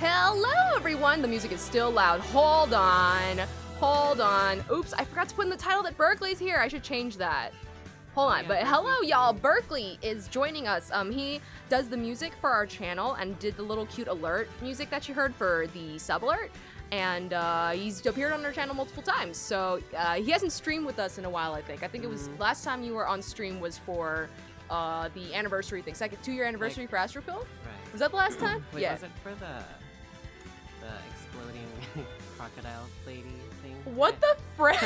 Hello, everyone. The music is still loud. Hold on. Hold on. Oops, I forgot to put in the title that Berkeley's here. I should change that. Hold on. But hello, y'all. Berkeley is joining us. He does the music for our channel and did the little cute alert music that you heard for the sub alert. And he's appeared on our channel multiple times. So he hasn't streamed with us in a while, I think. I think it was last time you were on stream was for the anniversary thing. Second 2-year anniversary for Astropill? Right. Was that the last time? Wait, yeah. Was it for the exploding crocodile lady thing? What the frick?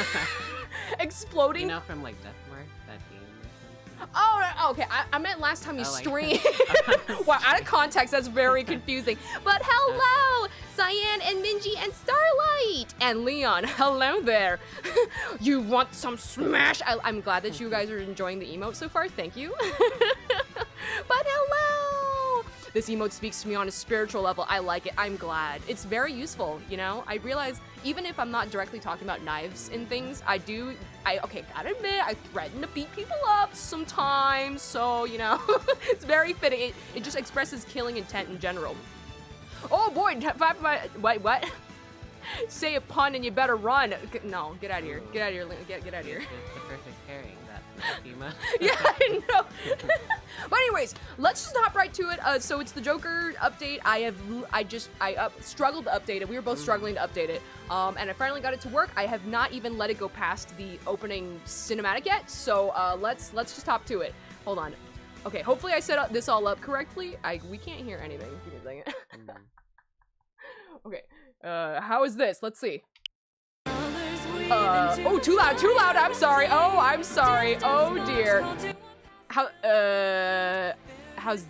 Exploding? You know, from like Death Mark, that game or something? Oh, okay. I meant last time you streamed. Wow, out of context, that's very confusing. But hello, Cyan and Minji and Starlight and Leon. Hello there. You want some smash? I'm glad that you guys are enjoying the emote so far. Thank you. But hello. This emote speaks to me on a spiritual level. I like it. I'm glad. It's very useful, you know? I realize even if I'm not directly talking about knives and things, okay, gotta admit, I threaten to beat people up sometimes, so, you know, it's very fitting. It just expresses killing intent in general. Oh boy, what? Say a pun and you better run. No, get out of here. Get out of here, Link. Get out of here. It's the perfect pairing. Yeah, I know. But anyways, let's just hop right to it. So it's the Joker update. I struggled to update it. We were both struggling to update it. And I finally got it to work. I have not even let it go past the opening cinematic yet. So let's just hop to it. Hold on. Okay, hopefully I set this all up correctly. We can't hear anything. Give me a second. Okay. How is this? Let's see. Oh, too loud, too loud. I'm sorry. Oh, I'm sorry. Oh dear.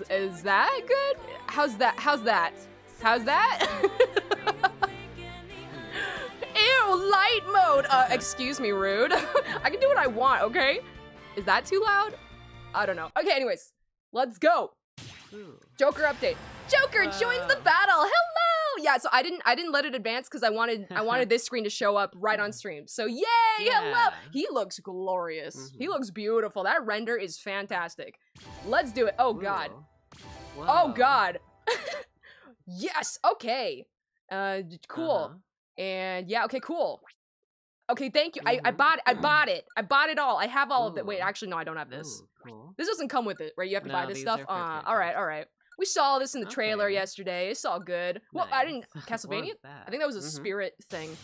Is that good? How's that? Ew, light mode. Excuse me, rude. I can do what I want, okay? Is that too loud? I don't know. Okay, anyways, let's go. Joker update. Joker joins the battle. Hello. Yeah, so I didn't let it advance because I wanted this screen to show up right on stream. So yay, hello! He looks glorious. He looks beautiful. That render is fantastic. Let's do it. Oh god. Whoa. Oh god. Yes. Okay. Cool. And yeah. Okay. Cool. Okay. Thank you. I bought it. I bought it all. I have all of it. Wait. Actually, no. I don't have this. Cool. This doesn't come with it, right? You have to buy this stuff. All right. All right. We saw this in the trailer yesterday. It's all good. Nice. Well, I didn't. Castlevania? I think that was a spirit thing.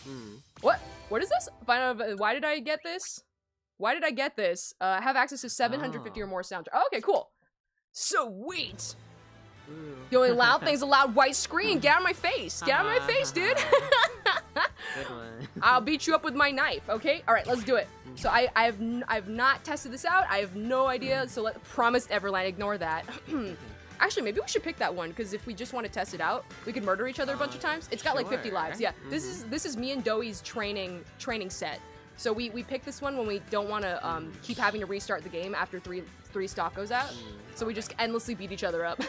What? What is this? Why did I get this? Why did I get this? Have access to 750 or more soundtrack. Oh, okay, cool. Sweet. Ooh. The only loud thing's a loud white screen. Get out of my face. Get out of my face, dude. Good one. I'll beat you up with my knife. Okay. All right. Let's do it. So I've not tested this out. I have no idea. So Promise Neverland. Ignore that. Actually, maybe we should pick that one, because if we just want to test it out, we could murder each other a bunch of times. It's got like 50 lives, yeah. This is me and Doey's training set. So we pick this one when we don't want to keep having to restart the game after three stock goes out. So we just endlessly beat each other up.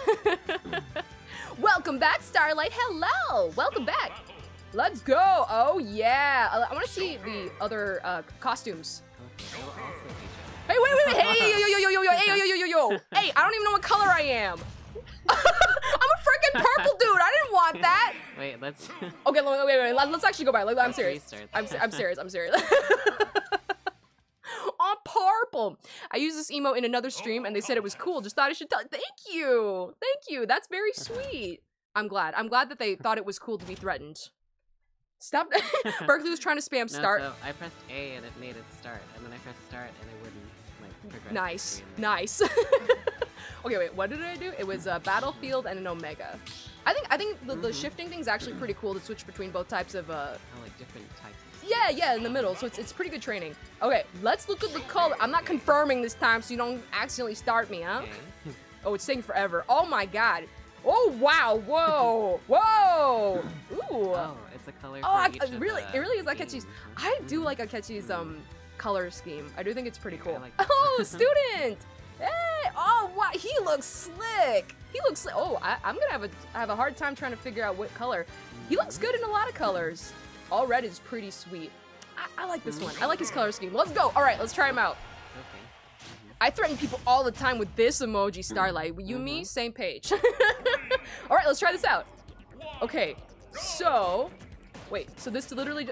Welcome back, Starlight. Hello. Welcome back. Let's go. Oh, yeah. I want to see the other costumes. Hey, wait. Hey, yo. Hey, yo. Hey, I don't even know what color I am. I'm a freaking purple dude. I didn't want that. Wait, let's. Okay, wait. Let's actually go back. I'm serious. I'm serious. I'm purple. I used this emote in another stream, and they said it was cool. Just thought I should tell. Thank you. That's very sweet. I'm glad that they thought it was cool to be threatened. Stop. Berkeley was trying to spam start. So I pressed A and it made it start, and then I pressed start and it wouldn't progress. Nice. Okay, wait. What did I do? It was Battlefield and an Omega. I think the shifting thing's actually pretty cool to switch between both types of. Like different types. Yeah, in the middle. So it's pretty good training. Okay, let's look at the color. I'm not confirming this time, so you don't accidentally start me, huh? Okay. Oh, it's taking forever. Oh my god. Oh wow! Whoa! Ooh! Oh, it's a color. Oh, it really is Aketchi's. I do like Aketchi's color scheme. I do think it's pretty cool. Like oh, student! Hey! Oh wow! He looks slick. Oh, I'm gonna have a hard time trying to figure out what color. He looks good in a lot of colors. All red is pretty sweet. I like this one. I like his color scheme. Let's go! All right, let's try him out. I threaten people all the time with this emoji, Starlight. You, me, same page. All right, let's try this out. Okay, so... Wait, so this literally...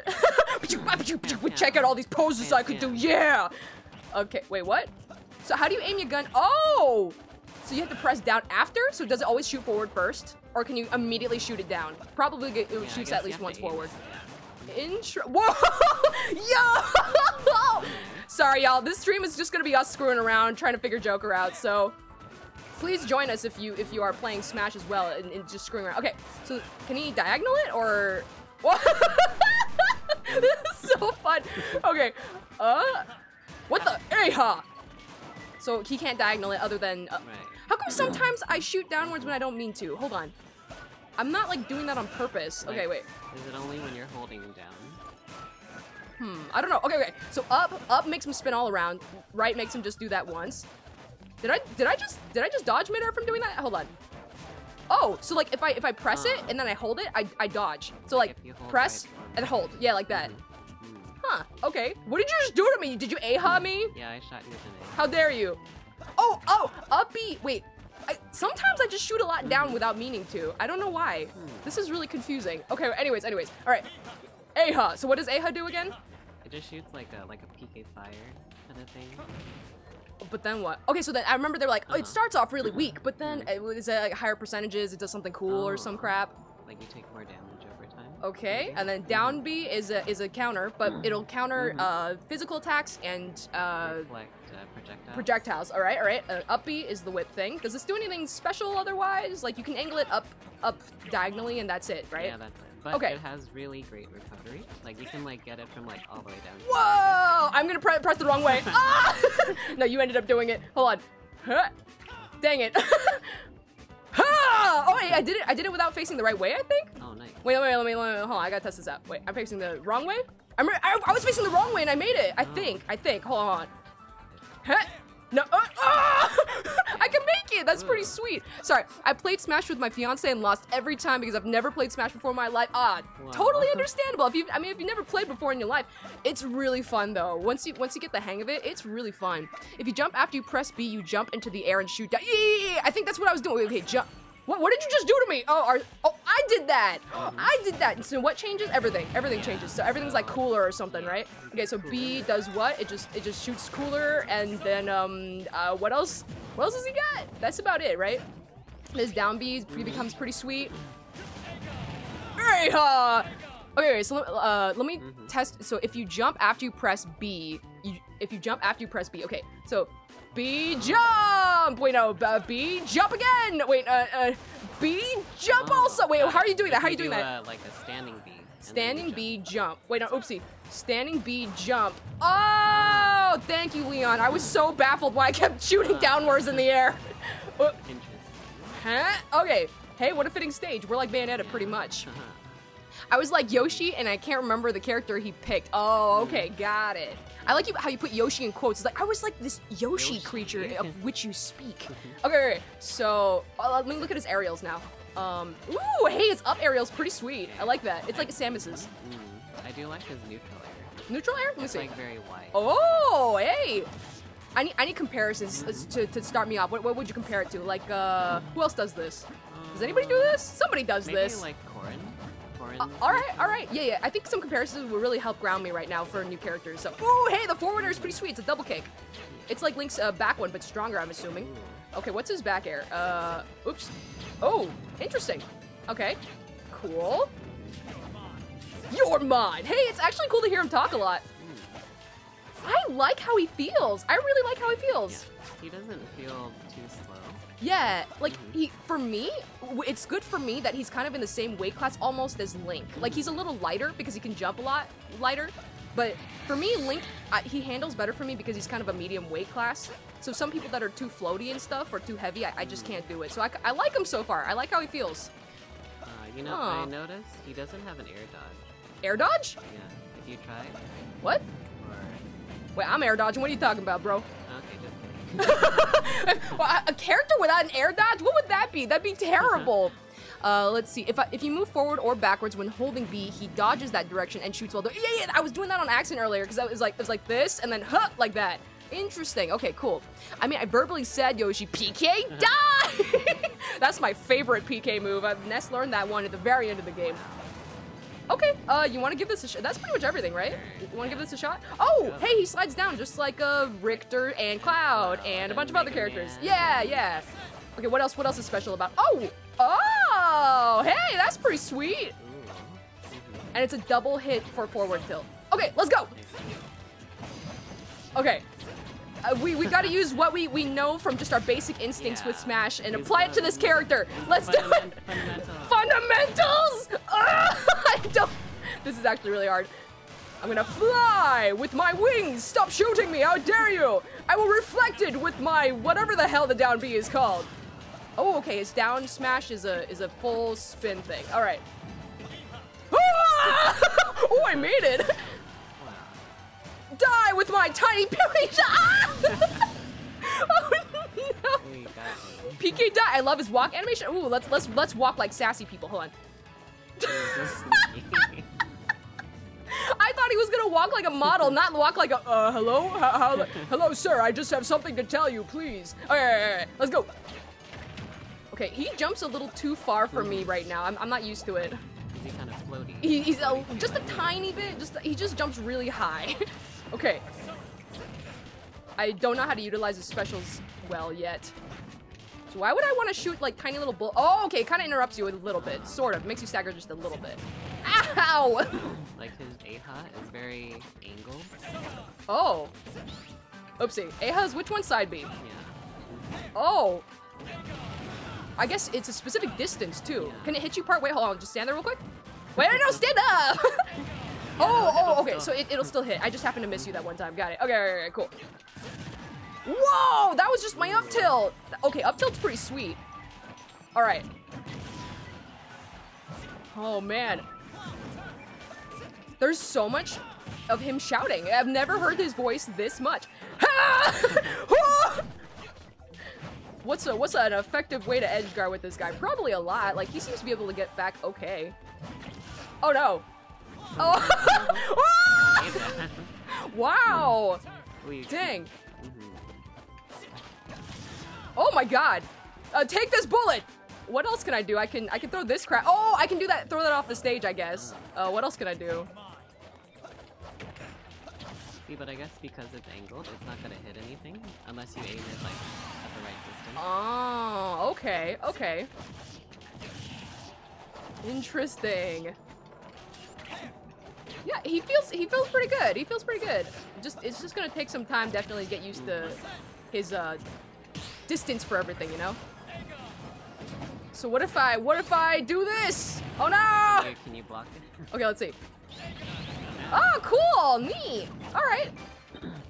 Check out all these poses I could do, yeah! Okay, wait, what? So how do you aim your gun? Oh! So you have to press down after? So does it always shoot forward first? Or can you immediately shoot it down? Probably it shoots at least once forward. Whoa! Yo! Sorry, y'all. This stream is just gonna be us screwing around, trying to figure Joker out, so... Please join us if you are playing Smash as well and just screwing around. Okay, so can he diagonal it or? This is so fun. Okay, what the? Hey-ha! So he can't diagonal it other than. How come sometimes I shoot downwards when I don't mean to? Hold on, I'm not like doing that on purpose. Okay, wait. Is it only when you're holding down? I don't know. Okay, okay. So up makes him spin all around. Right makes him just do that once. Did I just dodge midair from doing that? Hold on. Oh, so like if I press it and then I hold it, I dodge. So like press and hold. Yeah, like that. Huh. Okay. What did you just do to me? Did you aha me? Yeah, I shot you with an A. How dare you? Oh, up B. Wait. Sometimes I just shoot a lot down without meaning to. I don't know why. This is really confusing. Okay. Anyways. All right. Aha. So what does aha do again? It just shoots like a PK fire kind of thing. But then what? Okay, so then I remember they were like, oh, it starts off really weak, but then is it like higher percentages? It does something cool or some crap. Like you take more damage over time. Okay, and then down B is a counter, but it'll counter physical attacks and projectiles. All right. Up B is the whip thing. Does this do anything special otherwise? Like you can angle it up diagonally, and that's it, right? Yeah, that's it. But it has really great recovery. Like you can like get it from like all the way down. Whoa! I'm gonna press the wrong way. Ah! No, you ended up doing it. Hold on. Huh. Dang it. Oh wait, I did it without facing the right way, I think. Oh nice. Wait, let me hold on, I gotta test this out. Wait, I'm facing the wrong way? I was facing the wrong way and I made it. I think. Hold on. Huh. No, I can make it. That's pretty sweet. Sorry, I played Smash with my fiance and lost every time because I've never played Smash before in my life. Wow. Totally understandable. If you've never played before in your life, it's really fun though. Once you get the hang of it, it's really fun. If you jump after you press B, you jump into the air and shoot down. Yeah. I think that's what I was doing. Okay, jump. What did you just do to me? I did that. I did that. So what changes? Everything. Everything changes. So everything's like cooler or something, right? Okay. So B does what? It just shoots cooler, and then what else? What else has he got? That's about it, right? His down B becomes pretty sweet. Okay. So let me test. So if you jump after you press B, okay. So. B jump! Wait, no, B jump again! Wait, B jump also! Wait, how are you doing that? How are you doing that? Like a standing B. Standing B jump. Wait, no, oopsie. Standing B jump. Oh! Thank you, Leon. I was so baffled why I kept shooting downwards in the air. Interesting. Huh? Okay. Hey, what a fitting stage. We're like Bayonetta pretty much. I was like Yoshi, and I can't remember the character he picked. Oh, okay, got it. I like how you put Yoshi in quotes. It's like, I was like this Yoshi creature of which you speak. Okay, so let me look at his aerials now. Ooh, hey, his up aerial's pretty sweet. I like that. It's like Samus's. I do like his neutral air. Neutral air? Let me see. It's like very wide. Oh, hey. I need comparisons to start me off. What would you compare it to? Like, who else does this? Does anybody do this? Somebody does this. Maybe like Corrin. All right. Yeah. I think some comparisons will really help ground me right now for new characters. So, ooh, hey, the forwarder is pretty sweet. It's a double kick. It's like Link's back one, but stronger, I'm assuming. Okay, what's his back air? Oops. Oh, interesting. Okay, cool. You're mine. Hey, it's actually cool to hear him talk a lot. I like how he feels. I really like how he feels. Yeah. He doesn't feel too slow. Yeah, like it's good for me that he's kind of in the same weight class almost as Link. Like he's a little lighter because he can jump a lot lighter, but for me, Link, he handles better for me because he's kind of a medium weight class. So some people that are too floaty and stuff or too heavy, I just can't do it. So I like him so far. I like how he feels. You know, I noticed he doesn't have an air dodge. Air dodge? Yeah, if you try. What? Or... Wait, I'm air dodging. What are you talking about, bro? Well, a character without an air dodge? What would that be? That'd be terrible. Let's see. If you move forward or backwards when holding B, he dodges that direction and shoots while doing. Yeah. I was doing that on accident earlier because it was like this and then like that. Interesting. Okay, cool. I mean, I verbally said Yoshi PK die. That's my favorite PK move. I've Ness learned that one at the very end of the game. Okay, you want to give this a shot? That's pretty much everything, right? You want to give this a shot? Oh, hey, he slides down just like Richter and Cloud and a bunch of other characters. Yeah, yeah. Okay, what else is special about? Oh, oh, hey, that's pretty sweet. And it's a double hit for forward tilt. Okay, let's go. Okay, we gotta use what we know from just our basic instincts with Smash and apply it to this character. Let's do it. Fundamentals. I don't. This is actually really hard. I'm gonna fly with my wings. Stop shooting me, how dare you? I will reflect it with my whatever the hell the down B is called. Oh, okay, his down smash is a full spin thing. All right. Oh, I made it. Die with my tiny PK shot. Oh no. PK die. I love his walk animation. Ooh, let's walk like sassy people. Hold on. I thought he was gonna walk like a model, not walk like a hello, hello, sir. I just have something to tell you, please. All right, let's go. Okay, he jumps a little too far for me right now. I'm not used to it. He's kind of floaty. He's just a tiny bit. He just jumps really high. Okay. I don't know how to utilize his specials well yet. So why would I want to shoot like tiny little bull? Oh, okay. Kind of interrupts you a little bit, sort of. Makes you stagger just a little bit. Ow! Like his Aha is very angled. Oh. Oopsie. Aha's which one's side B? Yeah. Oh. I guess it's a specific distance too. Yeah. Can it hit you part way? Hold on, just stand there real quick. Wait, no, stand up! oh, okay, so it'll still hit. I just happened to miss you that one time. Got it. Okay, right, cool. Whoa, that was just my up tilt. Okay, up tilt's pretty sweet. All right. Oh man. There's so much of him shouting. I've never heard his voice this much. What's an effective way to edgeguard with this guy? Probably a lot. Like, he seems to be able to get back okay. Oh, no. Oh. Wow. Dang. Oh, my God. Take this bullet. What else can I do? I can throw this crap. Oh, I can do that. Throw that off the stage, I guess. What else can I do? See, but I guess because it's angled, it's not going to hit anything unless you aim it, like, at the right distance. Oh, okay, okay. Interesting. Yeah, he feels pretty good. He feels pretty good. It's just going to take some time, definitely, to get used to his distance for everything, you know? So what if I do this? Oh, no! Can you block it? Okay, let's see. Oh, cool! Neat! Alright.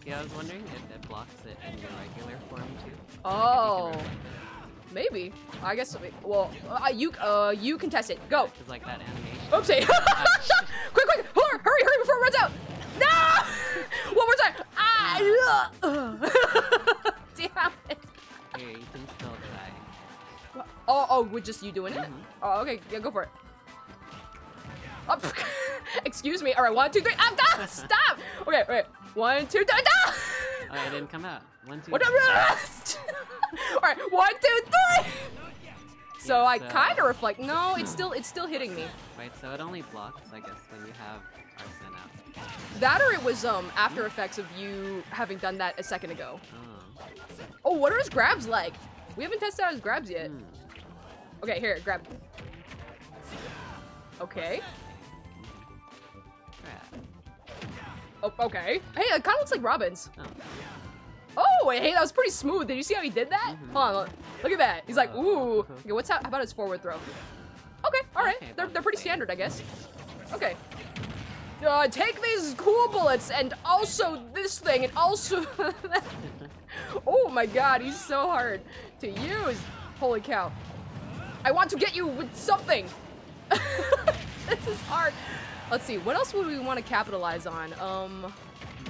Yeah, I was wondering if it blocks it in your regular form, too. Oh. Like maybe. I guess, well, you can test it. Go! It's like that animation. Oopsie! quick! Hurry before it runs out! No! One more time! Ah! Damn it. Here, you can still die. Oh, with just you doing it? Oh, okay. Yeah, go for it. Oh, excuse me. All right, 1, 2, 3. Ah, stop. Okay, wait. 1, 2, 3. Ah! Oh, it didn't come out. 1, 2. All right, 1, 2, 3. So I kind of reflect. No, it's still hitting me. Right. So it only blocks, I guess, when you have Arsen out. That or it was after effects of you having done that a second ago. Oh, what are his grabs like? We haven't tested out his grabs yet. Okay, here, grab. Okay. Oh, okay. Hey, it kind of looks like Robin's. Oh, hey, that was pretty smooth. Did you see how he did that? Hold on, look at that. He's like, ooh. Okay, how about his forward throw? Okay, all right. Okay, they're pretty standard, I guess. Okay. Take these cool bullets and also this thing and also that. Oh my God, he's so hard to use. Holy cow. I want to get you with something. This is hard. Let's see, what else would we want to capitalize on?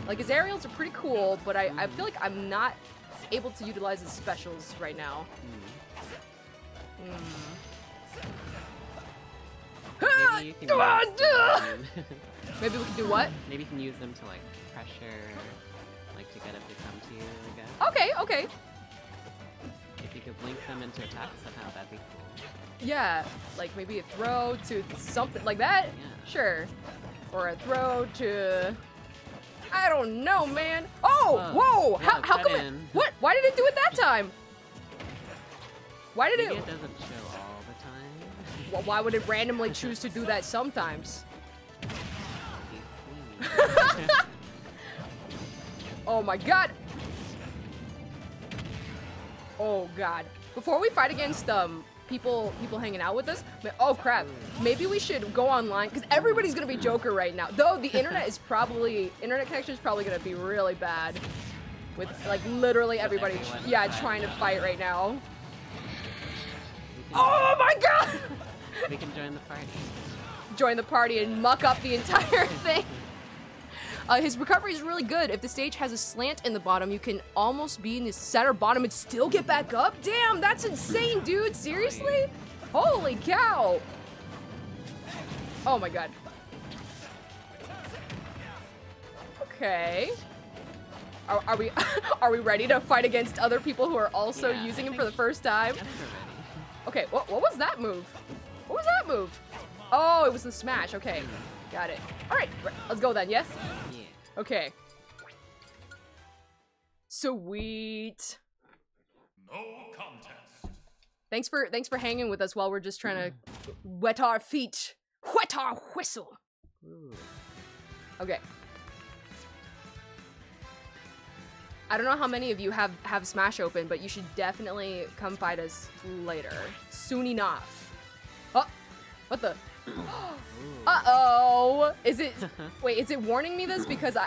Like his aerials are pretty cool, but I feel like I'm not able to utilize his specials right now. Maybe you can maybe we can do what? Maybe you can use them to like pressure, like to get him to come to you, I guess. Okay, okay. If you could link them into attacks somehow, that'd be cool. Yeah, like maybe a throw to something like that? Yeah. Sure. Or a throw to... I don't know, man. Oh, whoa! Whoa. Yeah, how come it... What? Why did it do it that time? Why did it... doesn't show all the time. Well, why would it randomly choose to do that sometimes? Oh my god! Oh god. Before we fight against people hanging out with us, oh crap, maybe we should go online because everybody's gonna be Joker right now. Though the internet connection is probably gonna be really bad with like literally everybody trying to fight right now. Oh my god! We can join the party. Join the party and muck up the entire thing. His recovery is really good. If the stage has a slant in the bottom, you can almost be in the center bottom and still get back up. Damn, that's insane, dude. Seriously? Holy cow. Oh my god. Okay. Are we are we ready to fight against other people who are also using him for the first time? Okay, what was that move? What was that move? Oh, it was the smash. Okay. Got it. Alright, let's go then, yes? Yeah. Okay. Sweet. No contest. Thanks for hanging with us while we're just trying to wet our feet. Wet our whistle. Ooh. Okay. I don't know how many of you have Smash open, but you should definitely come fight us later. Soon enough. Oh, what the? Uh-oh! Is it warning me this because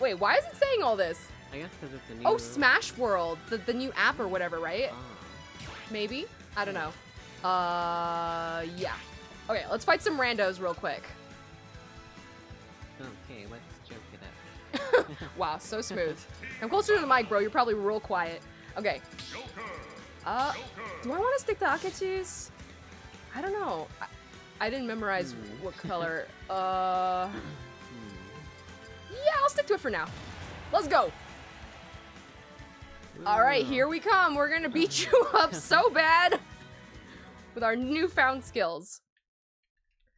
Wait, why is it saying all this? I guess because it's a new... Oh, Smash World! The new app or whatever, right? Maybe? I don't know. Yeah. Okay, let's fight some randos real quick. Okay, let's joke it up. Wow, so smooth. I'm closer to the mic, bro. You're probably real quiet. Okay. Do I want to stick to Akachi's? I don't know. I didn't memorize what color. Yeah, I'll stick to it for now. Let's go. Ooh. All right, here we come. We're gonna beat you up so bad with our newfound skills.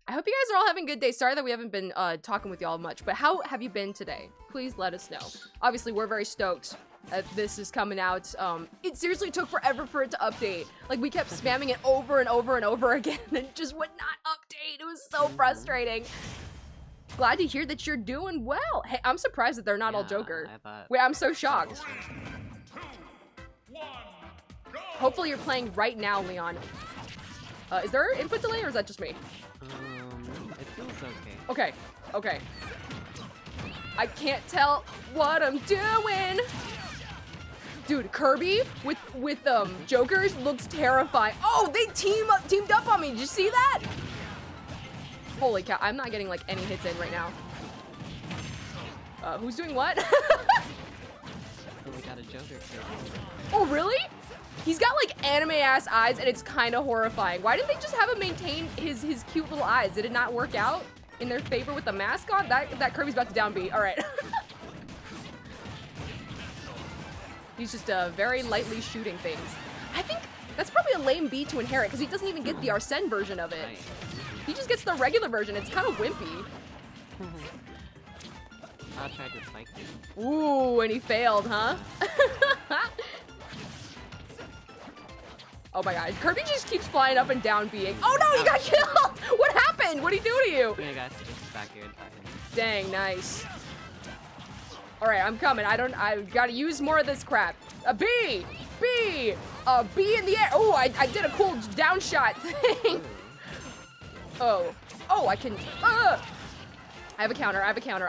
I hope you guys are all having a good day. Sorry that we haven't been talking with y'all much, but how have you been today? Please let us know. Obviously, we're very stoked that this is coming out. It seriously took forever for it to update. Like, we kept spamming it over and over and over again and it just would not update. It was so frustrating. Glad to hear that you're doing well. Hey, I'm surprised that they're not all Joker. Wait, I'm so shocked. 3, 2, 1, go! Hopefully you're playing right now, Leon. Is there input delay or is that just me? It feels okay. Okay. I can't tell what I'm doing. Dude, Kirby with Jokers looks terrifying. Oh, they teamed up on me. Did you see that? Holy cow! I'm not getting like any hits in right now. Who's doing what? Oh, we got a Joker. Oh, really? He's got like anime-ass eyes, and it's kind of horrifying. Why didn't they just have him maintain his cute little eyes? Did it not work out in their favor with the mask on? That Kirby's about to down B. All right. He's just very lightly shooting things. I think that's probably a lame B to inherit because he doesn't even get the Arsene version of it. He just gets the regular version. It's kind of wimpy. I'll try to spike you. Ooh, and he failed, huh? Oh my god. Kirby just keeps flying up and down being. Oh no, you got killed! What happened? What'd he do to you? Yeah, guys, just back here and talking. Dang, nice. All right, I'm coming. I've got to use more of this crap. A B! B! A B in the air! Oh, I did a cool down shot thing. Oh. Oh, I can... I have a counter.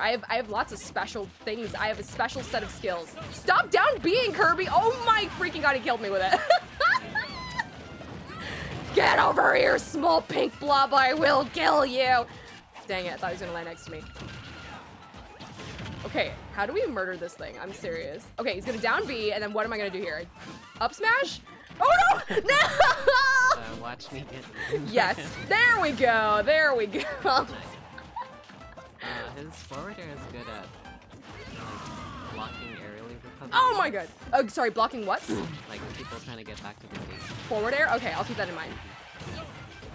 I have lots of special things. I have a special set of skills. Stop down B-ing, Kirby! Oh my freaking god, he killed me with it. Get over here, small pink blob. I will kill you. Dang it, I thought he was going to land next to me. Okay, how do we murder this thing? I'm serious. Okay, he's gonna down B, and then what am I gonna do here? Up smash? Oh no! No! Watch me get... Yes, there we go, there we go. His forwarder is good at blocking aerial Oh my god. Oh, sorry, blocking what? Like people trying to get back to the stage. Forward air? Okay, I'll keep that in mind.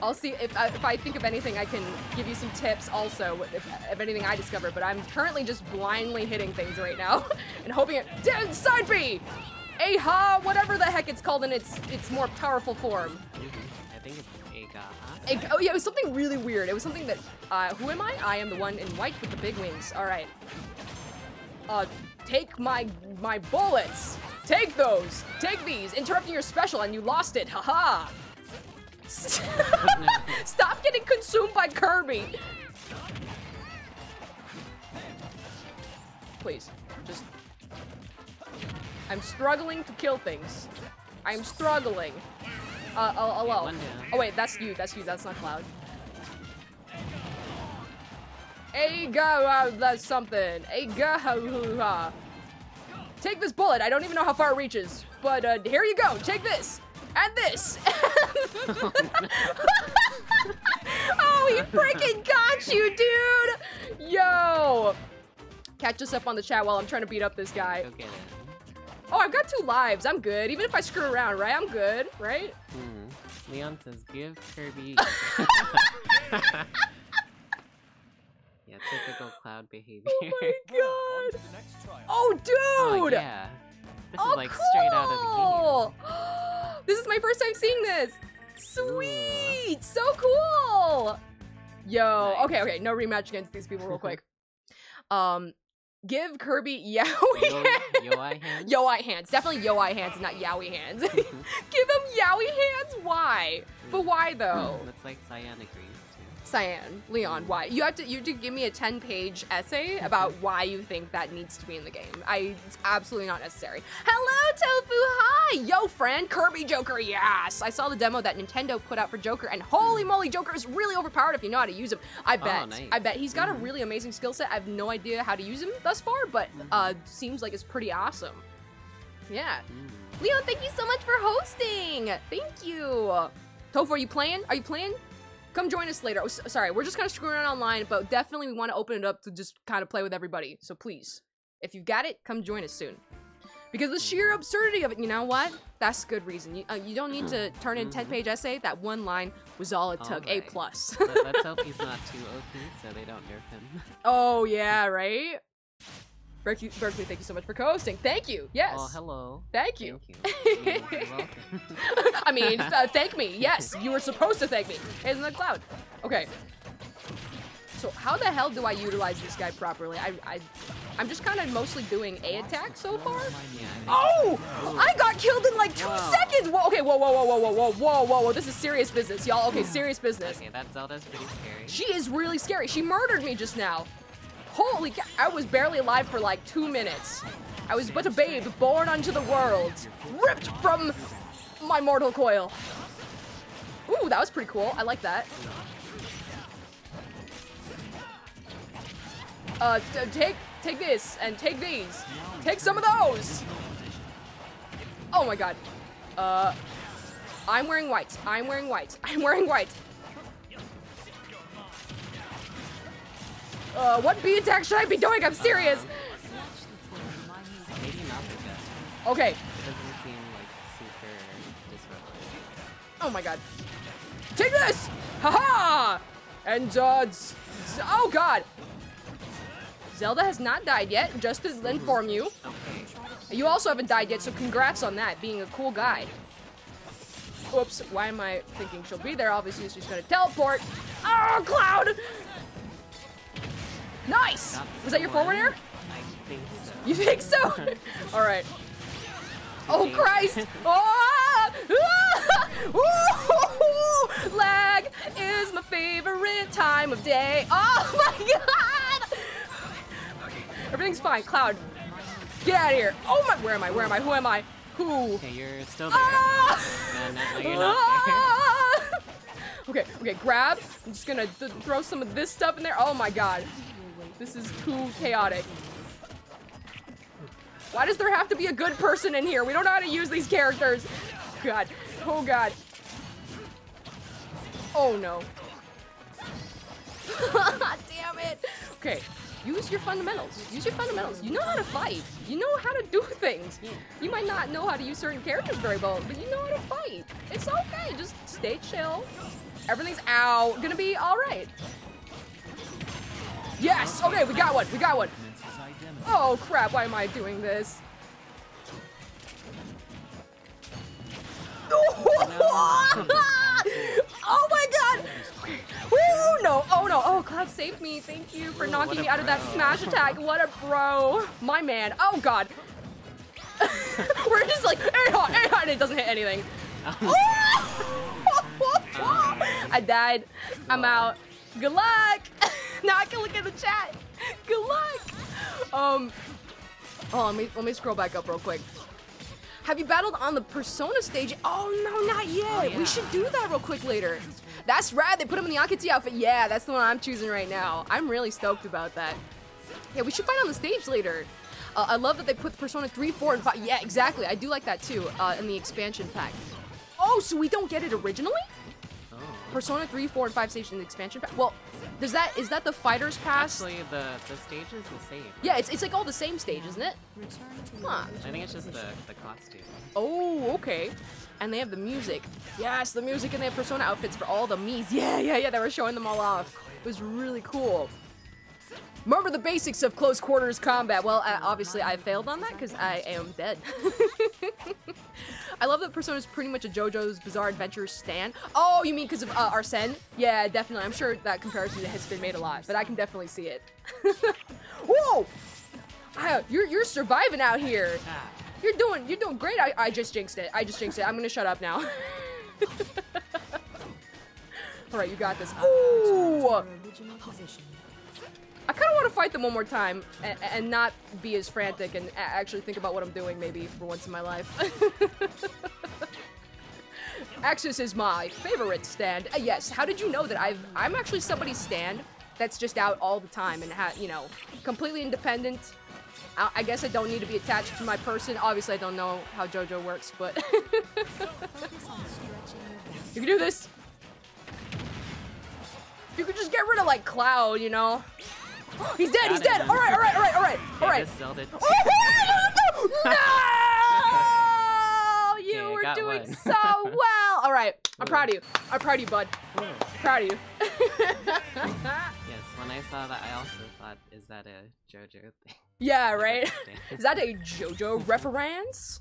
I'll see if I think of anything, I can give you some tips also, if anything I discover, but I'm currently just blindly hitting things right now and hoping it- Side B! Aha! Whatever the heck it's called in its more powerful form. I think it's Aga. Oh yeah, it was something really weird. It was something that, who am I? I am the one in white with the big wings. All right. Take my bullets. Take those. Take these. Interrupting your special and you lost it. Haha. Stop getting consumed by Kirby. Please, just. I'm struggling to kill things. I'm struggling. Hello. Oh wait, that's you. That's you. That's not Cloud. Ega, that's something. Ega, take this bullet. I don't even know how far it reaches, but here you go. Take this and this. Oh, no. Oh, he freaking got you, dude. Yo, catch us up on the chat while I'm trying to beat up this guy. Go get it. Oh, I've got 2 lives. I'm good. Even if I screw around, right? I'm good, right? Mm. Leon says, give Kirby. Yeah, typical Cloud behavior. Oh my god. Oh, dude. Oh, yeah. This is like cool. Straight out of the game. This is my first time seeing this. Sweet. Ooh. So cool. Yo. Nice. Okay. No rematch against these people real quick. Give Kirby Yowie hands. Yowie hands? Yowie hands. Definitely Yowie hands and not Yowie hands. Give him Yowie hands? Why? But why though? That's like Cyan agrees too. Cyan, Leon, why? You have to give me a 10-page essay about why you think that needs to be in the game. It's absolutely not necessary. Hello, Tofu, hi! Yo, friend, Kirby Joker, yes! I saw the demo that Nintendo put out for Joker, and holy moly, Joker is really overpowered if you know how to use him. I bet. Oh, nice. I bet. He's got a really amazing skill set. I have no idea how to use him thus far, but seems like it's pretty awesome. Yeah. Leon, thank you so much for hosting! Thank you! Tofu, are you playing? Are you playing? Come join us later. Oh, sorry, we're just kind of screwing around online, but definitely we want to open it up to just kind of play with everybody. So please, if you've got it, come join us soon. Because the sheer absurdity of it, you know what? That's good reason. You don't need to turn in 10-page essay. That 1 line was all it took. Right. A+. Let's hope he's not too OP so they don't nerf him. Oh yeah, right? Berkeley, thank you so much for co-hosting. Thank you. Yes. Oh, hello. Thank you. Thank you. You're welcome. I mean, thank me. Yes, you were supposed to thank me. Isn't that Cloud? Okay. So how the hell do I utilize this guy properly? I'm just kind of mostly doing A attack so far. Oh! I got killed in like 2 seconds. Whoa! Okay. Whoa! This is serious business, y'all. Okay, serious business. Okay, that Zelda's pretty scary. She is really scary. She murdered me just now. Holy cow, I was barely alive for like 2 minutes. I was but a babe born unto the world, ripped from my mortal coil. Ooh, that was pretty cool. I like that. Take this and take these. Take some of those. Oh my god. I'm wearing white. I'm wearing white. I'm wearing white. What B attack should I be doing? I'm serious! Maybe not the best. Okay. It doesn't seem like super disruptive. Oh my god. Take this! Haha! And oh god! Zelda has not died yet, just to inform you. Okay. You also haven't died yet, so congrats on that, being a cool guy. Oops, why am I thinking she'll be there? Obviously she's gonna teleport. Oh, Cloud! Nice! Was that your forward air? I think so. You think so? All right. Oh, Christ! Oh! Ooh! Lag is my favorite time of day. Oh, my God! Okay. Everything's fine. Cloud, get out of here. Oh, my. Where am I? Where am I? Who am I? Who? Okay, you're still there. No, you're not there. Okay, grab. I'm just gonna throw some of this stuff in there. Oh, my God. This is too chaotic. Why does there have to be a good person in here? We don't know how to use these characters. God. Oh, God. Oh, no. Damn it. Okay. Use your fundamentals. Use your fundamentals. You know how to fight. You know how to do things. You might not know how to use certain characters very well, but you know how to fight. It's okay. Just stay chill. Everything's out. Gonna be all right. Yes! Okay, we got one. We got one. Oh, crap. Why am I doing this? Oh my god! Woo! No! Oh no! Oh, Cloud saved me. Thank you for knocking me out of that smash attack. What a bro! My man. Oh god! We're just like, eh-ha, and it doesn't hit anything. I died. I'm out. Good luck. Now I can look at the chat. Good luck. Oh, let me scroll back up real quick. Have you battled on the Persona stage? Oh no, not yet. Oh, yeah. We should do that real quick later. That's rad, they put him in the Akatsuki outfit. Yeah, that's the one I'm choosing right now. I'm really stoked about that. Yeah, we should fight on the stage later. I love that they put Persona 3, 4, and 5. Yeah, exactly, I do like that too, in the expansion pack. Oh, so we don't get it originally? Oh. Persona 3, 4, and 5 stage in the expansion pack? Well, does that, is that the Fighter's Pass? Actually, the stage is the same. Yeah, it's like all the same stage, isn't it? Huh. I think it's just the costume. Oh, okay. And they have the music. Yes, the music, and they have Persona outfits for all the Miis. Yeah, they were showing them all off. It was really cool. Remember the basics of close quarters combat. Well, obviously I failed on that because I am dead. I love that Persona is pretty much a JoJo's Bizarre Adventure stand. Oh, you mean because of Arsene? Yeah, definitely. I'm sure that comparison has been made a lot, but I can definitely see it. Whoa! You're surviving out here. You're doing great. I just jinxed it. I just jinxed it. I'm gonna shut up now. All right, you got this. Ooh! I kind of want to fight them one more time and not be as frantic and actually think about what I'm doing maybe for once in my life. Axis is my favorite stand. Yes. How did you know that I'm actually somebody's stand that's just out all the time and you know, completely independent. I guess I don't need to be attached to my person. Obviously, I don't know how JoJo works, but... You can do this! You could just get rid of, like, Cloud, you know? He's dead! He's dead! Alright! Alright! No! You were doing so well! Alright, I'm proud of you. I'm proud of you, bud. I'm proud of you. Yes, when I saw that, I also thought, is that a JoJo thing? Yeah, right? Is that a JoJo reference?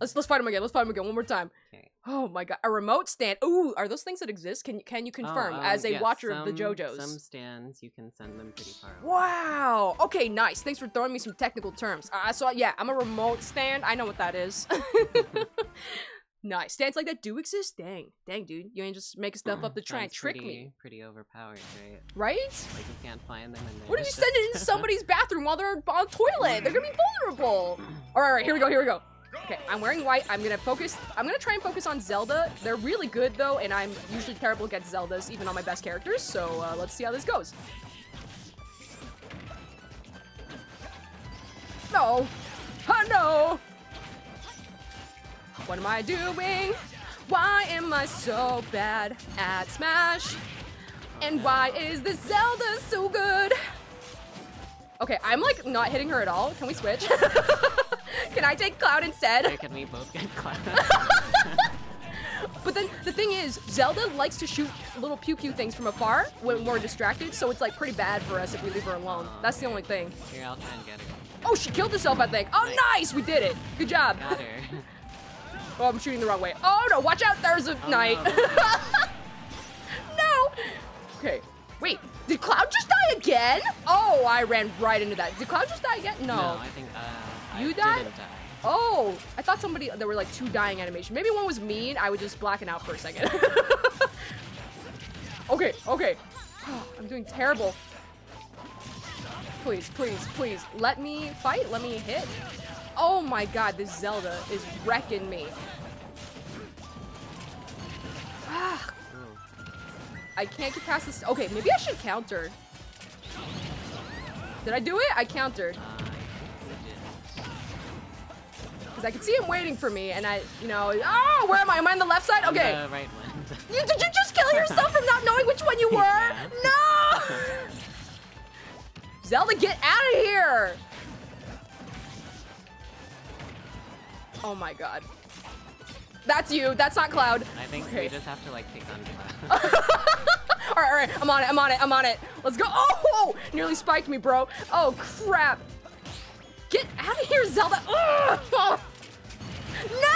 Let's fight him again. Let's fight him again one more time. Okay. Oh my god. A remote stand. Ooh, are those things that exist? Can you confirm as a watcher of the JoJo's? Some stands, you can send them pretty far away. Wow. Okay, nice. Thanks for throwing me some technical terms. So yeah, I'm a remote stand. I know what that is. Nice. Stands like that do exist? Dang, dude. You ain't just making stuff up to try and trick me. Pretty overpowered, right? Right? Like, you can't find them in there. What if you send it in somebody's bathroom while they're on the toilet? They're gonna be vulnerable. Alright, here we go. Okay, I'm wearing white. I'm gonna try and focus on Zelda. They're really good, though, and I'm usually terrible against Zeldas, even on my best characters, so let's see how this goes. No! Oh, no! What am I doing? Why am I so bad at Smash? And why is this Zelda so good? Okay, I'm like not hitting her at all. Can we switch? Can I take Cloud instead? Where can we both get Cloud? But then the thing is, Zelda likes to shoot little pew-pew things from afar when we're distracted, so it's like pretty bad for us if we leave her alone. That's the only thing. Here, I'll try and get her. Oh, she killed herself, I think. Oh, nice! We did it. Good job. Got her. Oh, I'm shooting the wrong way. Oh no, watch out, there's a knight. No. Okay, wait, did Cloud just die again? Oh, I ran right into that. Did Cloud just die again? No. No, I think, you died? Didn't die. Oh, I thought there were like two dying animations. Maybe one was me and I was just blacking out for a second. Okay. Oh, I'm doing terrible. Please, let me fight, let me hit. Oh my god, this Zelda is wrecking me. Ah, I can't get past this. Okay, maybe I should counter. Did I do it? I countered. Because I could see him waiting for me, and oh, where am I? Am I on the left side? Okay. On the right one. Did you just kill yourself from not knowing which one you were? Yeah. No! Zelda, get out of here! Oh my god. That's you, that's not Cloud. I think okay. We just have to like take on Cloud. All right, I'm on it, I'm on it. Let's go. Oh, nearly spiked me, bro. Oh crap. Get out of here, Zelda. Ugh. No!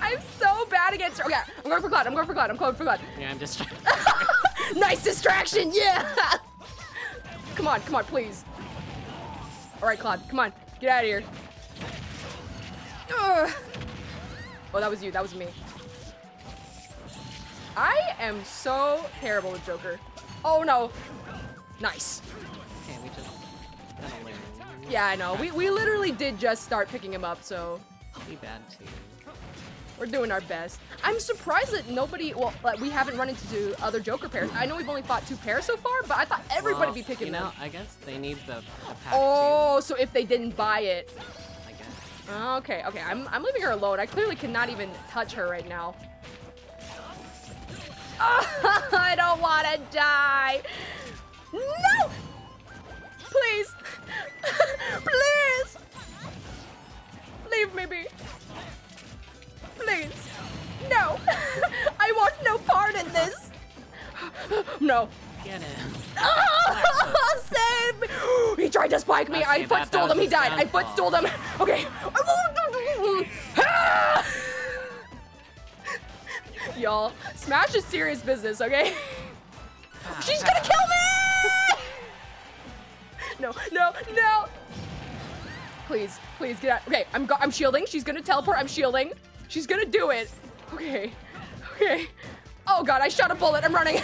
I'm so bad against her. Okay, I'm going for Cloud, I'm going for Cloud. Yeah, I'm distracted. Nice distraction, yeah! Come on, please. All right, Cloud, come on, get out of here. Ugh. Oh, that was you, that was me. I am so terrible with Joker. Oh no. Nice. Okay, we just... Yeah, I know. We literally did just start picking him up, so... We bad too. We're doing our best. I'm surprised that nobody... Well, like, we haven't run into other Joker pairs. I know we've only fought 2 pairs so far, but I thought everybody would be picking them. I guess they need the pack too. So if they didn't buy it... I guess. Okay. I'm leaving her alone. I clearly cannot even touch her right now. Oh, I don't want to die. No! Please. Please. Leave me be. Please. No. I want no part in this. No. Get him. Oh, save me. He tried to spike me. Okay, I footstooled him. He died. I footstooled him. Okay. Y'all, Smash is serious business, okay? She's gonna kill me! No. Please get out. Okay, I'm shielding. She's gonna teleport. I'm shielding. She's gonna do it. Okay. Oh god, I shot a bullet. I'm running.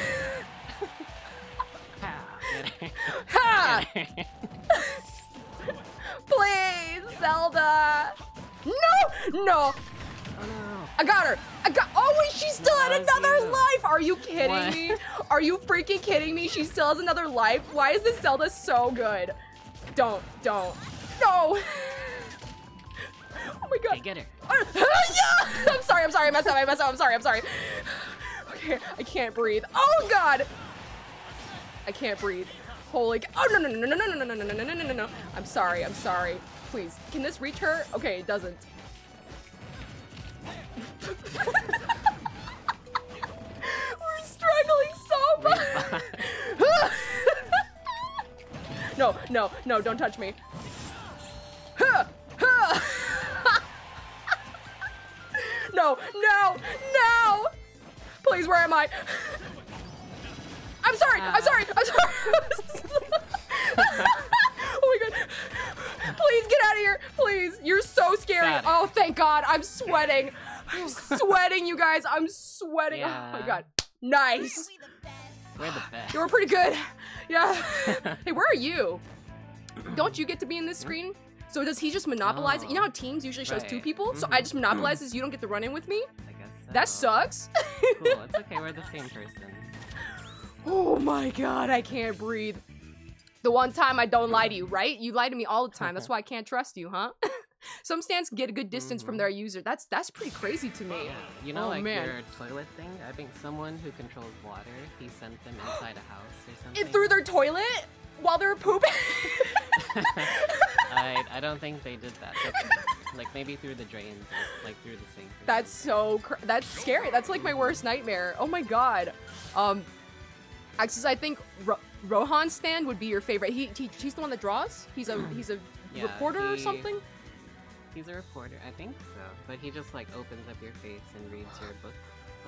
Ha! Please, Zelda. No. Oh, no. I got her. Oh wait, she still had another life. Are you kidding me? Are you freaking kidding me? She still has another life. Why is this Zelda so good? Don't. No. Oh my god. Hey, get her. Yeah! I'm sorry. I messed up. I'm sorry. Okay, I can't breathe. Oh god. I can't breathe. Holy. Oh no. I'm sorry. Please. Can this reach her? Okay, it doesn't. We're struggling so much. No, don't touch me. No. Please, where am I? I'm sorry. Oh my god. Please get out of here. Please. You're so scary. Bad. Oh, thank god. I'm sweating, you guys. I'm sweating. Yeah. Oh my god. Nice. We're the best. You were pretty good. Yeah. Hey, where are you? Don't you get to be in this screen? So does he just monopolize it? You know how teams usually shows 2 people? Mm-hmm. So I just monopolize this. You don't get to run in with me? I guess so. That sucks. Cool. It's okay. We're the same person. Oh my god. I can't breathe. The one time I don't lie to you, right? You lie to me all the time. That's why I can't trust you, huh? Some stands get a good distance from their user. That's pretty crazy to me. Yeah. You know, your toilet thing? I think someone who controls water, he sent them inside a house or something. It through their toilet while they were pooping? I don't think they did that. Like maybe through the drains, or, like through the sink. That's so, that's scary. That's like my worst nightmare. Oh my god. Axis, I think Rohan's stand would be your favorite. He's the one that draws? He's a reporter or something? He's a reporter, I think so. But he just like opens up your face and reads your book.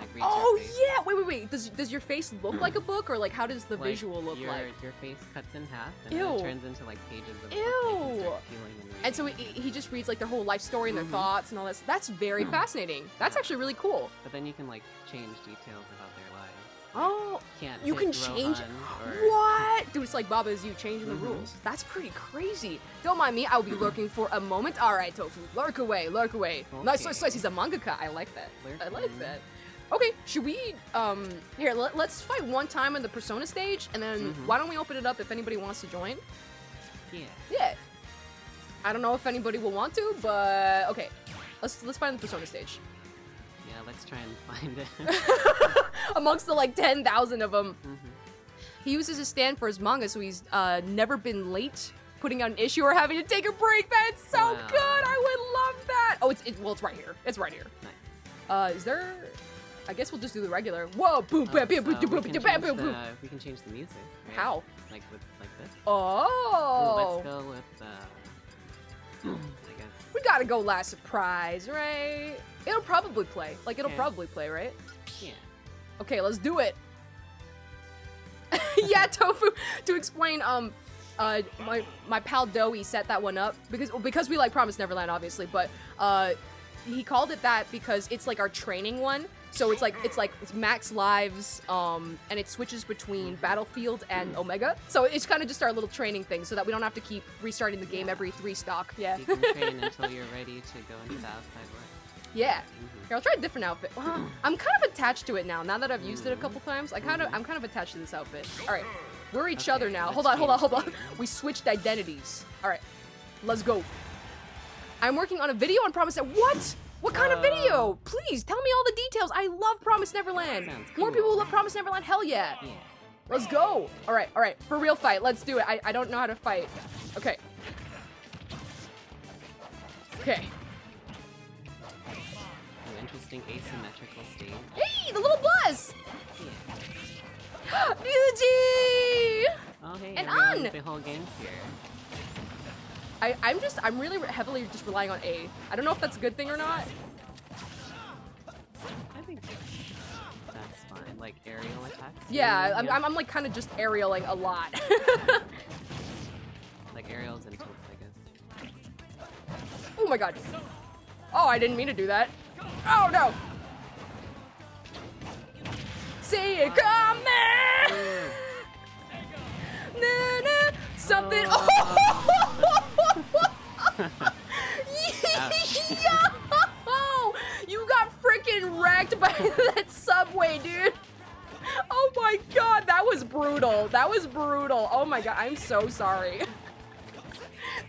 Like reads your face. Yeah! Wait. Does your face look like a book, or like how does the visual look like? Your face cuts in half and it turns into like pages of a book. And so he just reads like their whole life story and their thoughts and all this. That's very fascinating. That's actually really cool. But then you can like change details about their lives. Oh, you can change what? Dude, it's like Baba is you changing the rules. That's pretty crazy. Don't mind me, I will be lurking for a moment. All right, Tofu, lurk away. Okay. Nice, he's a mangaka. I like that. I like that. Okay, should we, here, let's fight one time in the Persona stage, and then why don't we open it up if anybody wants to join? Yeah. I don't know if anybody will want to, but okay. Let's fight in the Persona stage. Yeah, let's try and find it. Amongst the like 10,000 of them. He uses his stand for his manga, so he's never been late putting out an issue or having to take a break. That's so good. I would love that. Oh, it's right here. It's right here. Nice. Is there? I guess we'll just do the regular. Whoa! Boom! Boom! Boom! Boom! Boom! Boom! Boom! We can change the music. Right? How? Like with this. Oh. Ooh, let's go with. I guess. We gotta go Last Surprise, right? It'll probably play. Like it'll probably play, right? Yeah. Okay, let's do it. Yeah, Tofu. To explain, my pal Doey set that one up because we like Promise Neverland, obviously, but he called it that because it's like our training one. So it's max lives, and it switches between Battlefield and Omega. So it's kind of just our little training thing, so that we don't have to keep restarting the game every 3 stock. Yeah. You can train until you're ready to go into the outside world. Yeah. Here, I'll try a different outfit. I'm kind of attached to it now. Now that I've used it a couple times, I'm kind of attached to this outfit. All right, we're each other now. Hold on, hold on, hold on. We switched identities. All right, let's go. I'm working on a video on Promise. What? What kind of video? Please tell me all the details. I love Promise Neverland. Cool. More people will love Promise Neverland. Hell yeah. Let's go. All right, for real fight. Let's do it. I don't know how to fight. Okay. Okay. An interesting asymmetrical stage. Hey, the little bus. Yeah. Yuji. Oh, hey, and on. The whole game's here. I'm really heavily just relying on A. I don't know if that's a good thing or not. I think that's fine, like aerial attacks. Yeah, maybe? I'm like kind of just aerialing a lot. Like aerials and tilts, I guess. Oh my god. Oh, I didn't mean to do that. Oh no! See it coming! No, no, something. Oh. Yo! You got freaking wrecked by that subway, dude. Oh my god, that was brutal. That was brutal. Oh my god, I'm so sorry.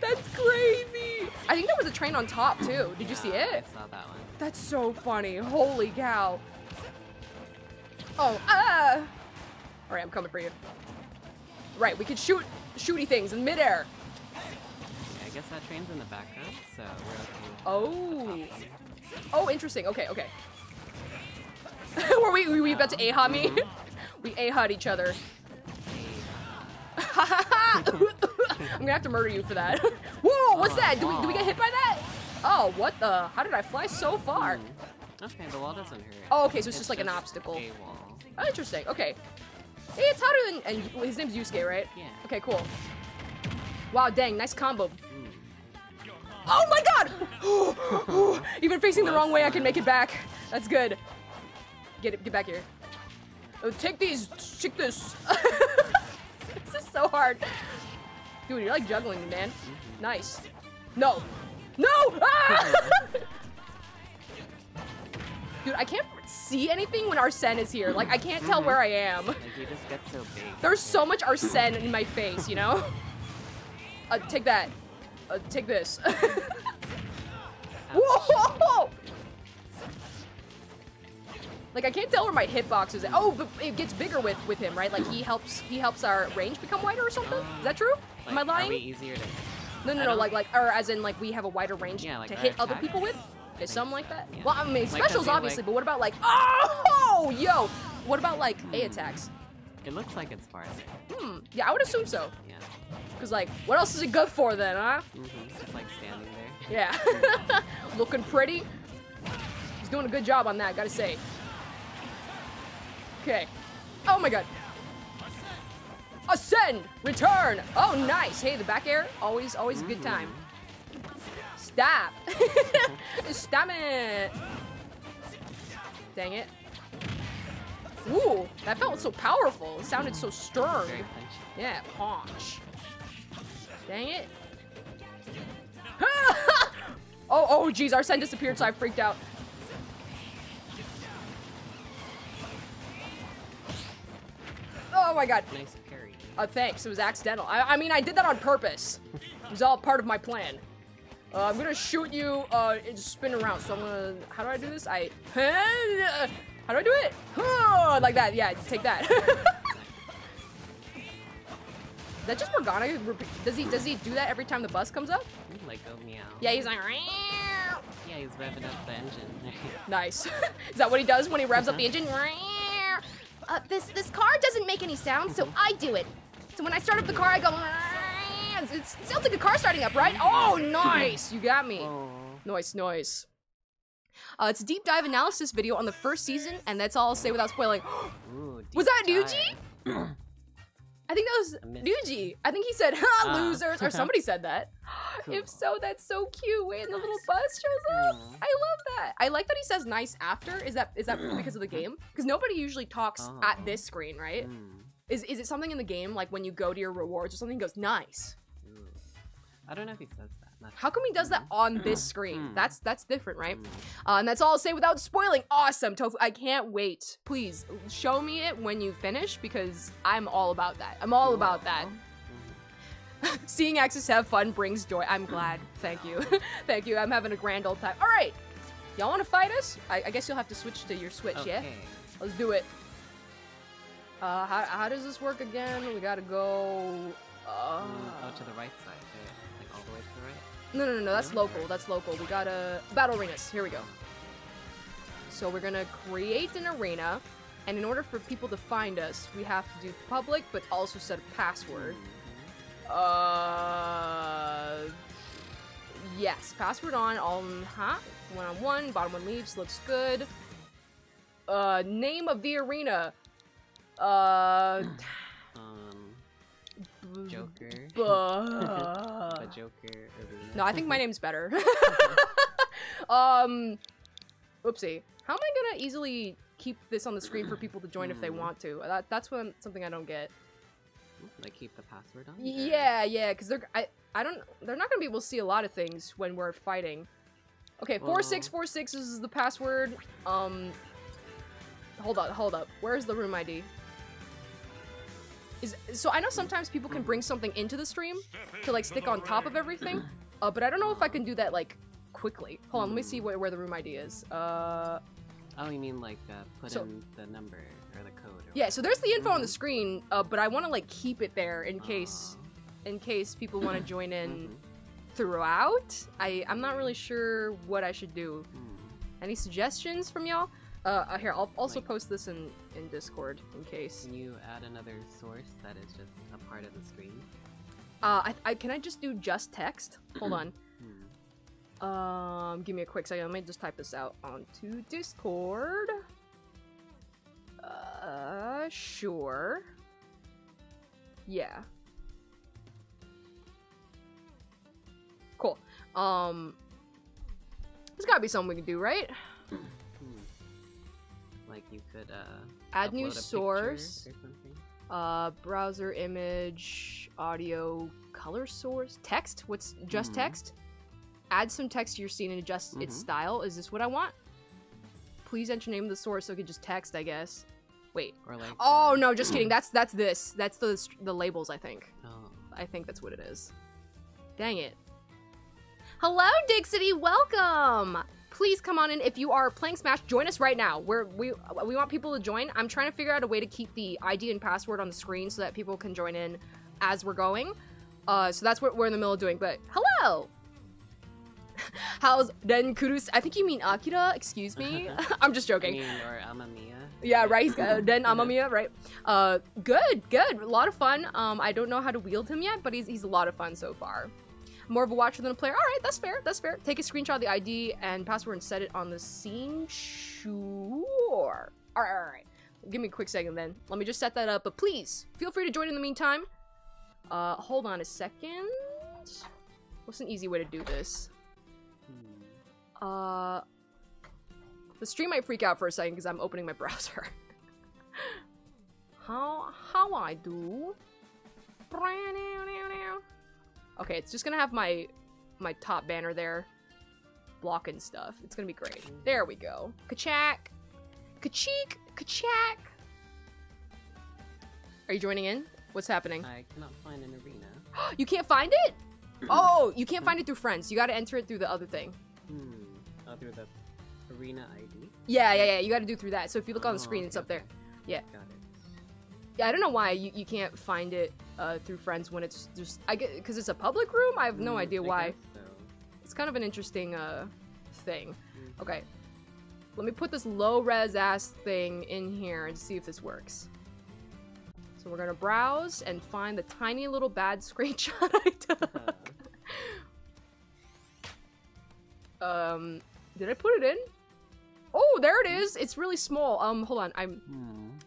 That's crazy. I think there was a train on top too. Did you see it? I saw that one. That's so funny. Holy cow. Oh, All right, I'm coming for you. Right, we can shoot shooty things in midair. I guess that train's in the background, so we're okay. Oh. Oh, interesting. Okay, okay. Were we about to aha me? We aha'd each other. I'm gonna have to murder you for that. Whoa, what's that? Do we get hit by that? Oh, what the? How did I fly so far? Okay, the wall doesn't hurt. Oh, okay, so it's just like an obstacle. A wall. Oh, interesting. Okay. Hey, it's Haru and his name's Yusuke, right? Yeah. Okay, cool. Wow, dang, nice combo. Oh my god! Even facing the wrong way, I can make it back. That's good. Get back here. Oh, take these, take this. This is so hard. Dude, you're like juggling, man. Nice. No. No! Ah! Dude, I can't see anything when Arsene is here. Like, I can't tell where I am. Like, you just get so big. There's so much Arsene in my face, you know? Take that. Take this. Whoa! Like I can't tell where my hitbox is at. Oh, but it gets bigger with him, right? Like he helps our range become wider or something. Is that true? Like, am I lying? Are we easier to... No. Like or as in like we have a wider range like to hit other people with. Is something like that? Yeah. Well, I mean like, specials obviously, like... but what about like what about like A attacks? It looks like it's farther. Yeah, I would assume so. Yeah. Cause like, what else is it good for then, huh? Just like standing there. Yeah. Looking pretty. He's doing a good job on that, gotta say. Okay. Oh my god. Ascend! Return! Oh, nice. Hey, the back air, always a good time. Stop. Stop it. Dang it. Ooh, that felt so powerful. It sounded so stern. Very punchy. Yeah, punch. Dang it. Oh, geez, our Arsene disappeared, so I freaked out. Oh my god. Nice parry. Thanks, it was accidental. I mean, I did that on purpose. It was all part of my plan. I'm gonna shoot you and spin around, so I'm gonna... How do I do this? How do I do it? Like that, yeah, take that. Is that just Morgana? Does he do that every time the bus comes up? He'd like go meow. Yeah, he's like. Meow. Yeah, he's revving up the engine. Nice. Is that what he does when he revs up the engine? This car doesn't make any sound, so I do it. So when I start up the car, I go. It's still like a car starting up, right? Oh, nice! You got me. Aww. Nice, nice. It's a deep dive analysis video on the first season, and that's all I'll say without spoiling. Ooh, was that Nuji? I think that was Nuji. I think he said, ha, losers, or somebody said that. Cool. If so, that's so cute. Wait, and the little bus shows up. I love that. I like that he says nice after. Is that because of the game? Because nobody usually talks at this screen, right? Is it something in the game, like when you go to your rewards or something, he goes, nice. I don't know if he says that. How come he does that on this screen? That's different, right? And that's all I'll say without spoiling. Awesome, Tofu. I can't wait. Please, show me it when you finish, because I'm all about that. I'm all about that. Seeing Axis have fun brings joy. I'm glad. Thank you. Thank you. I'm having a grand old time. All right. Y'all want to fight us? I guess you'll have to switch to your Switch, okay. Yeah? Let's do it. How does this work again? We gotta go... oh, to the right side. Like all the way to the right? No, that's local, that's local. We gotta... Battle arenas, here we go. So we're gonna create an arena, and in order for people to find us, we have to do public, but also set a password. Yes, password on, all... Huh? One-on-one, bottom one leaves, looks good. Name of the arena. Joker. The Joker arena. No, I think my name's better. Oopsie. How am I gonna easily keep this on the screen for people to join if they want to? That's something I don't get. Like keep the password on? Yeah, because they're not gonna be able to see a lot of things when we're fighting. Okay, 4646 is the password. Hold up. Where's the room ID? So I know sometimes people can bring something into the stream to like stick on top of everything, but I don't know if I can do that like quickly. Hold on, let me see where the room ID is. Oh, you mean like put in the number or the code? Or yeah, so there's the info on the screen, but I want to like keep it there in case people want to join in throughout. I'm not really sure what I should do. Any suggestions from y'all? Here, I'll also post this in Discord, in case. Can you add another source that is just a part of the screen? Can I just do just text? Hold on. Give me a quick second. Let me just type this out onto Discord. Sure. Yeah. Cool. There's gotta be something we can do, right? Like you could add new source, browser image, audio, color source, text. What's just text? Add some text to your scene and adjust its style. Is this what I want? Please enter name of the source so it can just text, I guess. Wait. Or like, oh no, just kidding. That's this. That's the labels, I think. Oh. I think that's what it is. Dang it. Hello, Dixity. Welcome. Please come on in. If you are playing Smash, join us right now. We want people to join. I'm trying to figure out a way to keep the ID and password on the screen so that people can join in as we're going. So that's what we're in the middle of doing, but hello! How's Denkurus? I think you mean Akira, excuse me. I'm just joking. I mean, or Amamiya. Yeah, right, he's Den Amamiya, right? Good, a lot of fun. I don't know how to wield him yet, but he's a lot of fun so far. More of a watcher than a player. All right, that's fair. Take a screenshot of the ID and password and set it on the scene. Sure. All right. Give me a quick second then. Let me just set that up, but please feel free to join in the meantime. Hold on a second. What's an easy way to do this? The stream might freak out for a second because I'm opening my browser. How I do? Okay, it's just gonna have my top banner there, blocking stuff. It's gonna be great. There we go. Kachak, kacheek, kachak. Are you joining in? What's happening? I cannot find an arena. You can't find it? Oh, you can't find it through friends. You gotta enter it through the other thing. Through the arena ID? Yeah. You gotta do through that. So if you look on the screen, it's up there. Yeah. Got it. Yeah, I don't know why you can't find it through friends when it's just, I get, because it's a public room? I have no idea why. So. It's kind of an interesting thing. Okay, let me put this low-res ass thing in here and see if this works. So we're gonna browse and find the tiny little bad screenshot I took. Did I put it in? Oh, there it is. It's really small. Hold on.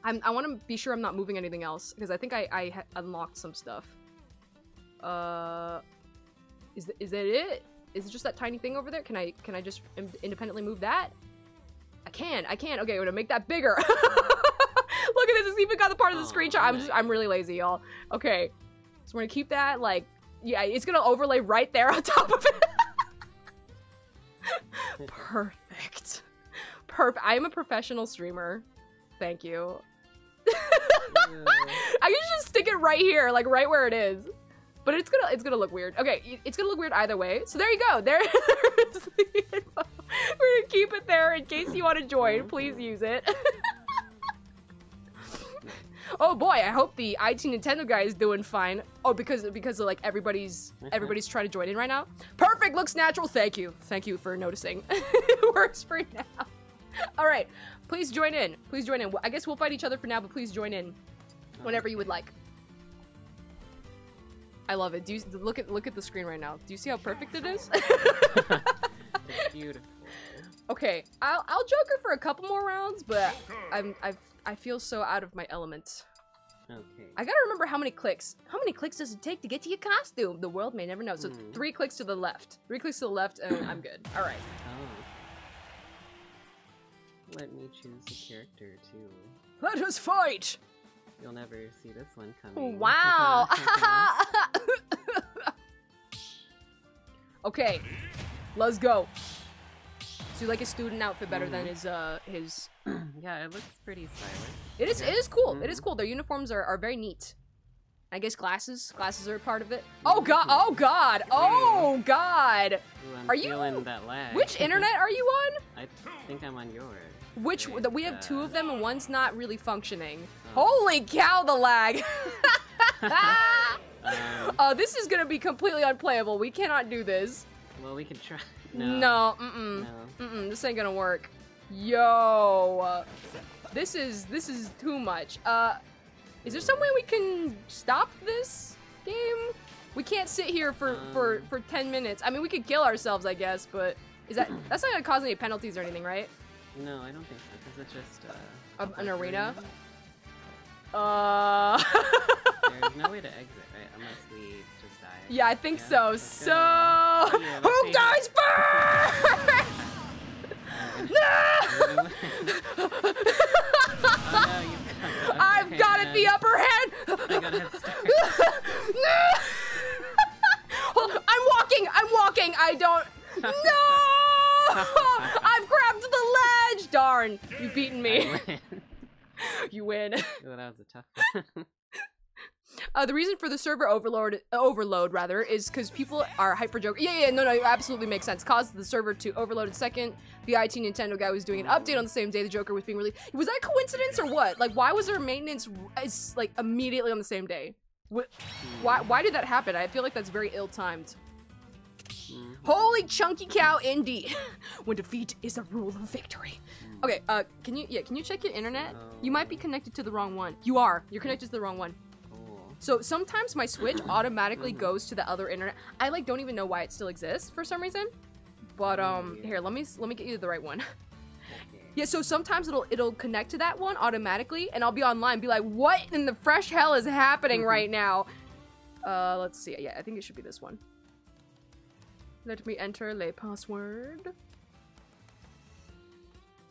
I want to be sure I'm not moving anything else because I think I unlocked some stuff. Is that it? Is it just that tiny thing over there? Can I just independently move that? I can. Okay, I'm gonna make that bigger. Look at this. It's even got the part of the screenshot. I'm really lazy, y'all. Okay, so we're gonna keep that. Like, yeah, it's gonna overlay right there on top of it. Perfect. Perfect. I am a professional streamer. Thank you. I can just stick it right here, like right where it is. But it's gonna look weird. Okay, it's gonna look weird either way. So there you go. There is the info. We're gonna keep it there in case you want to join. Please use it. Oh boy, I hope the IT Nintendo guy is doing fine. Oh, because of, like, everybody's trying to join in right now. Perfect, looks natural. Thank you for noticing. It works for now. All right, please join in. Please join in. I guess we'll fight each other for now, but please join in whenever you would like. I love it. Do you look at the screen right now? Do you see how perfect it is? It's beautiful. Okay, I'll Joker for a couple more rounds, but I feel so out of my element. Okay. I gotta remember how many clicks. How many clicks does it take to get to your costume? The world may never know. So 3 clicks to the left. 3 clicks to the left and I'm good. All right. Oh. Let me choose a character too. Let us fight! You'll never see this one coming. Wow! Okay. Let's go. Do you like his student outfit better than his... Yeah, it looks pretty stylish. It is cool. It is cool. Their uniforms are very neat. I guess glasses. Glasses are a part of it. Oh god! Oh god! Oh god! Are you? Which internet are you on? I think I'm on yours. Which we have 2 of them and one's not really functioning. Holy cow! The lag. This is gonna be completely unplayable. We cannot do this. Well, we can try. No. No. This ain't gonna work. Yo, this is too much. Is there some way we can stop this game? We can't sit here for 10 minutes. I mean, we could kill ourselves, I guess, but is that's not gonna cause any penalties or anything, right? No, I don't think so, because it's just an arena. There's no way to exit, right? Unless we just die. Yeah, I think so. So yeah, who dies first? No! Oh, no, I've got it, the upper hand! I got a head start. No! I'm walking! I don't... No! I've grabbed the ledge! Darn, you've beaten me. Win. You win. Well, that was a tough one. The reason for the server overload is because people are hyped for Joker. Yeah, no, it absolutely makes sense. Caused the server to overload. Second, the IT Nintendo guy was doing an update on the same day the Joker was being released. Was that a coincidence or what? Like, why was there maintenance like immediately on the same day? Why did that happen? I feel like that's very ill-timed. Holy chunky cow, indeed. When defeat is a rule of victory. Okay, can you check your internet? You might be connected to the wrong one. You are. You're connected to the wrong one. So sometimes my Switch automatically goes to the other internet. I like don't even know why it still exists for some reason. But here, let me get you the right one. Okay. Yeah, so sometimes it'll connect to that one automatically and I'll be online and be like, "What in the fresh hell is happening right now?" Let's see. Yeah, I think it should be this one. Let me enter the password.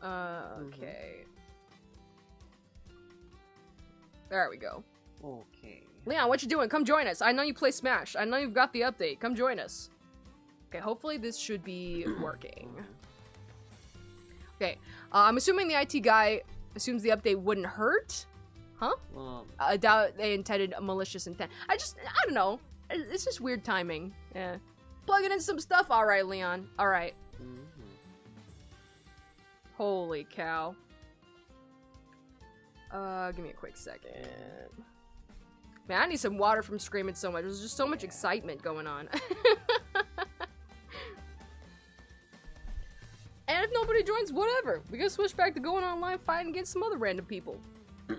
Okay. There we go. Okay. Leon, what you doing? Come join us. I know you play Smash. I know you've got the update. Come join us. Okay, hopefully this should be working. Okay, I'm assuming the IT guy assumes the update wouldn't hurt? Huh? Well, I doubt they intended a malicious intent. I don't know. It's just weird timing. Yeah. Plugging in some stuff. All right, Leon. All right. Holy cow. Give me a quick second. Man, I need some water from screaming so much. There's just so much excitement going on. And if nobody joins, whatever. We can switch back to going online, fighting against some other random people. Okay,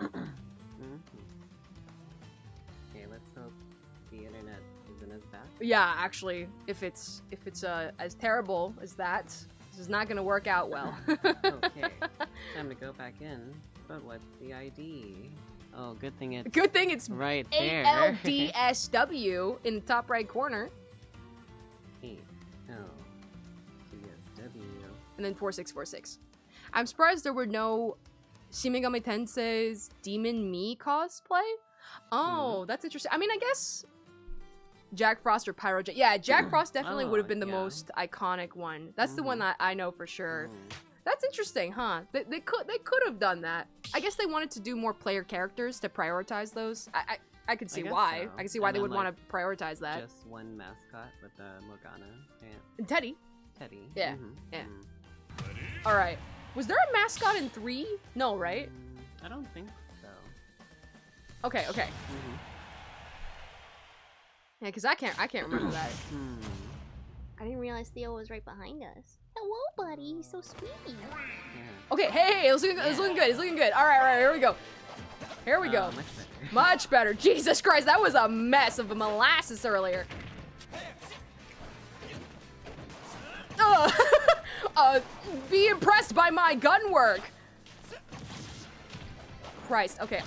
let's hope the internet isn't as bad. Yeah, actually, if it's as terrible as that, this is not gonna work out well. Okay, time to go back in. But what's the ID? Oh, good thing it's right there. ALDSW in the top right corner. 8LDSW. And then 4646. I'm surprised there were no Shin Megami Tensei's Demon Me cosplay. Oh, that's interesting. I mean, I guess Jack Frost or Pyrojet. Yeah, Jack Frost definitely would have been the most iconic one. That's the one that I know for sure. That's interesting, huh? They could have done that. I guess they wanted to do more player characters to prioritize those. I could see why. So. I can see why they would want to prioritize that. Just one mascot with Morgana and Teddy. Teddy. Yeah. Yeah. All right. Was there a mascot in 3? No, right? I don't think so. Okay. Okay. Yeah, because I can't remember that. I didn't realize Theo was right behind us. Hello, buddy. He's so sweet. Yeah. Okay, hey, it's looking good. It's looking good. All right, here we go. Here we go. Much better. Much better. Jesus Christ, that was a mess of molasses earlier. Be impressed by my gun work. Christ, okay.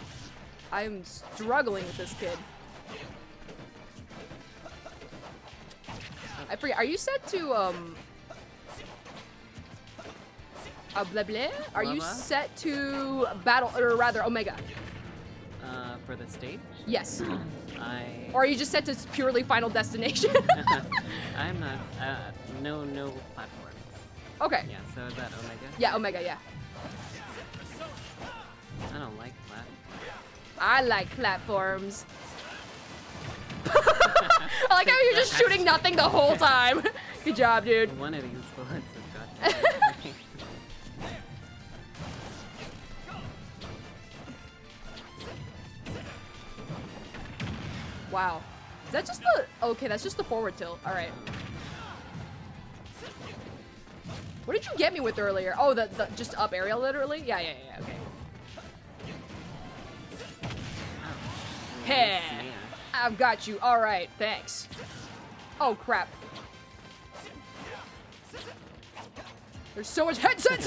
I'm struggling with this kid. I forget, are you set to, Are you set to battle, or rather, Omega? For the stage? Yes. Or are you just set to purely Final Destination? I'm not, no platform. Okay. Yeah, so is that Omega? Yeah, Omega, yeah. I don't like platforms. I like platforms. I like how you're just shooting nothing the whole time. Good job, dude. One of these bullets has got to be. Wow. Is that just the... Okay, that's just the forward tilt. All right. What did you get me with earlier? Oh, the just up aerial, literally? Yeah, okay. Hey! I've got you. All right, thanks. Oh, crap. There's so much head sense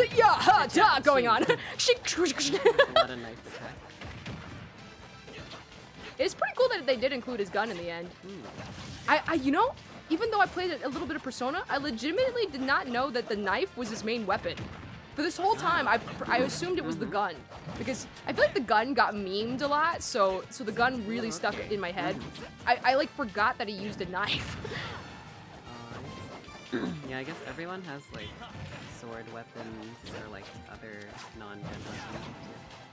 going on. What a nice attack. It's pretty cool that they did include his gun in the end. You know, even though I played a little bit of Persona, I legitimately did not know that the knife was his main weapon. For this whole time, I assumed it was the gun, because I feel like the gun got memed a lot, so the gun really stuck in my head. I like forgot that he used a knife. Yeah, I guess everyone has like sword weapons or like other non-gun weapons.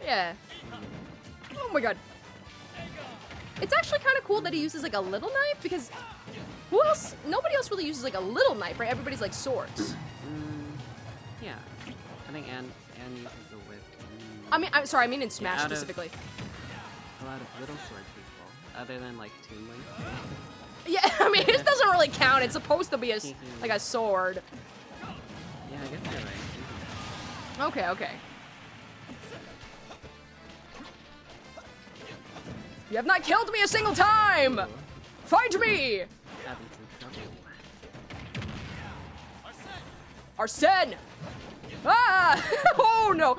Yeah. Oh my god. It's actually kind of cool that he uses like a little knife, because who else? Nobody else really uses like a little knife, right? Everybody's like swords. Yeah. I think Anne uses a whip. I mean in Smash specifically. A lot of little sword people, other than like Toon Link. Yeah, I mean it doesn't really count. It's supposed to be a like a sword. Yeah, I guess you're right. Okay. You have not killed me a single time. Ooh. Find me. Arsene. Ah! Oh no!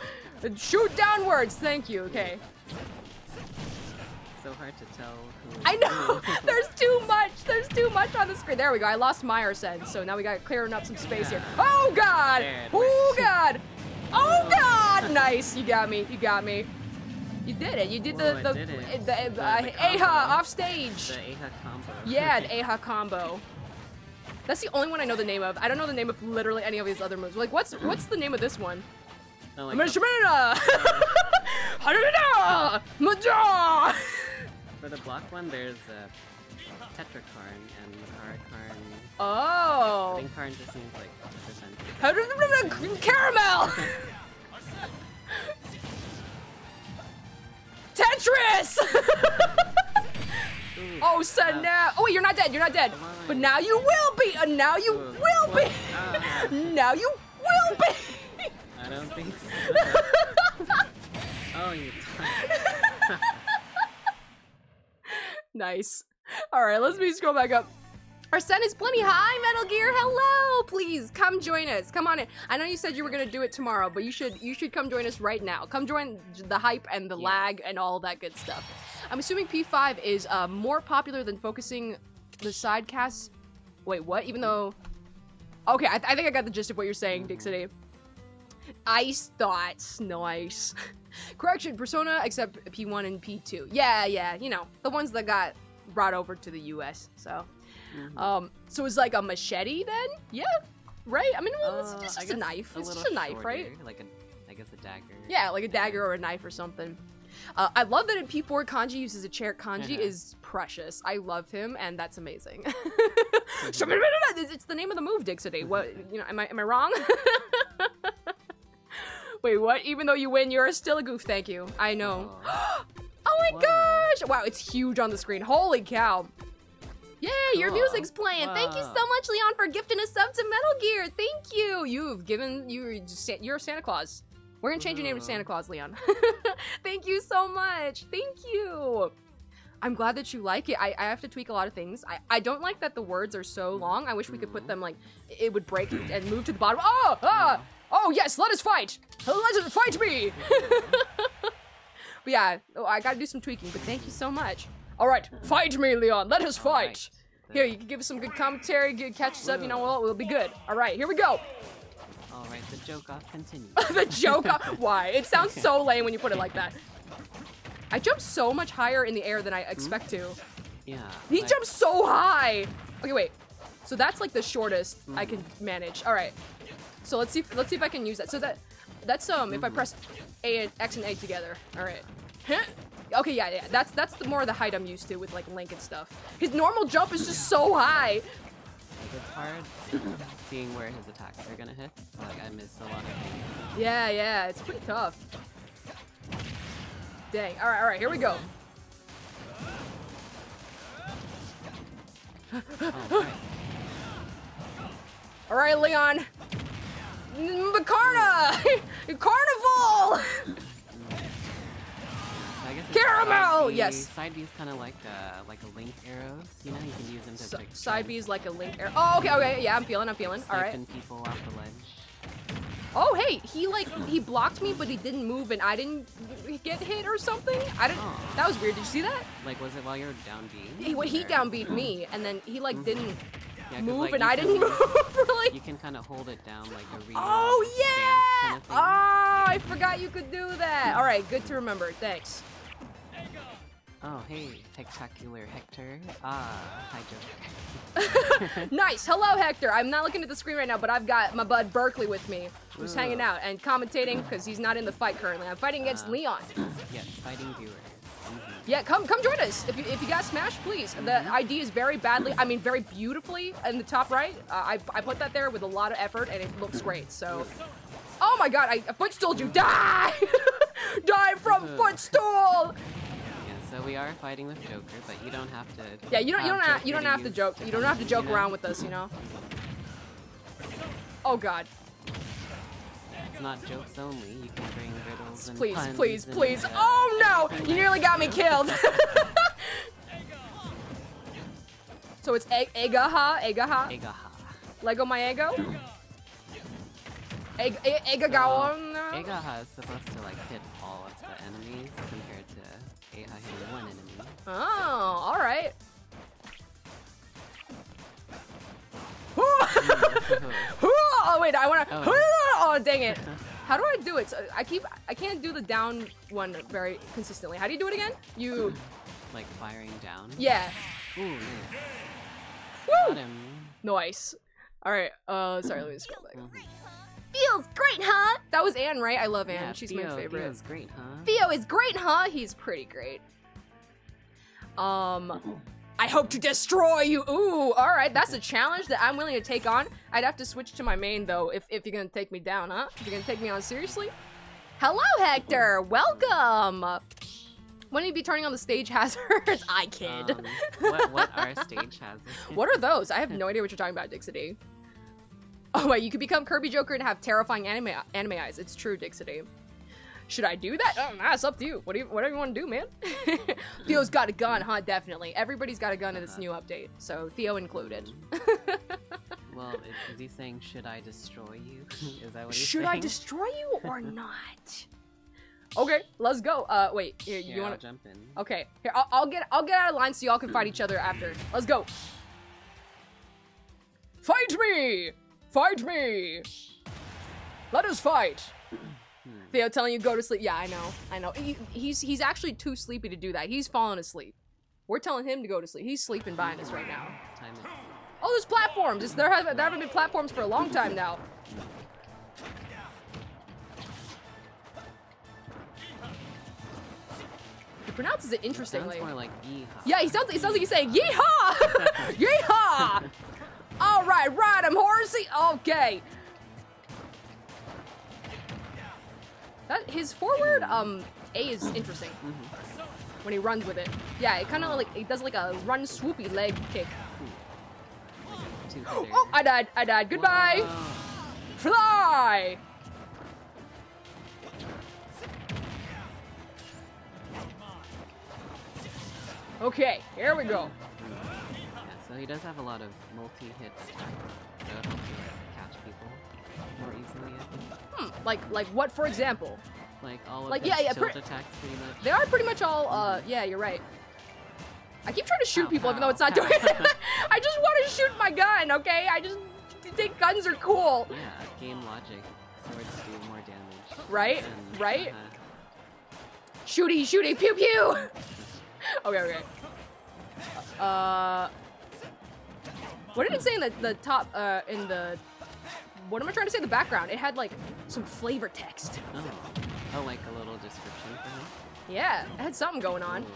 Shoot downwards! Thank you, okay. So hard to tell who. I know! There's too much! There's too much on the screen! There we go, I lost Meyer said, so now we gotta clearing up some space here. Oh god! Oh god! Oh god! Nice! You got me. You did it! You did the Aha off stage! The Aha combo. Yeah, the Aha combo. That's the only one I know the name of. I don't know the name of literally any of these other moves. Like, what's the name of this one? No, like for the block one, there's Tetracarn and Macaracarn. Oh. I think Carn just means like caramel. Tetris. Rosa, no. Oh, wait, you're not dead. You're not dead. But now you will be. And now you will be. Now you will be. I don't think so. Oh, you. Nice. All right, let's maybe scroll back up. Our sun is plenty high, Metal Gear. Hello, please come join us. Come on in. I know you said you were gonna do it tomorrow, but you should come join us right now. Come join the hype and the lag and all that good stuff. I'm assuming P5 is more popular than focusing the sidecasts. Wait, what? Even though, okay, I think I got the gist of what you're saying, Dixity. Ice thoughts, nice. Correction, Persona except P1 and P2. Yeah, yeah, you know, the ones that got brought over to the US, so. Mm-hmm. So it's like a machete then? Yeah, right? I mean, well, it's just a knife. It's just a knife, shorter, right? Like a, I guess a dagger. Yeah, like a dagger or a knife or something. I love that in P4, Kanji uses a chair. Kanji is precious. I love him, and that's amazing. It's the name of the move, Dixity. What, you know, am I wrong? Wait, what? Even though you win, you're still a goof. Thank you. I know. Oh, oh my gosh! Wow, it's huge on the screen. Holy cow. Yeah, your music's playing. Whoa. Thank you so much, Leon, for gifting a sub to Metal Gear. Thank you. You're Santa Claus. We're gonna change your name to Santa Claus, Leon. Thank you so much. Thank you. I'm glad that you like it. I have to tweak a lot of things. I don't like that the words are so long. I wish we could put them like it would break and move to the bottom. Oh, oh yes, let us fight. Let us fight me. But yeah, I gotta do some tweaking. But thank you so much. All right, fight me, Leon. Let us fight. Right. Here, you can give us some good commentary, catch us up. You know, we'll be good. All right, here we go. All right, the joke off continues. The joke off. Why? It sounds so lame when you put it like that. I jumped so much higher in the air than I expect to. Yeah. He jumped so high. Okay, wait. So that's like the shortest I can manage. All right. So let's see if I can use that. So that's if I press A and X and A together. All right. Okay, yeah, that's the more of the height I'm used to with like Link and stuff. His normal jump is just so high. It's hard seeing where his attacks are gonna hit. Like I missed a lot of things. Yeah, yeah, it's pretty tough. Dang. All right, here we go. All right, Leon. Macarna! Carnival! Caramel! Yes. Side B is kind of like a Link arrow. You know, you can use them to pick. Side B is like a Link arrow. Oh, okay, yeah, I'm feeling. All right. People off the ledge. Oh, hey, he blocked me, but he didn't move, and I didn't get hit or something. I didn't. Aww. That was weird. Did you see that? Like, was it while you were down B? He down B'd me, and then he like didn't move, like, and I didn't move. Like, you can kind of hold it down like a. Oh yeah! Kind of thing. Oh, I forgot you could do that. All right, good to remember. Thanks. Oh, hey, spectacular Hector. Ah, hi, Joker. Nice. Hello, Hector. I'm not looking at the screen right now, but I've got my bud Berkeley with me, who's hanging out and commentating because he's not in the fight currently. I'm fighting against Leon. Yes, fighting viewer. Yeah, come join us. If you got smashed, please. The ID is very badly, I mean, very beautifully in the top right. I put that there with a lot of effort, and it looks great, so. Oh my god, I footstooled you. Die! Die from footstool! So we are fighting with Joker, but you don't have to. Yeah, you don't have to joke. You don't have to joke around with us, you know. Oh God. It's not jokes only. You can bring riddles and puns. Please, please, please! Oh no! You nearly got me killed. So it's Egaha. Lego my ego. Egaha is supposed to like hit all of the enemies compared to. One enemy. Oh, all right. Oh wait, I wanna. Oh dang it! How do I do it? So I can't do the down one very consistently. How do you do it again? You. Like firing down. Yeah. Ooh, nice. Woo! Nice. All right. Sorry, let me scroll back. Feels great, huh? That was Anne, right? I love Anne. Yeah, she's my favorite. Feels great, huh? Theo is great, huh? He's pretty great. I hope to destroy you. Ooh, all right. That's a challenge that I'm willing to take on. I'd have to switch to my main, though, if you're going to take me down, huh? If you're going to take me on seriously. Hello, Hector. Welcome. When he'd be turning on the stage hazards, I kid. What are stage hazards? What are those? I have no idea what you're talking about, Dixity. Oh wait, you could become Kirby Joker and have terrifying anime eyes. It's true, Dixity. Should I do that? Oh, nah, it's up to you. Whatever you want to do, man. Theo's got a gun, huh? Definitely. Everybody's got a gun in this new update, so Theo included. Well, is he saying, should I destroy you? Is that what he's saying? Should I destroy you or not? Okay, let's go. Wait, here, you want to jump in? Okay, here, I'll get out of line so y'all can fight each other after. Let's go. Fight me! Fight me! Let us fight! Theo telling you go to sleep. Yeah, I know. I know. He's actually too sleepy to do that. He's falling asleep. We're telling him to go to sleep. He's sleeping behind us right now. Oh, there's platforms! There haven't been platforms for a long time now. He pronounces it interestingly. It sounds more like yeehaw. Yeah, he sounds like he's saying yeehaw! Yeehaw! All right, ride him, horsey. Okay. That his forward A is interesting when he runs with it. Yeah, it kind of like it does like a run swoopy leg kick. Oh, I died! I died! Goodbye! Whoa. Fly! Okay, here we go. Yeah, so he does have a lot of multi-hit attacks, so it helps him catch people more easily, I think. Hmm, like what, for example? Like all of his tilt attacks, pretty much. They are pretty much all, yeah, you're right. I keep trying to shoot people even though it's not doing it. I just want to shoot my gun, okay? I just think guns are cool. Yeah, game logic. Swords do more damage. Right? And, right? Shooty, shooty, pew pew! Okay, okay. What did it say in the top, in the... What am I trying to say in the background? It had, like, some flavor text. Oh, like a little description for him? Yeah, it had something going on. Ooh.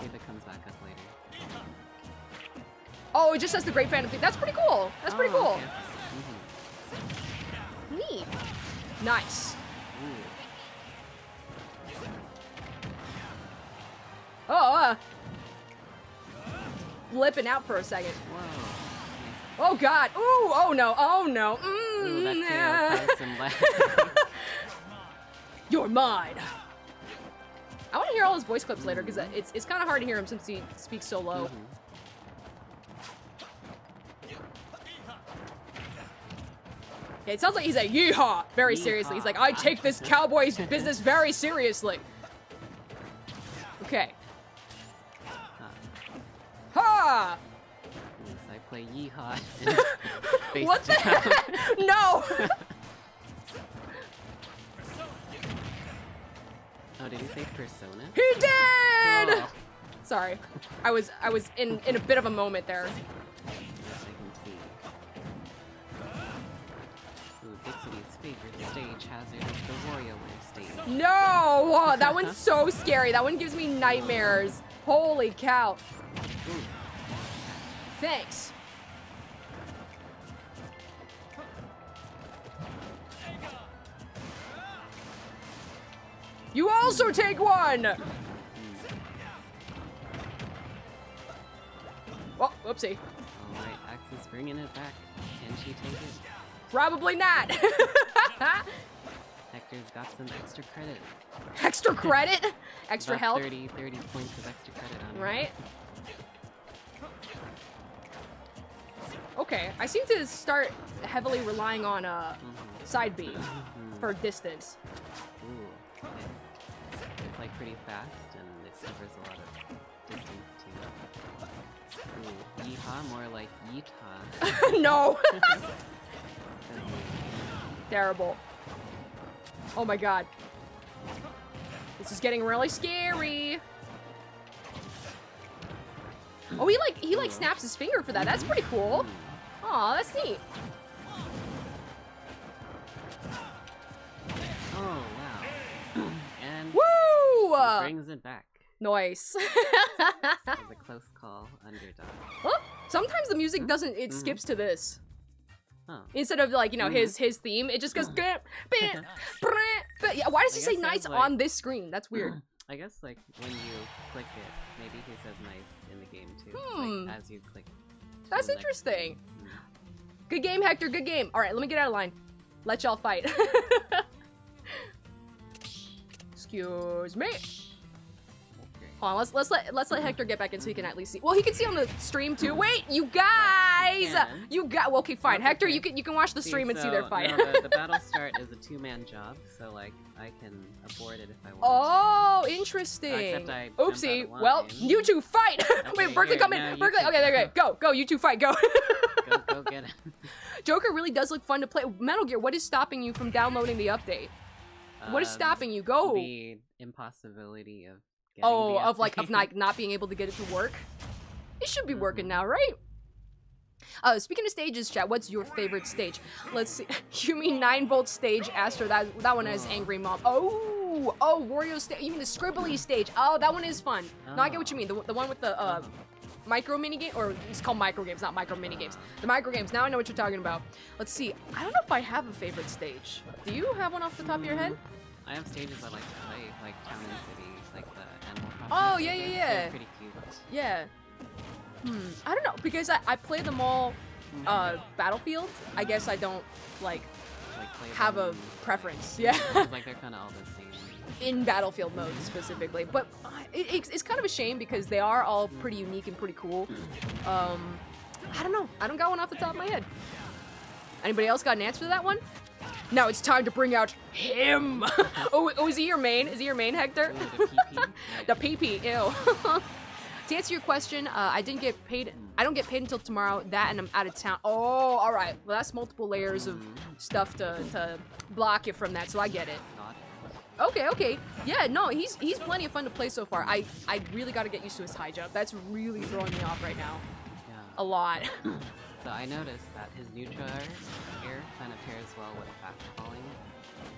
Maybe it comes back up later. Oh, it just says the Great Phantom thing. That's pretty cool. That's pretty cool. Okay. Neat. Nice. Ooh. Oh, flipping out for a second. Whoa. Oh God. Ooh. Oh no. Oh no. Ooh, that You're mine. I want to hear all his voice clips later because it's kind of hard to hear him since he speaks so low. Yeah, it sounds like he's like, yeehaw, very seriously. He's like, I take this cowboy's business very seriously. Okay. Ha! Yes, I play yeehaw. What the heck? No! Oh, did he say Persona? He did! Oh. Sorry. I was in a bit of a moment there. Yes, I can see. Ooh, Dixity's favorite stage hazard is the warrior stage. No! Oh, that one's so scary. That one gives me nightmares. Holy cow. Ooh. Thanks. You also take one! Oh, whoopsie. Alright, Axe is bringing it back. Can she take it? Probably not! Hector's got some extra credit. Extra credit? Extra about health? 30 points of extra credit on right? Okay, I seem to start heavily relying on side B for distance. Ooh. It's like pretty fast and it covers a lot of distance too. Ooh, yeehaw, more like yeehaw. No! Terrible. Oh my god. This is getting really scary. Oh, he like snaps his finger for that. That's pretty cool. Aw, that's neat. Oh. He brings it back. Nice. It's a close call, underdog. Well, sometimes the music doesn't. It skips to this. Huh. Instead of like you know his theme, it just goes. Why does he say nice like... on this screen? That's weird. I guess like when you click it, maybe he says nice in the game too. Like as you click. That's interesting. Good game, Hector. Good game. All right, let me get out of line. Let y'all fight. Excuse me. Okay. Hold on. Let's let Hector get back in so he can at least see. Well, he can see on the stream too. Wait, you guys. You got. Well, okay, fine. Hector, okay. you can watch the stream and see their fight. No, the battle start is a two-man job, so like I can abort it if I want. Oh, interesting. Oopsie. Well, you two fight. Okay, wait, Berkeley, come in. Berkeley. Okay, there you go. Go. You two fight. Go. Go get it. Joker really does look fun to play. Metal Gear, what is stopping you from downloading the update? What is stopping you? Go. The impossibility of getting the update. of not being able to get it to work. It should be working now, right? Speaking of stages, chat, what's your favorite stage? Let's see. You mean 9-volt stage, Astro? That one has Angry Mom. Oh, Wario stage. You mean the scribbly stage? Oh, that one is fun. Oh. No, I get what you mean. The one with the micro minigame, or it's called micro games, not micro minigames. The micro games, now I know what you're talking about. Let's see, I don't know if I have a favorite stage. Do you have one off the top of your head? I have stages I like to play, like Town and City, like the Animal Crossing. Oh, yeah. Pretty cute. Yeah. I don't know, because I play them all, Battlefield. I guess I don't, like have a preference, yeah. Like, they're kind of all the same. In Battlefield mode specifically, but it's kind of a shame because they are all pretty unique and pretty cool. I don't know. I don't got one off the top of my head. Anybody else got an answer to that one? Now it's time to bring out him. oh, is he your main? Is he your main, Hector? The PP. Ew. To answer your question, I didn't get paid. I don't get paid until tomorrow. That, and I'm out of town. Oh, all right. Well, that's multiple layers of stuff to block you from that. So I get it. Okay. Yeah, no, he's plenty of fun to play so far. I really got to get used to his high jump. That's really throwing me off right now. Yeah. A lot. So I noticed that his neutral air kind of pairs well with fast falling.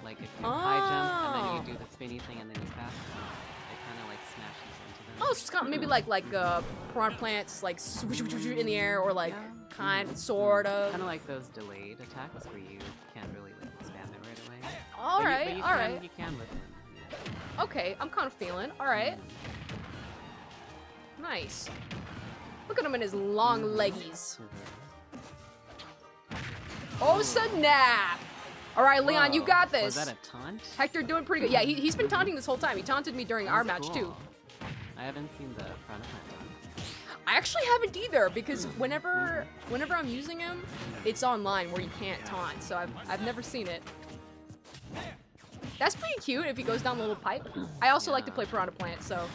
Like if you high jump and then you do the spinny thing and then you fast fall, it kind of like smashes into them. Oh, so it's kind of maybe like piranha plants, like in the air, or like kind of. Kind of like those delayed attacks where you can't really like spam it right away. All right. You can with it. Okay, I'm kind of feeling. All right. Nice. Look at him in his long leggies. Oh, snap! All right, Leon, you got this. Was that a taunt? Hector doing pretty good. Yeah, he's been taunting this whole time. He taunted me during our match, too. I haven't seen the front of my taunt. I actually haven't either, because whenever I'm using him, it's online where you can't taunt, so I've never seen it. That's pretty cute if he goes down the little pipe. I also like to play Piranha Plant, so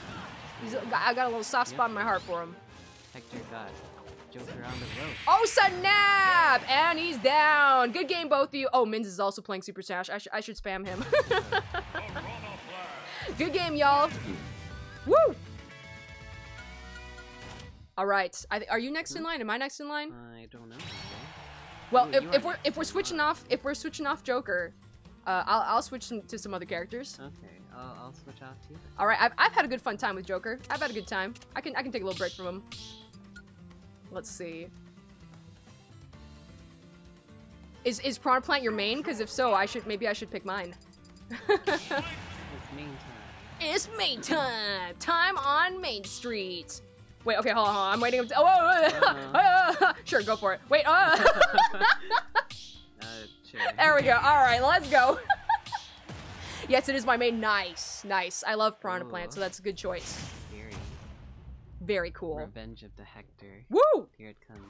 I got a little soft spot in my heart for him. Hector got Joker on the road. Oh, snap! And he's down. Good game, both of you. Oh, Minz is also playing Super Smash. I should spam him. Good game, y'all. Woo! All right. Are you next in line? Am I next in line? I don't know. Okay. Well, ooh, if we're switching off Joker, I'll switch to some other characters. Okay, I'll switch off too. All right, I've had a good fun time with Joker. I've had a good time. I can take a little break from him. Let's see. Is Piranha Plant your main? Because if so, maybe I should pick mine. It's main time. It's main time. Time on Main Street. Wait, okay, hold on. I'm waiting. Sure, go for it. Wait. Sure. There we go. All right, let's go. Yes, it is my main. Nice. I love Piranha Plant, so that's a good choice. Scary. Very cool. Revenge of the Hector. Woo! Here it comes.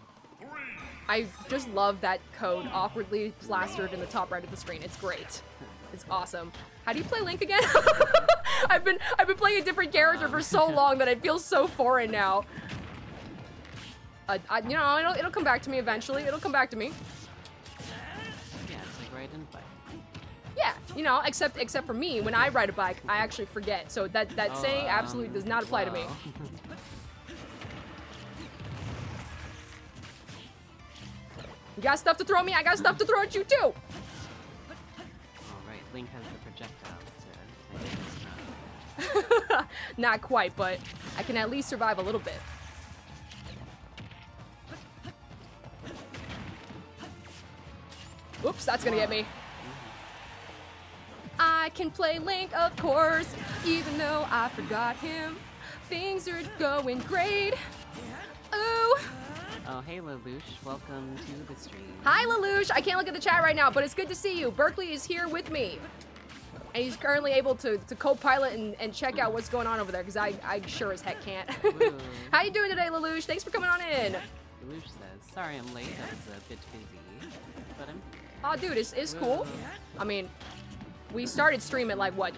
I just love that code awkwardly plastered in the top right of the screen. It's great. It's awesome. How do you play Link again? I've been playing a different character for so long that I feel so foreign now. You know, it'll come back to me eventually. It'll come back to me. Yeah, it's like ride and bike. Yeah, you know, except for me, when I ride a bike, I actually forget. So that saying absolutely does not apply to me. You got stuff to throw me. I got stuff to throw at you too. All right, Link has the projectile. Not quite, but I can at least survive a little bit. Oops, that's gonna get me. I I can play Link, of course, even though I forgot him. Things are going great. Ooh. Oh, hey, Lelouch. Welcome to the stream. Hi, Lelouch. I can't look at the chat right now, but it's good to see you. Berkeley is here with me. And he's currently able to co-pilot and check out what's going on over there, because I sure as heck can't. How you doing today, Lelouch? Thanks for coming on in. Lelouch says, sorry I'm late. I was a bit busy, but I'm... Oh, dude, it's cool. I mean, we started stream at, like, what,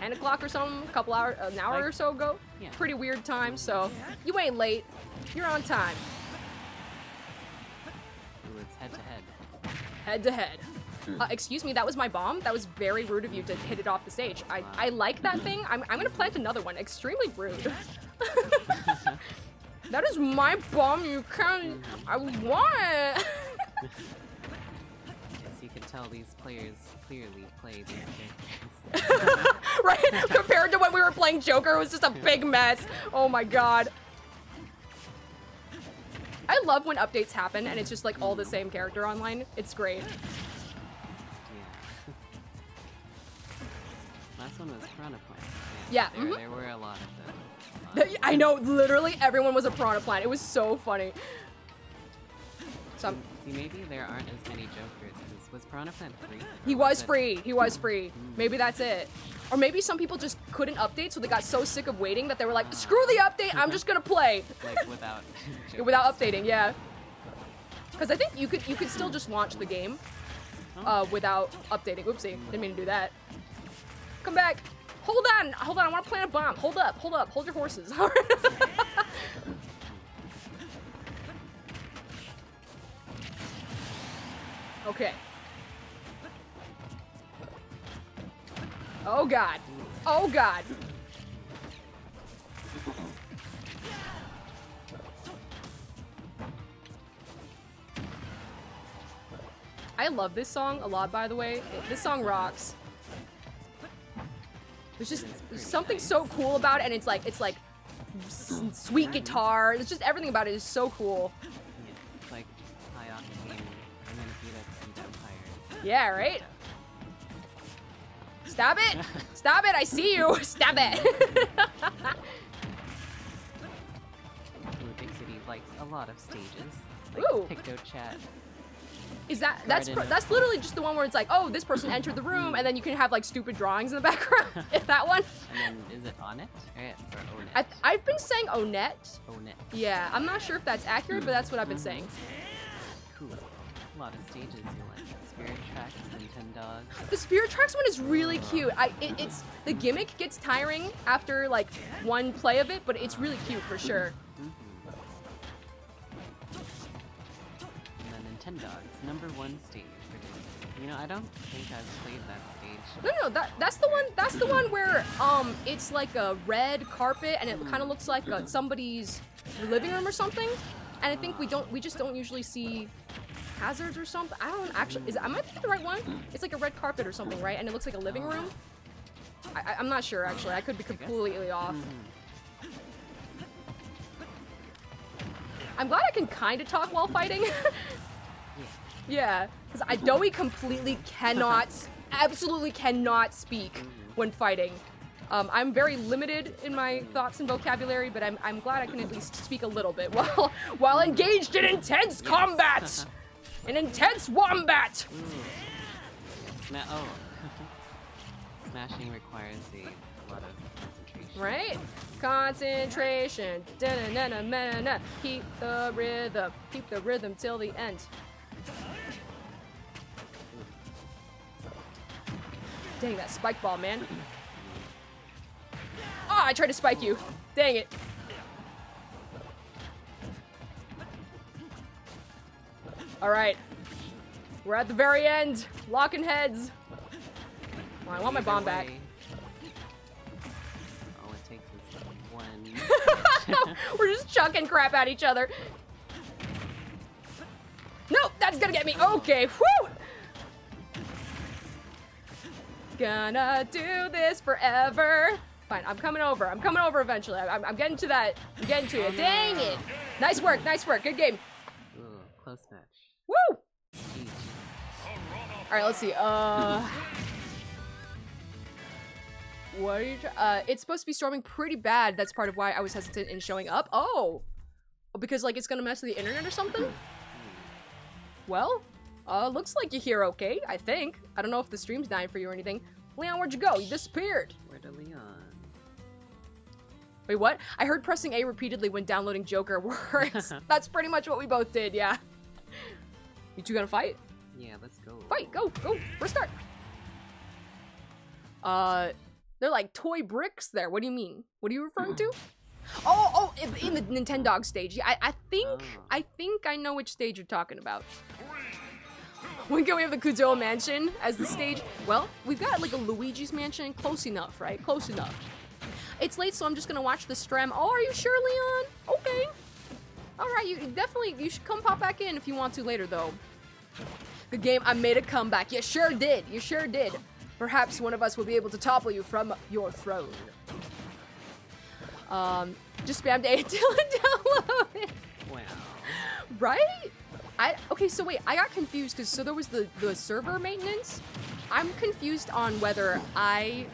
10 o'clock or something? A couple hours, an hour or so ago? Yeah. Pretty weird time, so you ain't late. You're on time. Ooh, it's head-to-head. Head-to-head. Excuse me, that was my bomb? That was very rude of you to hit it off the stage. I like that thing. I'm gonna plant another one. Extremely rude. That is my bomb. You can't... I want it! As you can tell, these players clearly play these games. Right? Compared to when we were playing Joker, it was just a big mess. Oh my god. I love when updates happen and it's just like all the same character online. It's great. Last one was Piranha Plant. Yeah, yeah. There were a lot of them. I know, literally everyone was a Piranha Plant. It was so funny. So see, maybe there aren't as many Jokers. Was Piranha Plant free? He was free. He was free. Maybe that's it. Or maybe some people just couldn't update, so they got so sick of waiting that they were like, screw the update, I'm just gonna play. Like without without updating, yeah. Because I think you could still just launch the game without updating. Oopsie, didn't mean to do that. Come back. Hold on. Hold on. I want to plant a bomb. Hold up. Hold up. Hold your horses. All right. Okay. Oh, God. Oh, God. I love this song a lot, by the way. This song rocks. There's just something so cool about it, and it's like sweet guitar. It's just everything about it is so cool. Yeah, it's like high octane. I'm gonna beat up some vampire. Yeah, right. Stab it! Stab it! I see you! Stab it! Big City likes a lot of stages. Like PictoChat. Is that that's literally just the one where it's like, oh, this person entered the room, and then you can have like stupid drawings in the background. That one. And then is it Onett? I've been saying Onett. Onett. Yeah, I'm not sure if that's accurate, but that's what I've been saying. Cool. A lot of stages you like. Spirit Tracks and Cat-Dog. The Spirit Tracks one is really cute. It's the gimmick gets tiring after like one play of it, but it's really cute for sure. Dog's number one stage for this. You know, I don't think I've played that stage. No, that's the one where it's like a red carpet and it kind of looks like somebody's living room or something. And I think we just don't usually see hazards or something. I don't actually. Am I thinking the right one? It's like a red carpet or something, right? And it looks like a living room. I'm not sure actually. I could be completely off. I'm glad I can kind of talk while fighting. Yeah, because Doey completely cannot, absolutely cannot speak when fighting. I'm very limited in my thoughts and vocabulary, but I'm glad I can at least speak a little bit while engaged in intense combat! An intense wombat! Smashing requires a lot of concentration. Right? Concentration. Da-na-na-na-na-na. Keep the rhythm. Keep the rhythm till the end. Dang, that spike ball, man. Ah, oh, I tried to spike you. Dang it. Alright. We're at the very end. Locking heads. Oh, I want my bomb back. All it takes is one. We're just chucking crap at each other. Nope, that's gonna get me. Okay, whew! Gonna do this forever. Fine, I'm coming over eventually. I'm getting to that. I'm getting to it. Dang it! Nice work. Good game. Ooh, close match. Woo! All right, let's see. word. It's supposed to be storming pretty bad. That's part of why I was hesitant in showing up. Oh, because like it's gonna mess with the internet or something? Well, looks like you're here okay, I think. I don't know if the stream's dying for you or anything. Leon, where'd you go? You disappeared. Where did Leon? Wait, what? I heard pressing A repeatedly when downloading Joker works. That's pretty much what we both did, yeah. You two gonna fight? Yeah, let's go. Fight, go, go, first start. They're like toy bricks there. What do you mean? What are you referring to? Oh, in the Nintendog stage. Yeah, I think I know which stage you're talking about. When can we have the Kudoa Mansion as the stage? Well, we've got like a Luigi's Mansion. Close enough, right? Close enough. It's late, so I'm just gonna watch the stream. Oh, are you sure, Leon? Okay. All right, you should come pop back in if you want to later, though. Good game, I made a comeback. You sure did, you sure did. Perhaps one of us will be able to topple you from your throne. Just spammed A until I download it. Wow. Right? Okay, so wait, I got confused because there was the server maintenance. I'm confused on whether I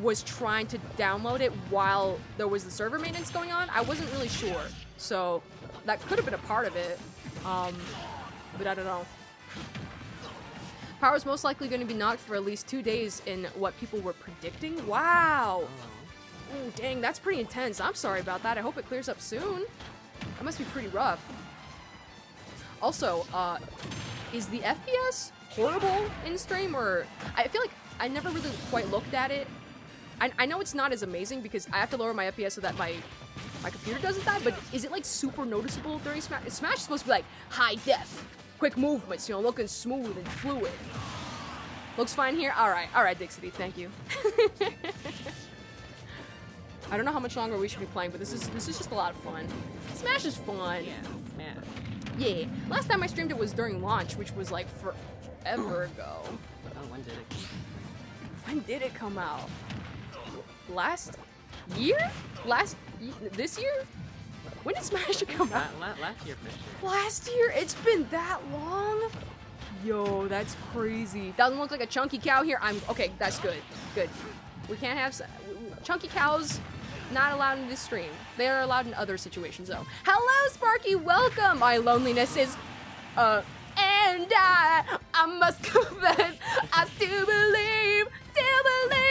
was trying to download it while there was the server maintenance going on. I wasn't really sure. So that could have been a part of it. But I don't know. Power's most likely going to be knocked for at least 2 days in what people were predicting. Wow. Ooh, dang, that's pretty intense. I'm sorry about that. I hope it clears up soon. That must be pretty rough. Also, is the FPS horrible in stream, or... I feel like I never really quite looked at it. I know it's not as amazing because I have to lower my FPS so that my computer doesn't die, but is it like super noticeable during Smash? Smash is supposed to be like high def, quick movements, you know, looking smooth and fluid. Looks fine here? All right, Dixity, thank you. I don't know how much longer we should be playing, but this is just a lot of fun. Smash is fun. Yeah, Smash. Yeah. Last time I streamed it was during launch, which was like forever ago. Oh, when did it come out? When did it come out? Last year? This year? When did Smash come out? Last year, for sure. Last year? It's been that long? Yo, that's crazy. Doesn't look like a chunky cow here. Okay, that's good. Good. We can't have chunky cows. Not allowed in this stream. They are allowed in other situations, though. Hello, Sparky. Welcome. My loneliness is, and I must confess, I still believe, still believe.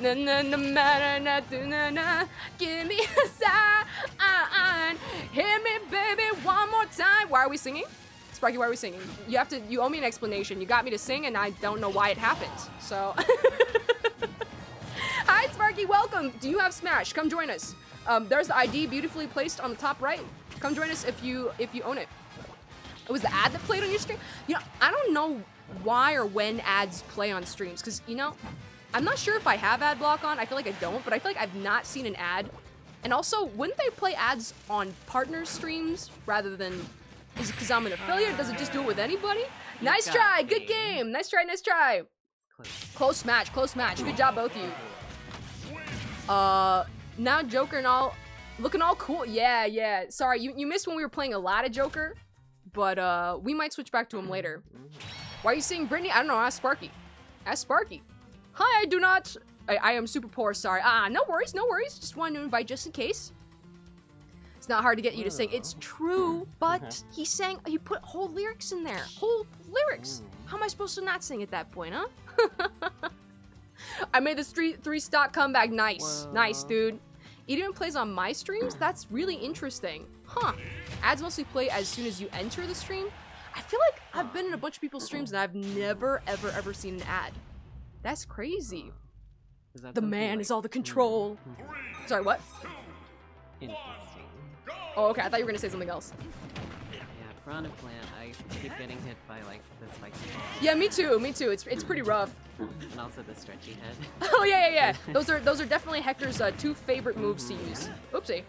Na na na na na na na. Give me a sign. Hit me, baby, one more time. Why are we singing, Sparky? Why are we singing? You have to. You owe me an explanation. You got me to sing, and I don't know why it happened. So. Hi, Sparky, welcome. Do you have Smash? Come join us. There's the ID beautifully placed on the top right. Come join us if you own it. It was the ad that played on your stream. You know, I don't know why or when ads play on streams, because, you know, I'm not sure if I have ad block on. I feel like I don't, but I feel like I've not seen an ad. And also, wouldn't they play ads on partner streams rather than... Is it because I'm an affiliate? Does it just do it with anybody? Nice try, good game. Nice try, nice try. Close match, close match. Good job, both of you. Now Joker and all, looking all cool. Yeah, yeah. Sorry, you missed when we were playing a lot of Joker, but we might switch back to him later. Why are you seeing Brittany? I don't know. Ask Sparky. Ask Sparky. Hi, I do not. I am super poor. Sorry. No worries, no worries. Just wanted to invite just in case. It's not hard to get you to sing. It's true, but he sang. He put whole lyrics in there. Whole lyrics. How am I supposed to not sing at that point, huh? I made the three-stock comeback. Nice. Whoa. Nice, dude. It even plays on my streams? That's really interesting. Huh. Ads mostly play as soon as you enter the stream. I feel like I've been in a bunch of people's streams and I've never, ever, ever seen an ad. That's crazy. That the man is all the control. Sorry, what? Interesting. Oh, okay. I thought you were going to say something else. Yeah, Piranha Plant, I keep getting hit by, like, the spiky ball. Yeah, me too. Me too. It's pretty rough. And also the stretchy head. Oh yeah, yeah, yeah. Those are definitely Hector's two favorite moves to use. Oopsie.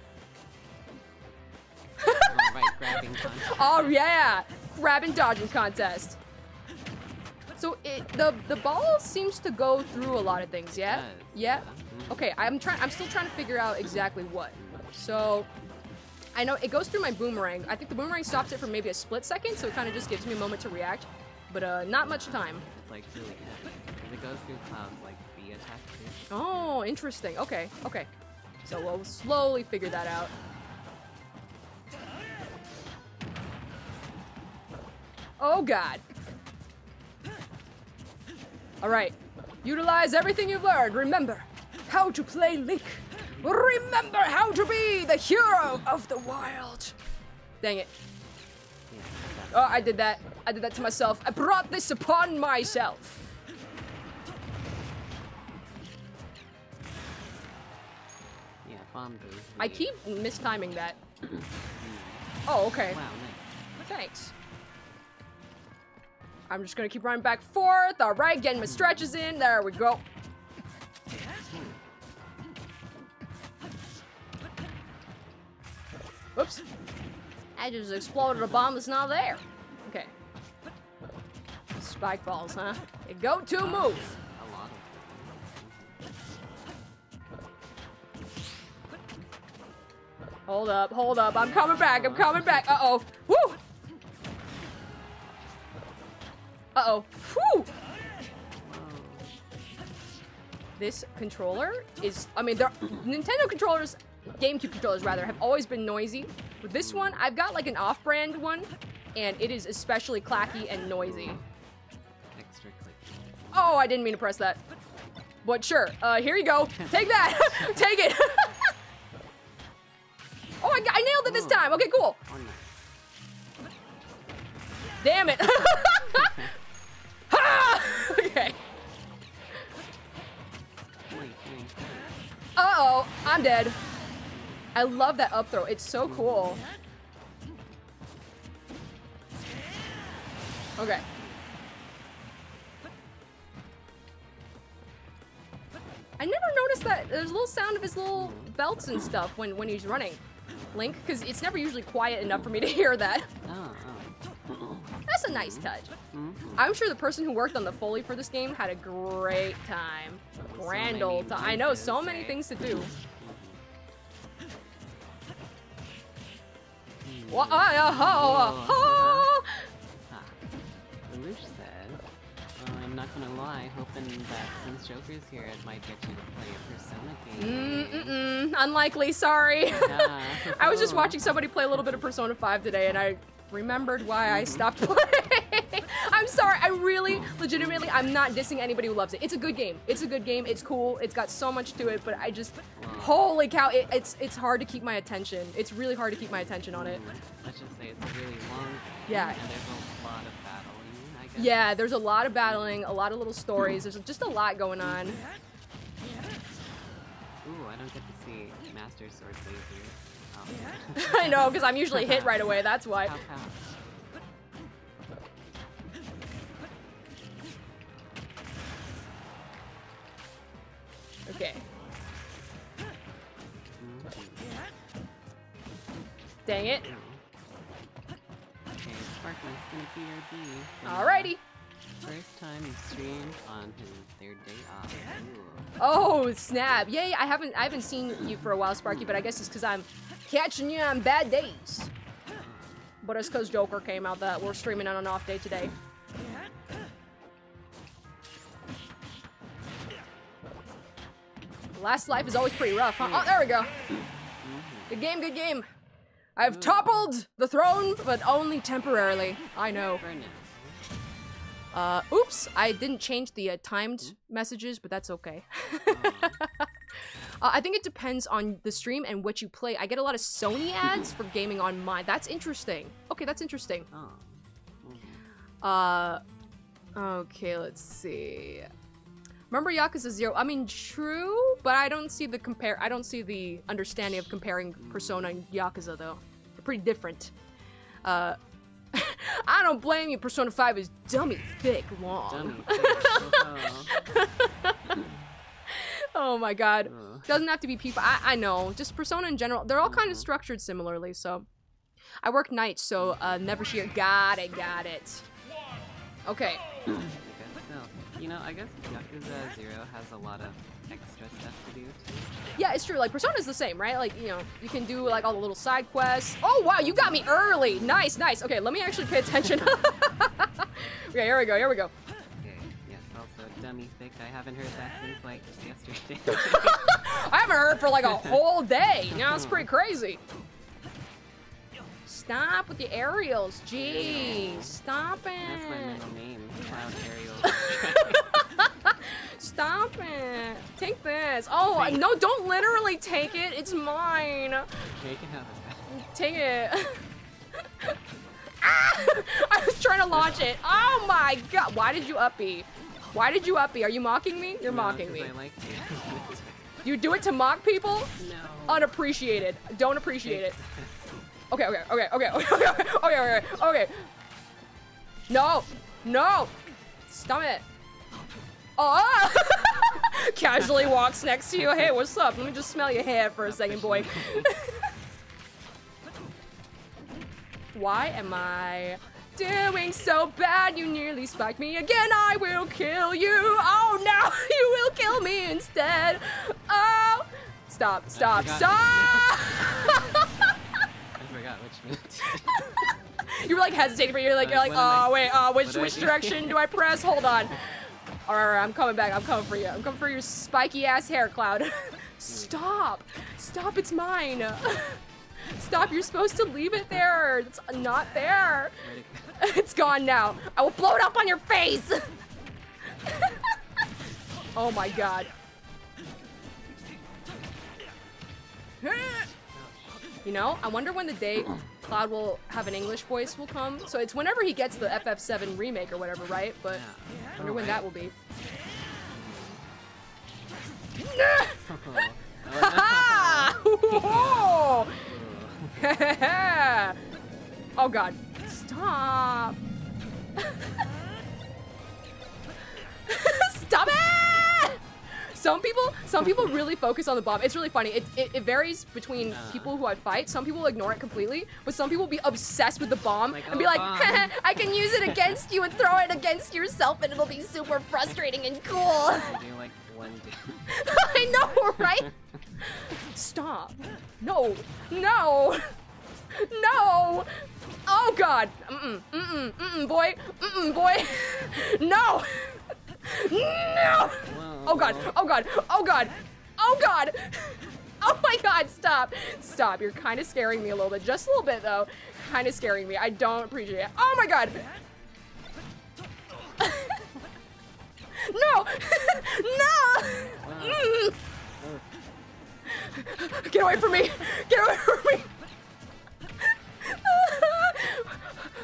Oh, right, grabbing contest. Oh yeah, grab and dodging contest. So the ball seems to go through a lot of things. Yeah, yeah. Okay, I'm still trying to figure out exactly what. So I know it goes through my boomerang. I think the boomerang stops it for maybe a split second, so it kind of just gives me a moment to react, but not much time. It's like really good. It goes through Cloud's like beam you guys have to. Oh, interesting. Okay, okay. So we'll slowly figure that out. Oh god. Alright. Utilize everything you've learned. Remember how to play Link. Remember how to be the hero of the wild. Dang it. Oh, I did that. I did that to myself. I brought this upon myself. Yeah, bomb boo. I keep mistiming that. Oh, okay. Wow, nice. Thanks. I'm just gonna keep running back forth. All right, getting my stretches in. There we go. Whoops. I just exploded a bomb that's not there. Okay. Spike balls, huh? A go-to move. Hold up, hold up. I'm coming back, I'm coming back. Uh-oh. Woo! Uh-oh. Whew! This controller is... I mean, Nintendo controllers... GameCube controllers, rather, have always been noisy. With this one, I've got, like, an off-brand one, and it is especially clacky and noisy. Extra clicky. Oh, I didn't mean to press that. But sure. Here you go. Take that! Take it! Oh, I nailed it this time! Okay, cool. Damn it! Okay. Uh-oh, I'm dead. I love that up throw. It's so cool. Okay. I never noticed that there's a little sound of his little belts and stuff when he's running, Link, because it's never usually quiet enough for me to hear that. That's a nice touch. I'm sure the person who worked on the Foley for this game had a great time. Grand old time. I know, so many things to do. Lelouch said, I'm not gonna lie, hoping that since Joker's here, it might get you to play a Persona game. Unlikely, sorry. I was just watching somebody play a little bit of Persona 5 today, and I remembered why I stopped playing. I'm sorry, I really, legitimately, I'm not dissing anybody who loves it. It's a good game. It's a good game. It's cool. It's got so much to it, but I just, holy cow, it's hard to keep my attention. It's really hard to keep my attention on it. Let's just say it's really long. Yeah. And there's a lot of battling, I guess. Yeah, there's a lot of battling, a lot of little stories. There's just a lot going on. Ooh, I don't get to see Master Sword laser. I know, because I'm usually hit right away, that's why. Okay. Dang it. Okay, Sparkman's gonna be your B. Alrighty. First time you streamed on his third day off. Ooh. Oh, snap. Yay, I haven't seen you for a while, Sparky, but I guess it's because I'm catching you on bad days. But it's because Joker came out that we're streaming on an off day today. Last life is always pretty rough, huh? Oh, there we go. Good game, good game. I've toppled the throne, but only temporarily. I know. Oops, I didn't change the timed messages, but that's okay. I think it depends on the stream and what you play. I get a lot of Sony ads for gaming on mine. That's interesting. Okay, that's interesting. Okay, let's see. Remember Yakuza 0? I mean, true, but I don't see the understanding of comparing Persona and Yakuza, though. They're pretty different. I don't blame you. Persona 5 is dummy thick long. Dummy thick. Oh my god. Doesn't have to be people. I know. Just Persona in general. They're all kind of structured similarly, so. I work nights, so never sheer. Got it, got it. Okay. I guess so. You know, I guess Yakuza 0 has a lot of extra stuff to do, too. Yeah, it's true. Like, Persona's the same, right? Like, you know, you can do, like, all the little side quests. Oh, wow, you got me early. Nice, nice. Okay, let me actually pay attention. Okay, here we go, here we go. Okay, yes, also dummy sick. I haven't heard that since like yesterday. I haven't heard for like a whole day. You know, it's pretty crazy. Stop with the aerials. Jeez, stop it. That's my middle name, Cloud Aerials. Stop it. Take this. Oh, no, don't literally take it. It's mine. Take it. Take it. Ah! I was trying to launch it. Oh my god. Why did you uppy? Why did you uppy? Are you mocking me? You're mocking me. I like you. You do it to mock people? No. Unappreciated. Don't appreciate it. Okay. No. No. Stop it. Oh! Casually walks next to you. Hey, what's up? Let me just smell your hair for a second, boy. Why am I doing so bad? You nearly spiked me again. I will kill you. Oh, now you will kill me instead. Oh, stop, stop, stop. I forgot which move. You were like hesitating, but you're like, oh, wait, which direction do I press? Hold on. All right, I'm coming back. I'm coming for you. I'm coming for your spiky ass hair, Cloud. Stop. Stop, it's mine. Stop, you're supposed to leave it there. It's not there. It's gone now. I will blow it up on your face. Oh my god. You know, I wonder when the day Cloud will have an English voice will come. So it's whenever he gets the FF7 remake or whatever, right? But I wonder when that will be. Ha ha! Oh god. Stop! Stop it! Some people really focus on the bomb. It's really funny. It varies between people who I fight. Some people ignore it completely, but some people be obsessed with the bomb and be like, I can use it against you and throw it against yourself and it'll be super frustrating and cool. I know, right? Stop. No. No. No. Oh, God. Mm-mm. Mm-mm. Mm-mm, boy. Mm-mm, boy. No. No. Oh, God. Oh, God. Oh, God. Oh, God. Oh, my God. Stop. Stop. You're kind of scaring me a little bit. Just a little bit, though. Kind of scaring me. I don't appreciate it. Oh, my God. No! No! Mm. Get away from me! Get away from me!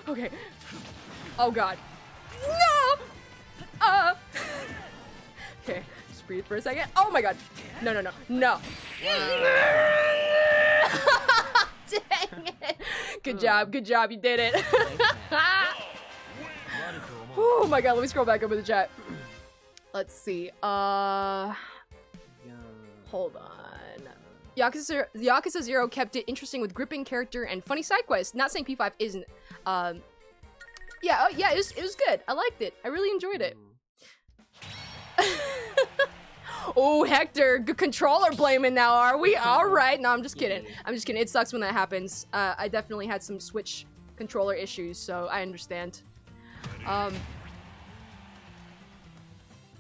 Okay. Oh god. No! Okay, just breathe for a second. Oh my god! No, no, no, no! Dang it! Good job, you did it! Oh my god, let me scroll back up in the chat. Let's see. Hold on. Yakuza 0 kept it interesting with gripping character and funny side quests. Not saying P5 isn't. Yeah, yeah, it was good. I liked it. I really enjoyed it. Oh, Hector, good controller blaming now, are we? All right. No, I'm just kidding. I'm just kidding. It sucks when that happens. I definitely had some Switch controller issues, so I understand.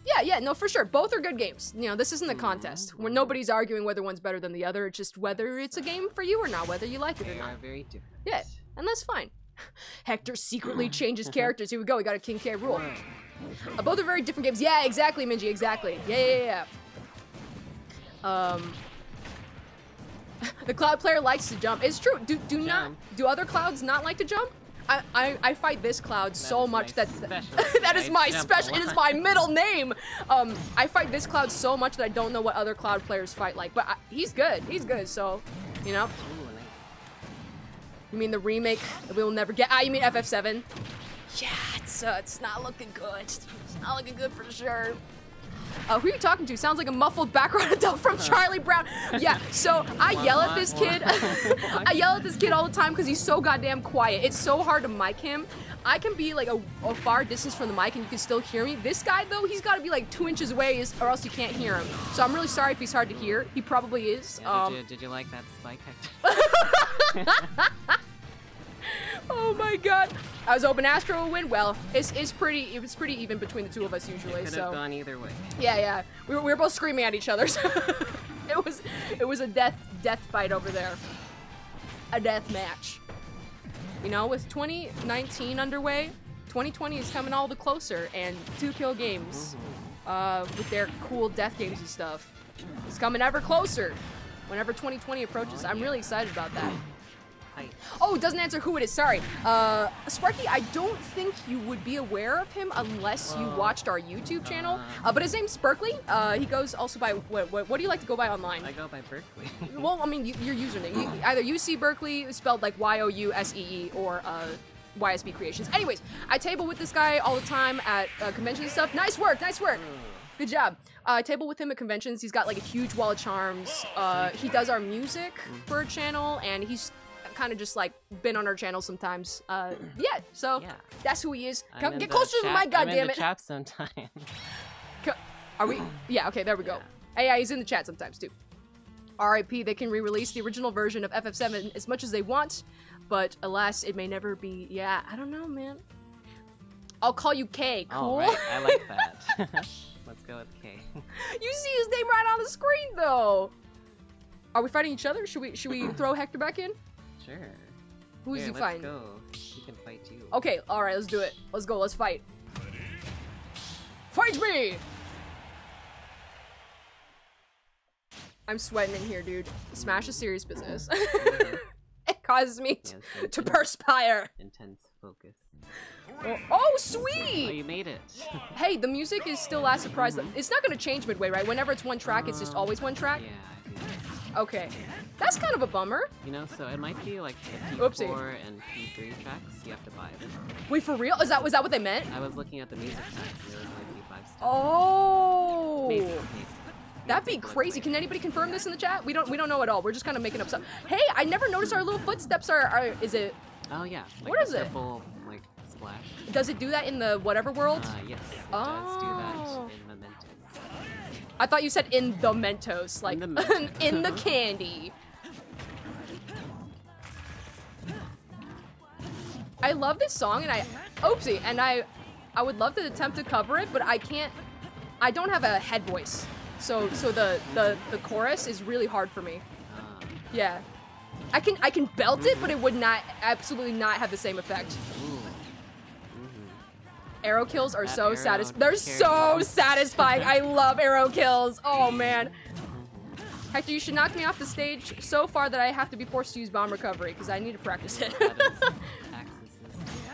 Yeah, yeah, no, for sure. Both are good games. You know, this isn't a contest where nobody's arguing whether one's better than the other. It's just whether it's a game for you or not, whether you like it or not. Very different. Yeah, and that's fine. Hector secretly changes characters. Here we go. We got a King K rule. Both are very different games. Yeah, exactly, Minji. Exactly. Yeah. The Cloud player likes to jump. It's true. Do other Clouds not like to jump? I fight this Cloud that so much that that is my special. It is my middle name. I fight this Cloud so much that I don't know what other Cloud players fight like. But he's good. He's good. So, you know. You mean the remake that we will never get? Ah, you mean FF7? Yeah, it's not looking good. It's not looking good for sure. Who are you talking to? Sounds like a muffled background adult from Charlie Brown. Yeah, so I yell at this kid. I yell at this kid all the time because he's so goddamn quiet. It's so hard to mic him. I can be like a far distance from the mic and you can still hear me. This guy though, he's got to be like 2 inches away or else you can't hear him. So I'm really sorry if he's hard to hear. He probably is. Yeah, did you like that spike? Oh my god. I was hoping Astro would win. Well, it was pretty even between the two of us usually. It could have gone either way. Yeah, yeah. We were both screaming at each other. So it was a death fight over there. A death match. You know, with 2019 underway, 2020 is coming all the closer, and 2Kill Games, with their cool death games and stuff, is coming ever closer. Whenever 2020 approaches, I'm really excited about that. Oh, it doesn't answer who it is, sorry. Sparky, I don't think you would be aware of him unless you watched our YouTube channel. But his name's Berkeley. He goes also by, what do you like to go by online? I go by Berkeley. Well, I mean, your username. Either UC Berkeley, spelled like Y-O-U-S-E-E, or YSB Creations. Anyways, I table with this guy all the time at conventions and stuff. Nice work, nice work. Good job. I table with him at conventions. He's got like a huge wall of charms. He does our music for a channel, and he's kind of just like been on our channel sometimes. Yeah, so yeah. That's who he is. Come get closer to my goddamn it. Chat sometimes. Are we? Yeah, okay, there we go. Yeah. Hey, yeah, he's in the chat sometimes too. R.I.P. They can re-release the original version of FF7 as much as they want, but alas, it may never be. Yeah, I don't know, man. I'll call you K. Cool. Right. I like that. Let's go with K. You see his name right on the screen, though. Are we fighting each other? Should we throw Hector back in? Sure. Who's you fighting? Let's go. He can fight you. Okay, alright, let's do it. Let's go, let's fight. Ready? Fight me! I'm sweating in here, dude. Smash is serious business. It causes me to perspire. Intense focus. Oh, sweet! Oh, you made it. Hey, the music is still Last Surprise. It's not gonna change midway, right? Whenever it's one track, it's just always one track? Yeah, I think so. Okay. That's kind of a bummer. You know, so it might be like the P4 and P3 tracks you have to buy. Wait, for real? Was that what they meant? I was looking at the music tracks. There was like P5 stuff. Oh. Maybe. That'd be crazy. Can anybody confirm this in the chat? We don't know at all. We're just kind of making up stuff. Hey, I never noticed our little footsteps are is it? Oh yeah. Like what is it? Triple, like splash. Does it do that in the whatever world? Yes. It does do that in Mementos. I thought you said in the Mentos, like in the, in the candy. I love this song, and I would love to attempt to cover it, but I can't. I don't have a head voice, so the chorus is really hard for me. Yeah, I can belt it, but it would absolutely not have the same effect. Arrow kills are so satisfying. They're so satisfying. I love arrow kills. Oh man, Hector, you should knock me off the stage so far that I have to be forced to use bomb recovery because I need to practice it.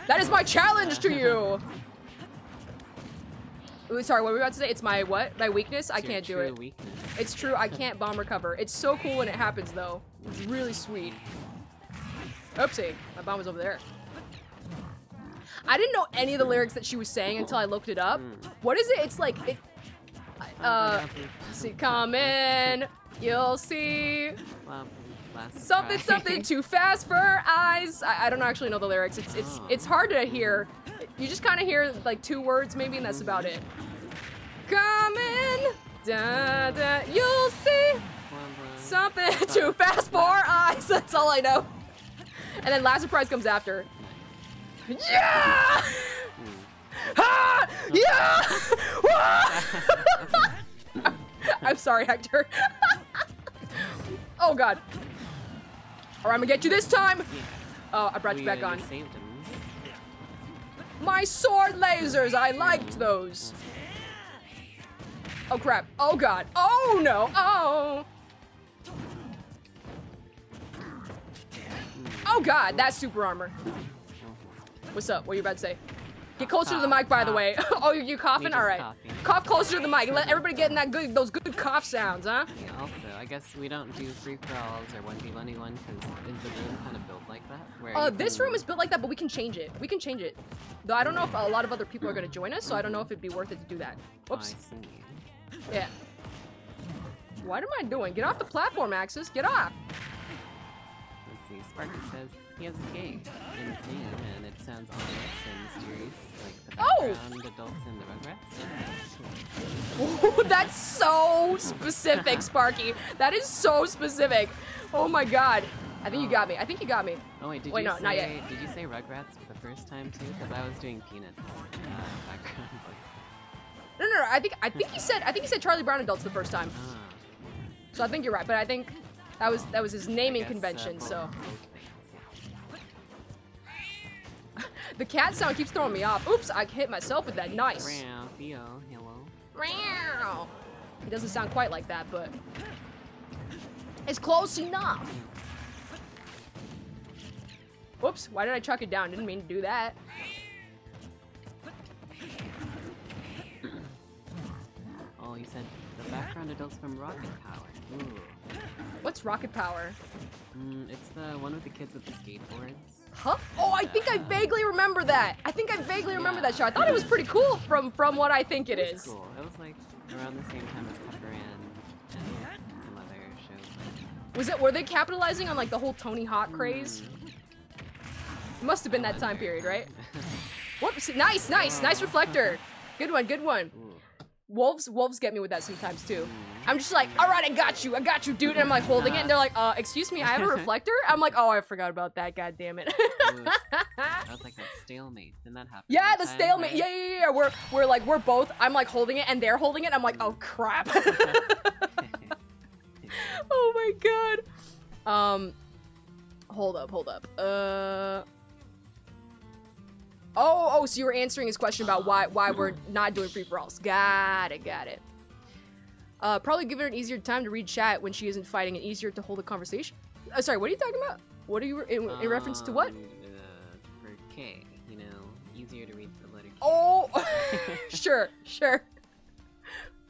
That is my challenge to you. Ooh, sorry, what were we about to say? It's my what? My weakness? I can't do it. It's true. I can't bomb recover. It's so cool when it happens though. It's really sweet. Oopsie, my bomb was over there. I didn't know any of the lyrics that she was saying until I looked it up. What is it? It's like, see, come in, you'll see something, something too fast for her eyes. I don't actually know the lyrics. It's hard to hear. You just kind of hear like two words maybe, and that's about it. Come in, da, da, you'll see something too fast for her eyes. That's all I know. And then Last Surprise comes after. Yeah! Ah! Yeah! I'm sorry, Hector. Oh god. Alright, I'm gonna get you this time! Oh, I brought you back on. My sword lasers! I liked those! Oh crap. Oh god. Oh no! Oh! Oh god, that's super armor. What's up? What are you about to say? Get closer to the mic, by the way. Oh, you coughing? All right. Cough closer to the mic. Let everybody get in that those good cough sounds, huh? Yeah, also, I guess we don't do free-for-alls or 1v1v1 because is the room kind of built like that? Where this room is built like that, but we can change it. We can change it. Though I don't know if a lot of other people are going to join us, so I don't know if it'd be worth it to do that. Whoops. I see. Yeah. What am I doing? Get off the platform, Axis. Get off. Let's see. Sparky says he has a game in his name, and it sounds ominous and mysterious, like the background, adults, and the Rugrats. Oh, that's so specific, Sparky. That is so specific. Oh my god. I think you got me. I think you got me. Oh wait, did you say, not yet. Did you say Rugrats for the first time too? Because I was doing Peanuts background. No, no, no. I think he said Charlie Brown Adults the first time. So I think you're right, but I think that was his naming convention. So. The cat sound keeps throwing me off. Oops, I hit myself with that. Nice. Meow, Theo, hello. Meow. It doesn't sound quite like that, but it's close enough. Whoops, why did I chuck it down? Didn't mean to do that. Oh, you said the background adults from Rocket Power. Ooh. What's Rocket Power? It's the one with the kids with the skateboards. Huh? Oh, I think I vaguely remember that. I think I vaguely remember that show. I thought it was pretty cool from what I think it is. Cool. It was like around the same time as Pepper and some other shows. Was it? Were they capitalizing on like the whole Tony Hawk craze? It must have been that time period, right? Whoops! Nice, nice, nice reflector. Good one, good one. Wolves get me with that sometimes too. I'm just like, all right, I got you, dude. And I'm like holding it, and they're like, excuse me, I have a reflector? I'm like, oh, I forgot about that, god damn it. That was like that stalemate, didn't that happen? Yeah, the stalemate, right? yeah. We're like, we're both, I'm like holding it, and they're holding it, I'm like, oh crap. Oh my god. Hold up. Oh, so you were answering his question about why we're not doing free-for-alls. Got it. Probably give her an easier time to read chat when she isn't fighting and easier to hold a conversation. Sorry, what are you talking about? What are you in reference to what? For K, you know, easier to read the letter K. Oh, sure.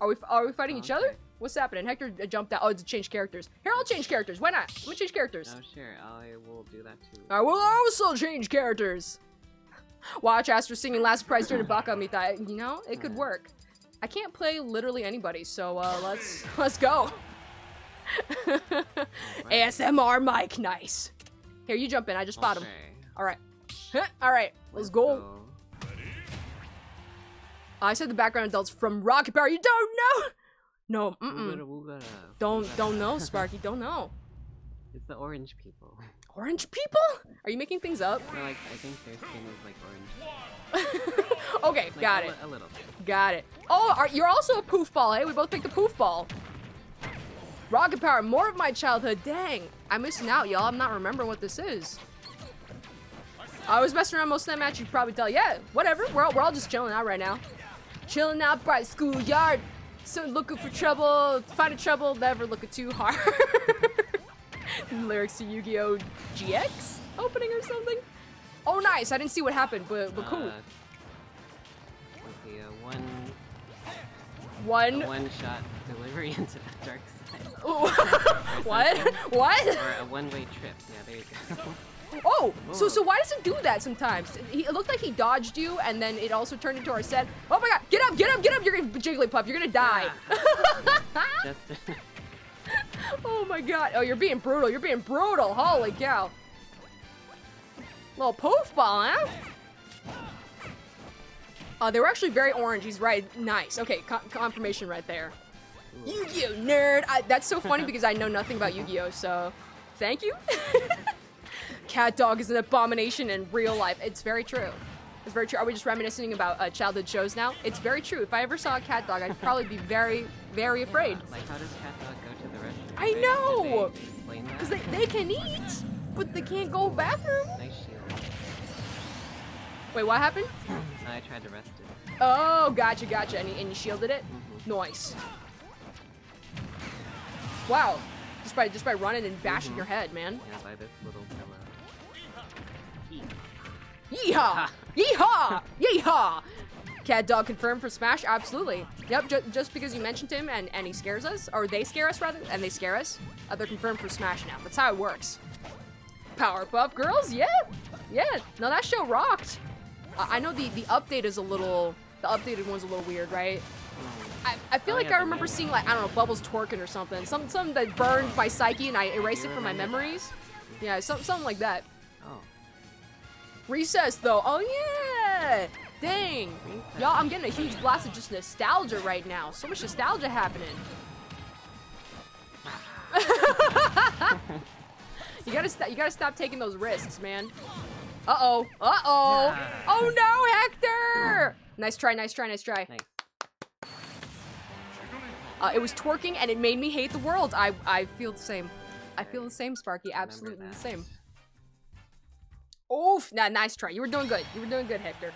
Are we fighting each other? What's happening? Hector jumped out. Oh, it's changed characters. Here, I'll change characters. Why not? I'm gonna change characters. Oh, sure. I will do that too. I will also change characters. Watch Astro singing Last Surprise during Bakamita. You know, it could work. I can't play literally anybody, so let's go. Right. ASMR mic, nice. Here, you jump in. I just spot him. Alright. Alright, let's go. I said the background adults from Rocket Power. You don't know? No, Don't know, Sparky. Don't know. It's the orange people. Orange people? Are you making things up? No, like, I think their skin is like orange. Okay, like, got it. A little bit. Got it. Oh, you're also a poof ball, eh? We both picked the poof ball. Rocket Power, more of my childhood. Dang, I'm missing out, y'all. I'm not remembering what this is. I was messing around most of that match. You can probably tell. Yeah, whatever. We're all just chilling out right now. Chilling out by schoolyard. So looking for trouble. Finding trouble. Never looking too hard. Lyrics to Yu-Gi-Oh! GX opening or something? Oh, nice. I didn't see what happened, but cool. Let's see, a one-shot delivery into the dark side. What? What? Or a one-way trip. Yeah, there you go. Oh, so why does it do that sometimes? It looked like he dodged you, and then it also turned into our set. Oh my god! Get up! You're gonna Jigglypuff. You're gonna die. Yeah. Just... Oh my god. Oh, you're being brutal. Holy cow. Little poof ball, huh? They were actually very orange. He's right. Nice. Okay, confirmation right there. Yu-Gi-Oh, nerd. That's so funny because I know nothing about Yu-Gi-Oh, so thank you. Cat-Dog is an abomination in real life. It's very true. It's very true. Are we just reminiscing about childhood shows now? It's very true. If I ever saw a cat-dog, I'd probably be very, very afraid. Yeah, like, how does cat-dog go to the restroom? I know! Because they can eat, but they can't go bathroom. Nice shield. Wait, what happened? I tried to rest it. Oh, gotcha. And you shielded it? Mm-hmm. Nice. Wow. Just by running and bashing your head, man. Yeah, by this little pillow. Yeehaw! Yeehaw! Yeehaw! Cat-Dog confirmed for Smash? Absolutely. Yep, just because you mentioned him and he scares us, or they scare us rather, and they scare us, they're confirmed for Smash now. That's how it works. Powerpuff Girls? Yeah! Yeah, no, that show rocked. I know the updated one's a little weird, right? I feel like I remember seeing, like, I don't know, Bubbles twerking or something. Something that burned my psyche and I erased it from my memories. That? Yeah, something like that. Oh. Recess, though. Oh, yeah! Dang. Y'all, I'm getting a huge blast of just nostalgia right now. So much nostalgia happening. You gotta stop taking those risks, man. Uh-oh. Uh-oh. Oh no, Hector! Nice try, nice try, nice try. Thanks. It was twerking and it made me hate the world. I feel the same. I feel the same, Sparky. Absolutely the same. Oof! Nah, nice try. You were doing good. You were doing good, Hector.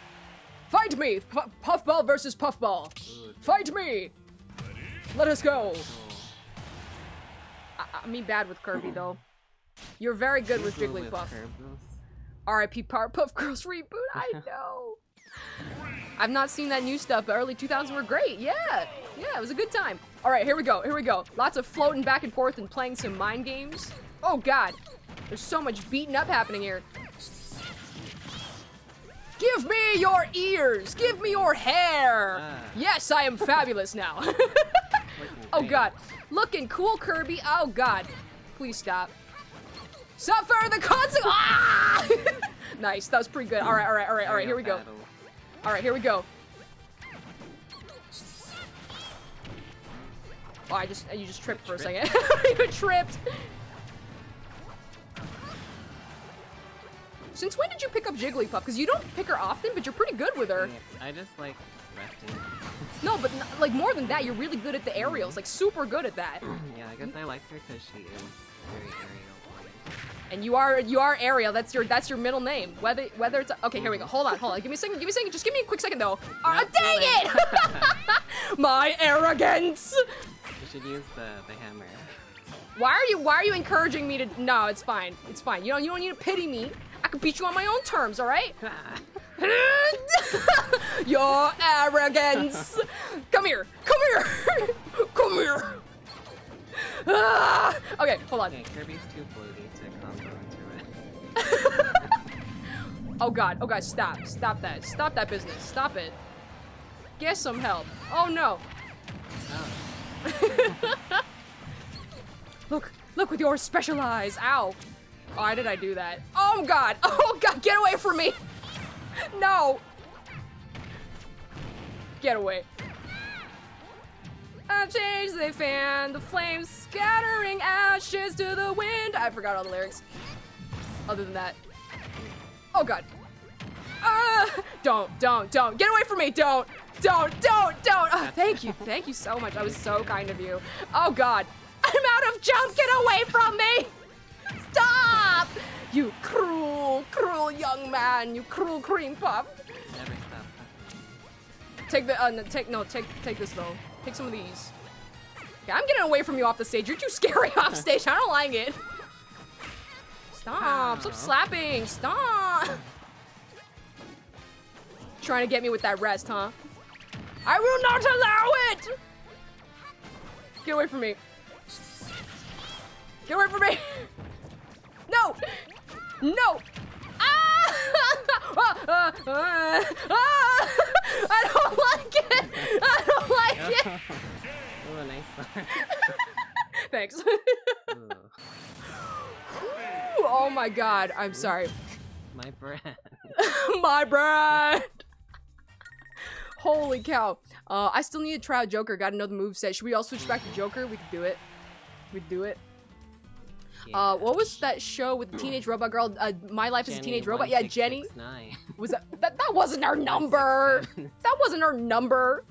Fight me! Puffball versus Puffball. Fight me! Let us go. I mean, bad with Kirby though. You're very good with Jigglypuff. R.I.P. Powerpuff Girls reboot. I know. I've not seen that new stuff, but early 2000s were great. Yeah, yeah, it was a good time. All right, here we go. Here we go. Lots of floating back and forth and playing some mind games. Oh God, there's so much beating up happening here. Give me your ears. Give me your hair. Yes, I am fabulous now. Oh God, looking cool, Kirby. Oh God, please stop. Suffer the consequence. Ah! Nice, that was pretty good. All right, all right, all right, all right. Here we go. All right, here we go. Oh, you just tripped for a second. You tripped. Since when did you pick up Jigglypuff? Because you don't pick her often, but you're pretty good with her. I just like resting. No, but like more than that, you're really good at the aerials. Like super good at that. Yeah, I guess I like her because she is very aerial. And you are Ariel. That's your middle name. Whether it's okay. Here we go. Hold on. Give me a second. Just give me a quick second though. Oh, dang it! My arrogance. You should use the hammer. Why are you encouraging me to? No, it's fine. It's fine. You don't need to pity me. I can beat you on my own terms. All right. Your arrogance. Come here. Come here. Okay. Hold on. Okay, Kirby's too floaty. Oh god, stop that business, stop it. Get some help. Oh no. Oh. Look with your special eyes. Ow. Why did I do that? Oh god, get away from me. No. Get away. A change they fan, the flames scattering ashes to the wind. I forgot all the lyrics. Other than that. Oh god. Don't. Get away from me. Don't. Oh, thank you so much. That was so kind of you. Oh god. I'm out of jump. Get away from me. Stop. You cruel young man. You cruel cream puff. Never stop. Take this though. Take some of these. Okay, I'm getting away from you off the stage. You're too scary off stage. I don't like it. Stop slapping, stop! Trying to get me with that rest, huh? I will not allow it! Get away from me. Get away from me! No! No! I don't like it! I don't like it! Oh, nice one. Thanks. Oh my god, I'm sorry. My bread. My bread! Holy cow. I still need to try out Joker, gotta know the moveset. Should we all switch back to Joker? We could do it. Yeah. What was that show with the teenage robot girl? My Life Jenny, as a Teenage Robot? Yeah, Jenny. Was that wasn't her number! That wasn't her number!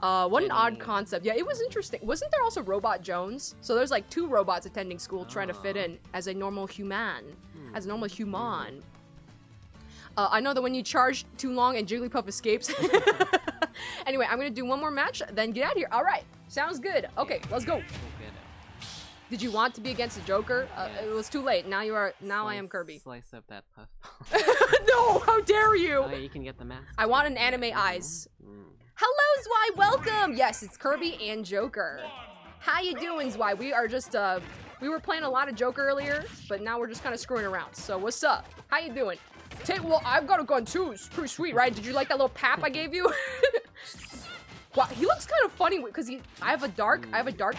What an odd concept. Yeah, it was interesting. Wasn't there also Robot Jones? So there's like two robots attending school trying to fit in as a normal human. I know that when you charge too long and Jigglypuff escapes. Anyway, I'm gonna do one more match, then get out of here. All right, sounds good. Okay, let's go. Did you want to be against the Joker? Yes. It was too late. Now you are. Now I am Kirby. Slice up that puff. No! How dare you! Oh, you can get the mask. I want an anime eyes. Hello, Zwei, welcome! Yes, it's Kirby and Joker. How you doing, Zwei? We are just, we were playing a lot of Joker earlier, but now we're just kind of screwing around. So what's up? How you doing? Well, I've got a gun too. It's pretty sweet, right? Did you like that little pap I gave you? Wow, he looks kind of funny because I have a dark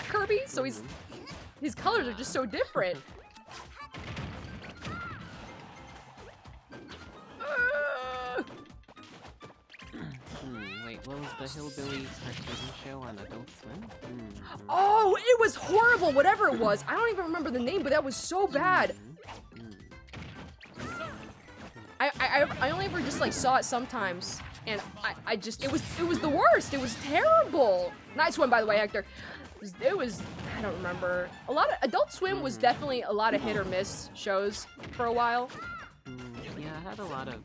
Kirby, so he's, his colors are just so different. What was the hillbilly cartoon show on Adult Swim? Oh, it was horrible, whatever it was. I don't even remember the name, but that was so bad. I only ever just like saw it sometimes, and I just it was the worst. It was terrible. Nice one, by the way, Hector. It was I don't remember. A lot of Adult Swim was definitely a lot of hit or miss shows for a while. Yeah, I had a lot of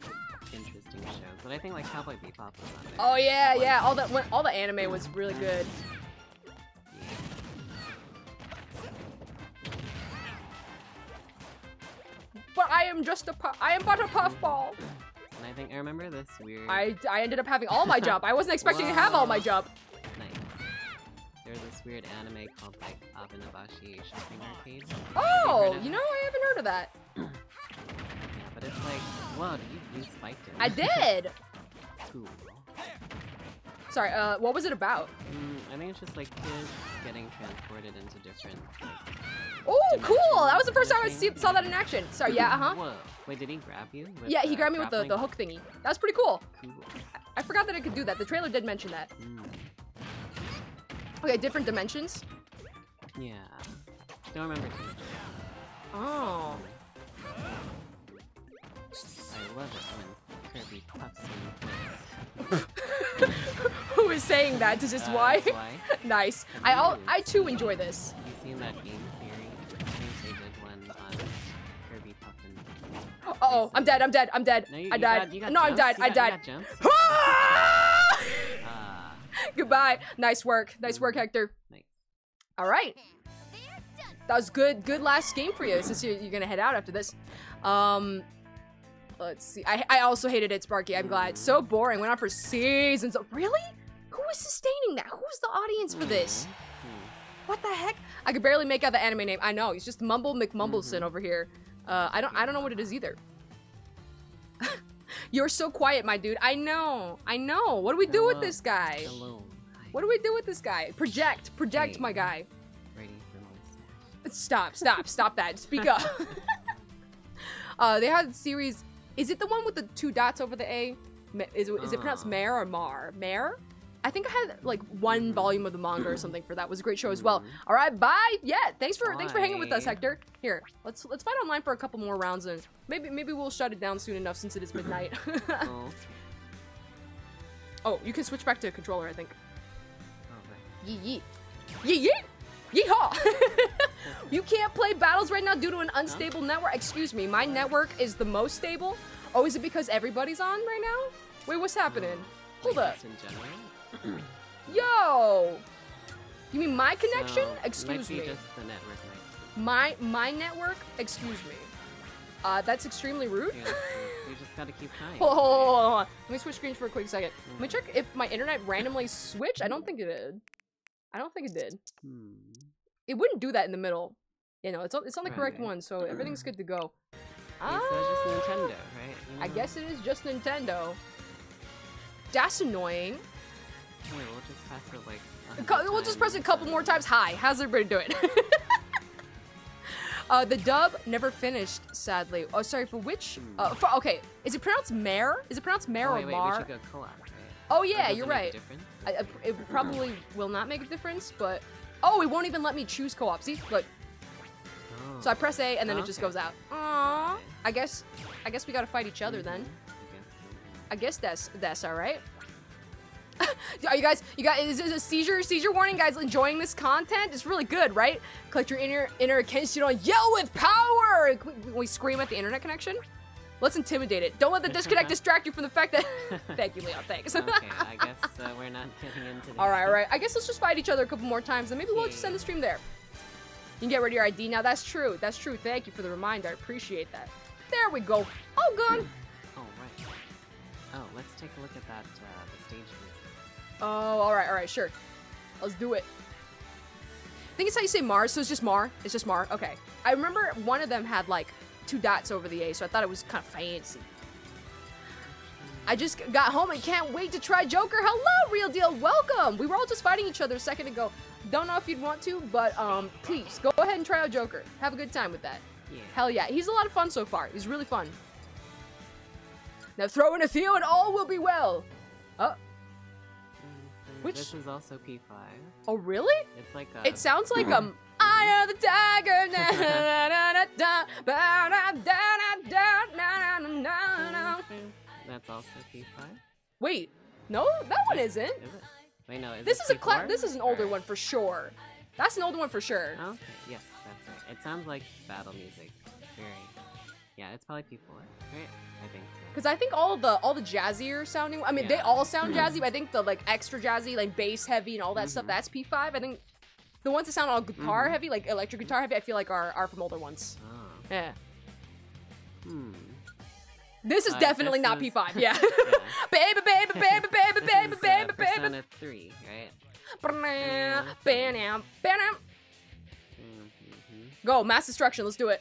interesting shows, but I think like Cowboy Bebop was on there. Oh yeah, yeah. All the anime was really good. But I am just I am but a puffball. And I think I remember this weird. I ended up having all my jump. I wasn't expecting to have all my jump. Nice. There's this weird anime called like Abanabashi Shopping Arcade. Oh, you know, I haven't heard of that. Yeah, but it's like, whoa, you spiked it. I did. Cool. Sorry, what was it about? I think it's just like kids getting transported into different. Like, oh, cool! That was the first time I saw that in action. Sorry, yeah, Whoa. Wait, did he grab you? Yeah, he grabbed me with the hook thingy. That was pretty cool. I forgot that it could do that. The trailer did mention that. Okay, different dimensions? Yeah. Don't remember too much. Oh. I love it when Kirby pops in the face. Who is saying that? Is this why? Nice. I too enjoy this. You seen that game? Uh-oh, I'm dead. No, I died. No, I'm dead, I died. Goodbye. Nice work, Hector. Nice. All right. That was good last game for you, since you're gonna head out after this. Let's see. I also hated it, Sparky. I'm glad. It's so boring. Went on for seasons. Really? Who was sustaining that? Who was the audience for this? What the heck? I could barely make out the anime name. I know, he's just Mumble McMumbleson over here. I don't know what it is either. You're so quiet, my dude. I know. What do we do with this guy? Hello. What do we do with this guy? Project, my guy. Stop that. Speak up. They had the series. Is it the one with the 2 dots over the A? Is it pronounced Mare or Mar? Mare? I think I had like 1 volume of the manga or something for that. It was a great show as well. All right, bye. Yeah, thanks for hanging with us, Hector. Here, let's fight online for a couple more rounds, and maybe we'll shut it down soon enough since it is midnight. Oh, you can switch back to a controller, I think. Okay. Yee yee, yee yee, yeehaw! You can't play battles right now due to an unstable network. Excuse me, my network is the most stable. Oh, is it because everybody's on right now? Wait, what's happening? Hold up. Yo, you mean my connection? So, excuse me. Just the network, my network? Excuse me. That's extremely rude. Yeah, we just gotta keep trying. Hold on. Let me switch screens for a quick second. Let me check if my internet randomly switched. I don't think it did. It wouldn't do that in the middle. You know, it's on the correct one, so everything's good to go. So it's just Nintendo, right? I guess it is just Nintendo. That's annoying. Wait, we'll just pass it like. We'll just press it a couple more times. Hi, how's everybody doing? The dub never finished, sadly. Oh, sorry. For which? Okay, is it pronounced Mare? Is it pronounced Mare or Mar? We should go collab, right? Oh yeah, you're right. It probably will not make a difference, but oh, it won't even let me choose co-op. See, look. Oh. So I press A and then it just goes out. Aww. Okay. I guess we gotta fight each other then. I guess that's all right. Are you guys, is this a seizure warning, guys? Enjoying this content? It's really good, right? Collect your inner against you don't yell with power. We scream at the internet connection. Let's intimidate it. Don't let the disconnect distract you from the fact that. Thank you, Leon. Thanks. Okay, I guess we're not getting into this. All right. I guess let's just fight each other a couple more times, and maybe we'll just end the stream there. You can get rid of your ID now. That's true. Thank you for the reminder. I appreciate that. There we go. All good. Oh, let's take a look at that, the stage view. Oh, all right, sure. Let's do it. I think it's how you say Mars, so it's just Mar. Okay. I remember one of them had, like, 2 dots over the A, so I thought it was kind of fancy. I just got home and can't wait to try Joker. Hello, Real Deal. Welcome. We were all just fighting each other a second ago. Don't know if you'd want to, but please, go ahead and try out Joker. Have a good time with that. Yeah. Hell yeah. He's a lot of fun so far. He's really fun. Now throw in a Theo and all will be well. Which this is also P5. Oh really? It's like a... It sounds like I am the tiger. Na na na na na. that's also P5? Wait, no, that one isn't. Is it? Wait, no, this is an older one for sure. That's an older one for sure. Okay, yes, that's right. It sounds like battle music. Very. Yeah, it's probably P4, right? I think so. Because I think all the jazzier sounding, I mean, yeah, they all sound jazzy, but I think the like extra jazzy, like bass heavy and all that stuff, that's P5. I think the ones that sound all guitar heavy, like electric guitar heavy, I feel like are from older ones. Oh. Yeah. Hmm. This is definitely not P5, yeah. Baby, baby, baby, baby, baby, baby, baby. Persona 3, right? Go, Mass Destruction, let's do it.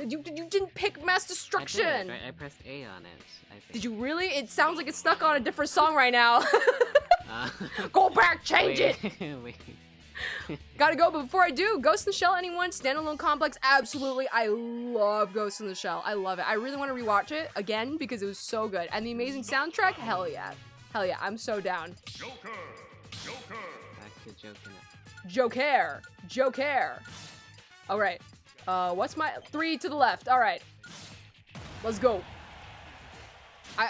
Okay. You didn't pick Mass Destruction! I did, right? I pressed A on it, I think. Did you really? It sounds like it's stuck on a different song right now. Go back, change it! Wait. Gotta go, but before I do, Ghost in the Shell, anyone? Standalone Complex, absolutely. I love Ghost in the Shell. I love it. I really want to rewatch it again because it was so good. And the amazing soundtrack, hell yeah. Hell yeah, I'm so down. Joker! Joker! Back to Joker. Joker! Joker! Alright. What's my... 3 to the left. Alright. Let's go.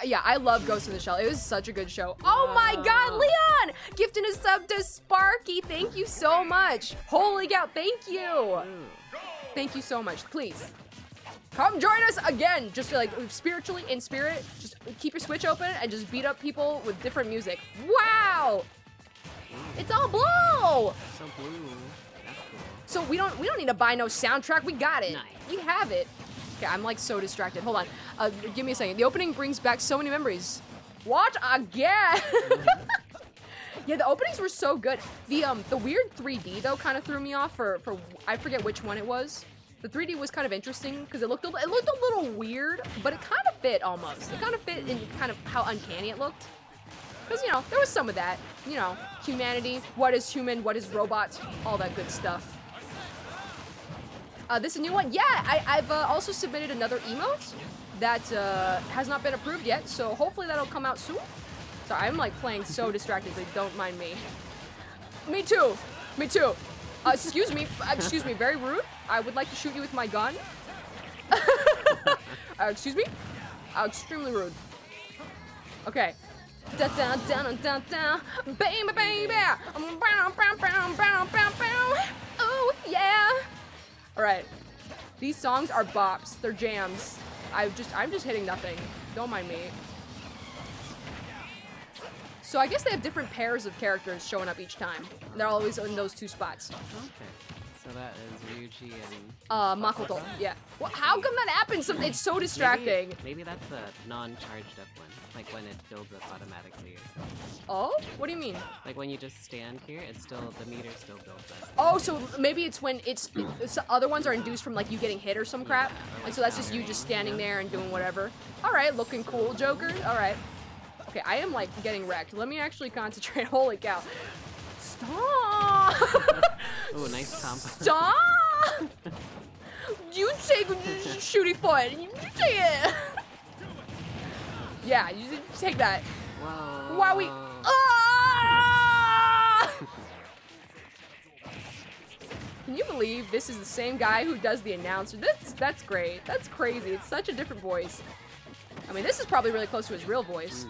Yeah, I love Ghost in the Shell. It was such a good show. Oh my god, Leon! Gifting a sub to Sparky. Thank you so much. Holy cow, thank you. Thank you so much. Please, come join us again. Just like spiritually in spirit. Just keep your Switch open and just beat up people with different music. Wow! It's all blue! So blue. That's cool. So we don't need to buy no soundtrack. We got it. Nice. We have it. Okay, I'm like so distracted. Hold on. Give me a second. The opening brings back so many memories. Watch again. Yeah, the openings were so good. The weird 3D though kind of threw me off for I forget which one it was. The 3D was kind of interesting because it looked a little weird, but it kind of fit almost. It kind of fit in kind of how uncanny it looked. Because you know there was some of that. You know, humanity. What is human? What is robots? All that good stuff. This is a new one? Yeah, I've also submitted another emote that has not been approved yet, so hopefully that'll come out soon. Sorry, I'm like playing so distractedly, don't mind me. Me too, me too. Excuse me, very rude. I would like to shoot you with my gun. Excuse me? Extremely rude. Okay. Dun dun dun dun dun, baby, baby. Oh yeah. All right, these songs are bops. They're jams. I'm just hitting nothing. Don't mind me. So I guess they have different pairs of characters showing up each time. And they're always in those two spots. Okay, so that is Ryuji and Makoto. Yeah. Well, how come that happens? It's so distracting. Maybe that's a non-charged up one, like when it builds up automatically. Oh, what do you mean? Like when you just stand here, it's still the meter still builds up. Oh, so maybe it's when it's other ones are induced from like you getting hit or some crap, and so that's just you just standing there and doing whatever. All right, looking cool, Joker. All right. Okay, I am like getting wrecked. Let me actually concentrate. Holy cow! Stop! Oh, nice combo. Stop! You take shooty foot. You take it. Yeah, you take that. Whoa. Wowie. Ah! Can you believe this is the same guy who does the announcer? That's great. That's crazy. It's such a different voice. I mean, this is probably really close to his real voice.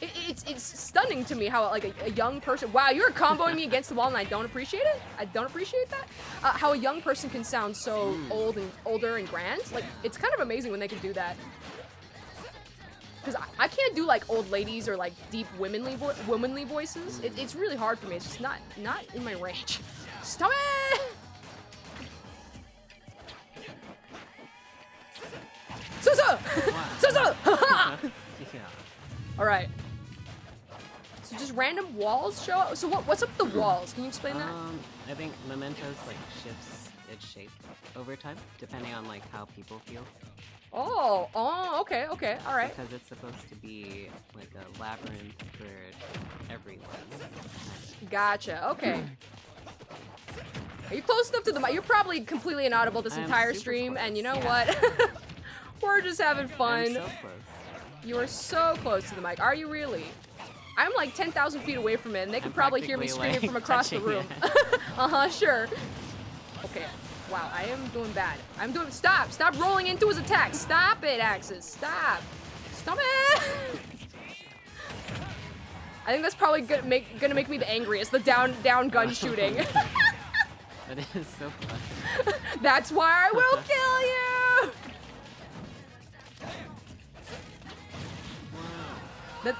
It's stunning to me how like a young person. Wow, you're comboing me against the wall, and I don't appreciate it. I don't appreciate that. How a young person can sound so old and older and grand. Like it's kind of amazing when they can do that. Because I can't do like old ladies or like deep womanly voices. It's really hard for me. It's just not in my range. Stop it! So. So. All right. So just random walls show up? So what's up with the walls? Can you explain that? I think Mementos like shifts its shape over time, depending on like how people feel. Oh, okay, all right. Because it's supposed to be like a labyrinth for everyone. Gotcha, okay. Are you close enough to the mic? You're probably completely inaudible this entire stream, close. And you know what? We're just having fun. I'm so close. You are so close to the mic. Are you really? I'm like 10,000 feet away from it, and they could probably hear me screaming like from across the room. Sure. Okay. Wow, I am doing bad. I'm doing... Stop! Stop rolling into his attack! Stop it, Axis! Stop! Stop it! I think that's probably gonna make me the angriest, the down gun shooting. That is so fun. That's why I will kill you! Wow.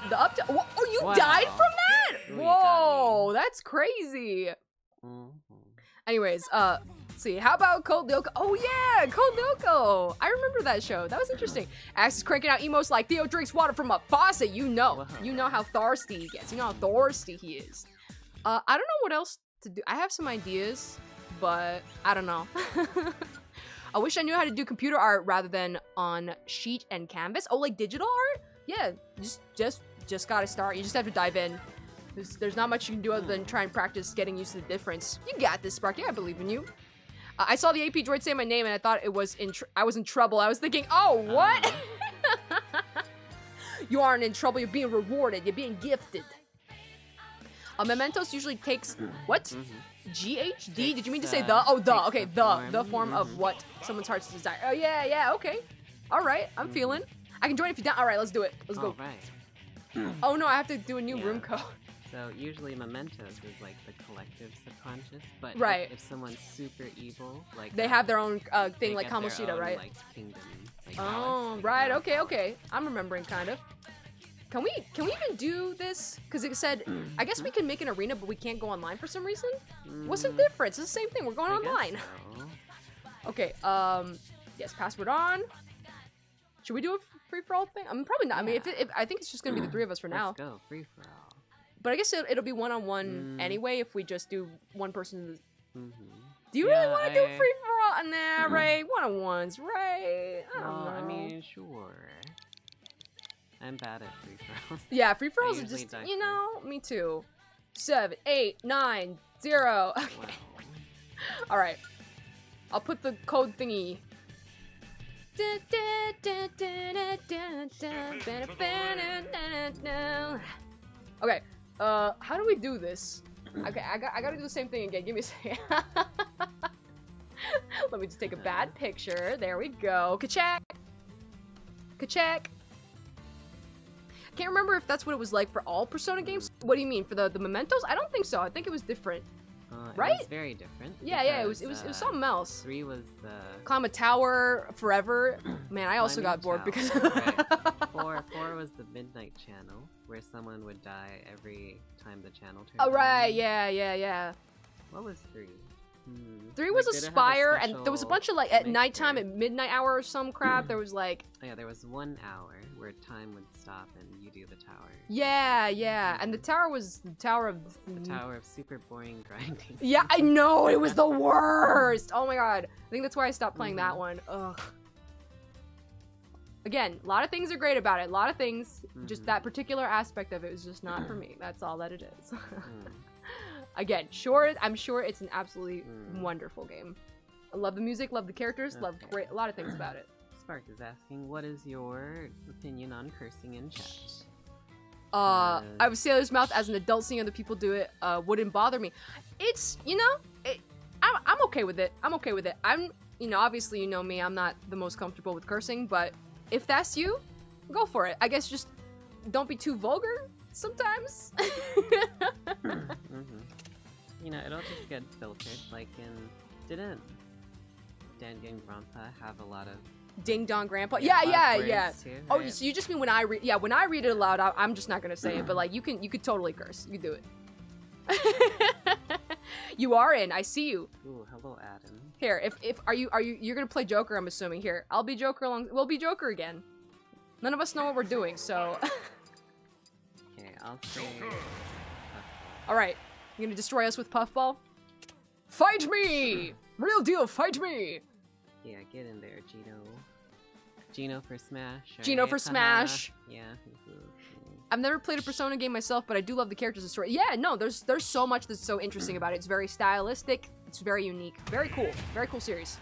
The up to... Oh, you died from that? Really. Whoa, that's crazy. Anyways, let's see. How about Cold Lyoko? Oh yeah, Cold Lyoko. I remember that show. That was interesting. Axe is cranking out emotes like Theo drinks water from a faucet. You know. Wow. You know how thirsty he gets. You know how thirsty he is. I don't know what else to do. I have some ideas, but I don't know. I wish I knew how to do computer art rather than on sheet and canvas. Oh, like digital art? Yeah, just gotta start. You just have to dive in. There's not much you can do other than try and practice getting used to the difference. You got this, Sparky. I believe in you. I saw the AP droid say my name and I thought it was I was in trouble. I was thinking, oh, what? You aren't in trouble. You're being rewarded. You're being gifted. Mementos usually takes... What? GHD? Did you mean to say the? Oh, the. Okay, the form of what someone's heart's desire. Oh, yeah, yeah. Okay. All right. I'm feeling. I can join if you don't. All right, let's do it. Let's go. All right. Oh, no. I have to do a new room code. So usually Mementos is like the collective subconscious, but if someone's super evil, like they have their own thing, like Kamoshida, right? Like, kingdom, like, oh, Alex, right. Okay, Alex. Okay. I'm remembering kind of. Can we even do this? Because it said, I guess we can make an arena, but we can't go online for some reason. What's the difference? It's the same thing. We're going online. So. Okay. Yes. Password on. Should we do a free for all thing? I'm probably not. Yeah. I mean, if I think it's just gonna be the three of us for now. Let's go free for all. But I guess it'll be one-on-one anyway if we just do one person. Do you really want to do free-for-all? Nah, right? One-on-ones, right? I don't know. I mean, sure. I'm bad at free-for-alls. Yeah, free-for-alls are just, you know, me too. 7, 8, 9, 0. Okay. Wow. All right. I'll put the code thingy. Okay. How do we do this? Okay, I gotta do the same thing again. Give me a second. Let me just take a bad picture. There we go. Ka-check! Ka-check! I can't remember if that's what it was like for all Persona games. What do you mean? For the Mementos? I don't think so. I think it was different. Right? It was very different. Yeah, yeah, it was something else. 3 was the... Climb a tower forever. Man, I also got bored because... Four was the Midnight Channel, where someone would die every time the channel turned on. Oh, right, yeah, yeah, yeah. what was 3? 3 was like, a spire, and there was a bunch of, like, at nighttime, at midnight hour or some crap, there was, like... Oh, yeah, there was 1 hour where time would stop and you do the tower. Yeah, yeah, and the tower was the tower of... The tower of super boring grinding. Yeah, I know, it was the worst! Oh my god, I think that's why I stopped playing that one. Ugh. Again, a lot of things are great about it, a lot of things, just that particular aspect of it was just not for me, that's all that it is. Again, I'm sure it's an absolutely wonderful game. I love the music, love the characters, love a lot of things about it. Spark is asking, what is your opinion on cursing in chat? I have a sailor's mouth as an adult, seeing other people do it wouldn't bother me. It's, you know, I'm okay with it. I'm okay with it. I'm, you know, obviously you know me, I'm not the most comfortable with cursing, but if that's you, go for it. I guess just don't be too vulgar sometimes. You know, it'll just get filtered, like didn't Danganronpa have a lot of... Ding Dong Grandpa? Yeah, yeah, yeah. Too, right? Oh, so you just mean when I read... Yeah, when I read it aloud, I'm just not gonna say it, but like, you could totally curse. You do it. You are in, I see you. Ooh, hello, Adam. Here, you're gonna play Joker, I'm assuming. Here, I'll be Joker we'll be Joker again. None of us know what we're doing, so... Okay, I'll say... Alright. You gonna destroy us with Puffball? Fight me! Real deal, fight me! Yeah, get in there, Gino. Gino for Smash. Right? Gino for Smash. Yeah. I've never played a Persona game myself, but I do love the characters and story. Yeah, no, there's so much that's so interesting about it. It's very stylistic. It's very unique. Very cool. Very cool series.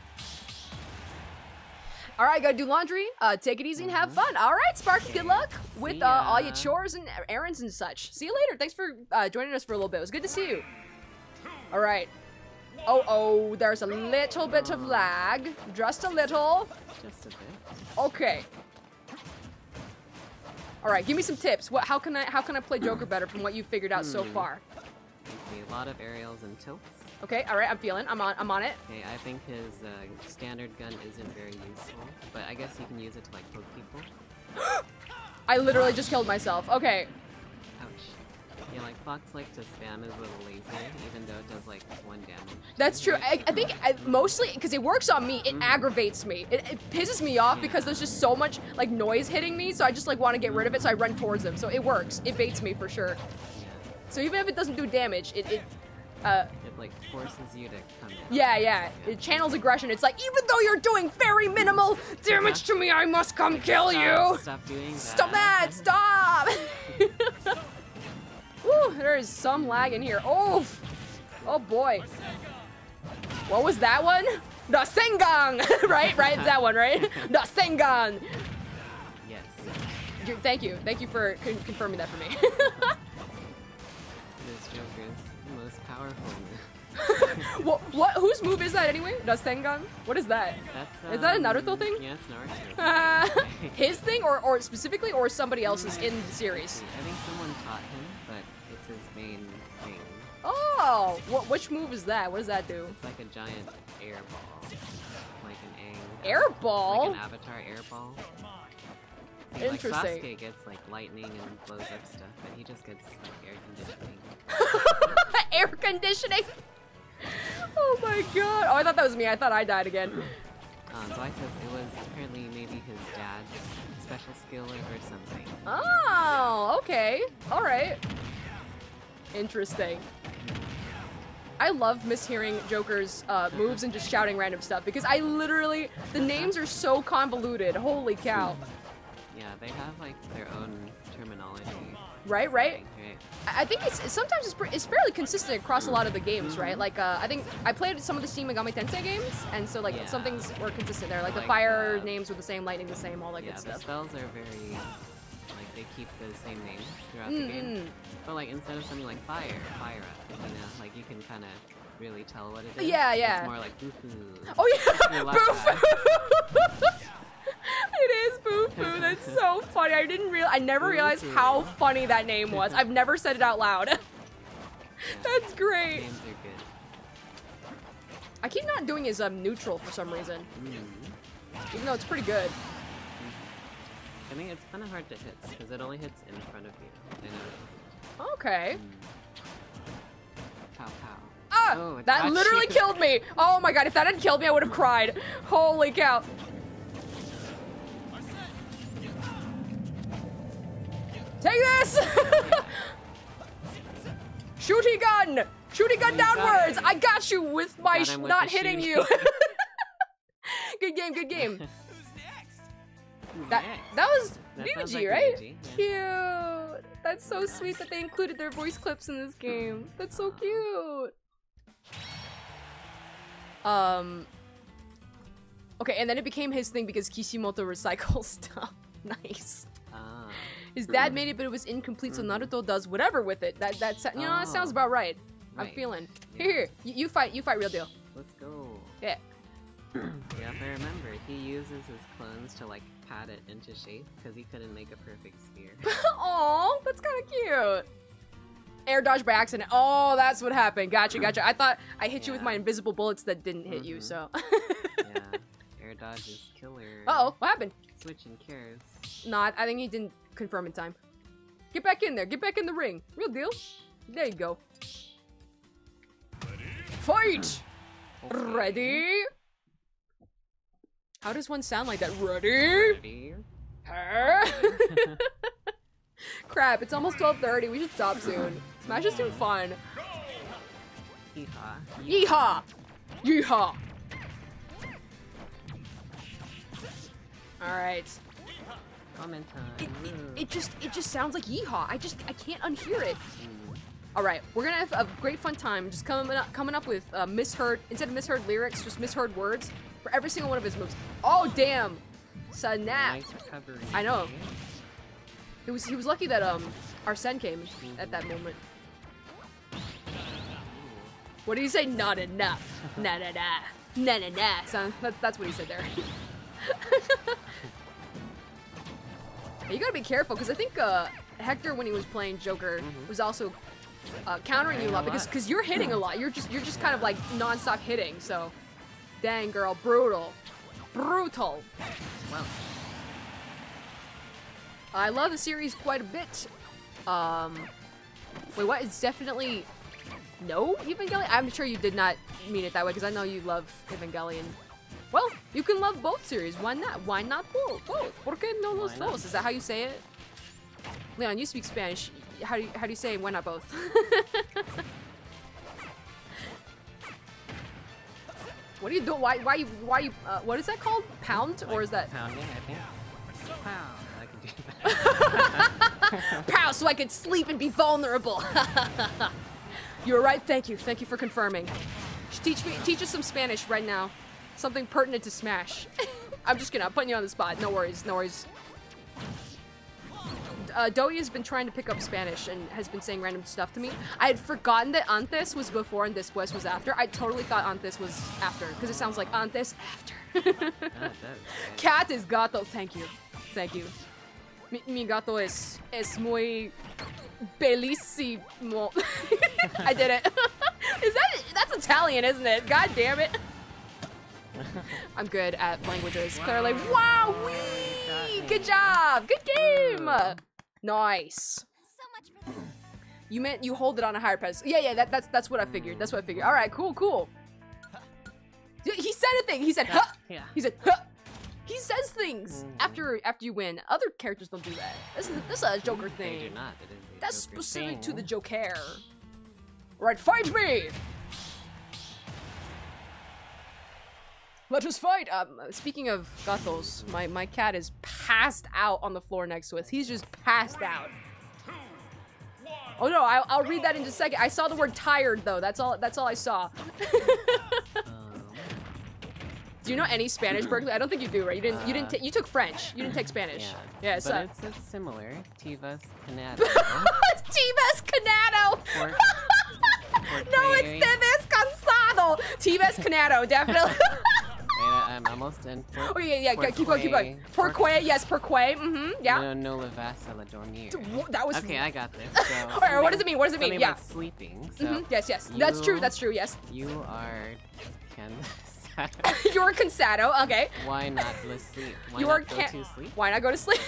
All right, gotta do laundry. Take it easy and have fun. All right, Sparky, good luck with all your chores and errands and such. See you later. Thanks for joining us for a little bit. It was good to see you. All right. Oh, there's a little bit of lag. Just a little. Just a bit. Okay. All right, give me some tips. What? How can I play Joker better from what you've figured out so far? A lot of aerials and tilts. Okay, all right, I'm feeling. I'm on it. Okay, I think his standard gun isn't very useful, but I guess you can use it to like poke people. I literally just killed myself. Okay. Ouch. Yeah, like Fox likes to spam his little laser, even though it does like 1 damage. That's true. I think mostly because it works on me, it aggravates me. It pisses me off because there's just so much like noise hitting me, so I just like want to get rid of it, so I run towards him. So it works. It baits me for sure. Yeah. So even if it doesn't do damage, it like forces you to come in. Yeah. It channels aggression. It's like, even though you're doing very minimal damage to me, I must come kill you. Stop doing that. Stop that. Stop. Ooh, there is some lag in here. Oh, oh boy. What was that one? The Sengang, right? It's that one, right? The Sengang. Yes. Thank you for confirming that for me. This Joker is the most powerful. What? Whose move is that anyway? The Sengang. What is that? Is that a Naruto thing? Yeah, it's Naruto. His thing, or specifically, or somebody else's in the series? I think someone taught him. His main thing. Oh! Which move is that? What does that do? It's like a giant air ball. Like an egg. Air ball? Like an avatar air ball. See, interesting. Like Sasuke gets like lightning and blows up stuff, but he just gets like, air conditioning. Air conditioning? Oh my god. Oh, I thought that was me. I thought I died again. So I said it was apparently maybe his dad's special skill or something. Oh! Okay. Alright. Interesting. I love mishearing Joker's moves and just shouting random stuff because I literally, the names are so convoluted. Holy cow. Yeah, they have like their own terminology. Right. I think it's sometimes fairly consistent across a lot of the games, right? Like I think I played some of the Shin Megami Tensei games, and so like some things were consistent there. Like the fire names were the same, lightning the same, all that good stuff. Yeah, the spells are very. They keep the same name throughout the game, but like instead of something like fire up, you know, like you can kind of really tell what it is. Yeah. It's more like boo-foo. Oh yeah, boo-foo. It is boo-foo. That's so funny. I never realized how funny that name was. I've never said it out loud. That's great. Names are good. I keep not doing his neutral for some reason, even though it's pretty good. I think it's kind of hard to hit because it only hits in front of you. Okay. Pow pow. Ah! Oh, that literally killed me! Oh my god, if that hadn't killed me, I would have cried. Holy cow. Take this! Shooty gun! Shooty gun downwards! I got you with my not hitting you. Good game, good game. That was Ryuji, right? Cute. That's so sweet that they included their voice clips in this game. That's so cute. Okay, and then it became his thing because Kishimoto recycles stuff. Nice. His dad made it, but it was incomplete, so Naruto does whatever with it. That sounds about right. I'm feeling. Yeah. Here, you fight real deal. Let's go. Yeah. Yeah, if I remember, he uses his clones to like pat it into shape because he couldn't make a perfect sphere. Aww, that's kind of cute. Air dodge by accident. Oh, that's what happened. Gotcha. I thought I hit you with my invisible bullets that didn't hit you, so. Yeah, air dodge is killer. Uh-oh, what happened? Switching cares. Nah, I think he didn't confirm in time. Get back in there. Get back in the ring. Real deal. There you go. Ready? Fight! Okay. Ready? How does one sound like that? Ready? Crap, it's almost 12:30. We should stop soon. Smash is too fun. Yeehaw! Alright. Comment time. It just sounds like yeehaw. I can't unhear it. Alright, we're gonna have a great fun time just coming up with instead of misheard lyrics, just misheard words. For every single one of his moves. Oh damn! Snap! Nice recovery. I know. He was lucky that our Sen came at that moment. What do you say? Not enough. Na na na. Na na na. Son, that's what he said there. You gotta be careful, because I think Hector, when he was playing Joker, was also countering you a lot, because you're hitting a lot. You're just kind of like non-stop hitting. So, dang girl, brutal, brutal. Wow. I love the series quite a bit. Wait, what? It's definitely no Evangelion. I'm sure you did not mean it that way, because I know you love Evangelion. Well, you can love both series. Why not? Why not both? ¿Por qué no los dos? Is that how you say it? Leon, you speak Spanish. How do you say why not both? What do you do? Why you? What is that called? Pound, like, or is that? Pounding, I think. Pound. I can do that. Pow! So I could sleep and be vulnerable. You're right. Thank you. Thank you for confirming. Teach us some Spanish right now. Something pertinent to Smash. I'm just kidding. I'm putting you on the spot. No worries. No worries. Doey has been trying to pick up Spanish and has been saying random stuff to me. I had forgotten that antes was before and después was after. I totally thought antes was after, because it sounds like antes, after. Cat is gato. Thank you. Thank you. Mi gato es muy bellissimo. I did it. That's Italian, isn't it? God damn it. I'm good at languages. Wow. Clearly. Wow, wee! Good job. Good game. Nice. So much for you meant you hold it on a higher pedestal. Yeah, that's what I figured. That's what I figured. All right, cool. He said a thing. He said, "Huh." Yeah. He said, "Huh." He says things after you win. Other characters don't do that. This is a Joker thing. They do not. It is a that's Joker specific thing. To the Joker. All right, fight me. Let us fight! Speaking of gatos, my cat is passed out on the floor next to us. He's just passed out. 3, 2, 1, oh no, I'll read that in just a second. I saw the word tired though. That's all I saw. Do you know any Spanish, Berkeley? I don't think you do, right? You took French. You didn't take Spanish. Yeah so. But it's similar. Tivas Canado. Tivas Canado! No, it's Tivas Cansado! Tivas Canado, definitely. I'm almost in. Oh yeah, keep going. Perque, yes, perque. Yeah. No, levasa la dormir. That was okay. I got this. So right, what does it mean? What does it mean? Yeah. Sleeping. So yes. That's true. Yes. You are cansado. You're cansado. Okay. Why not sleep? Why not go to sleep?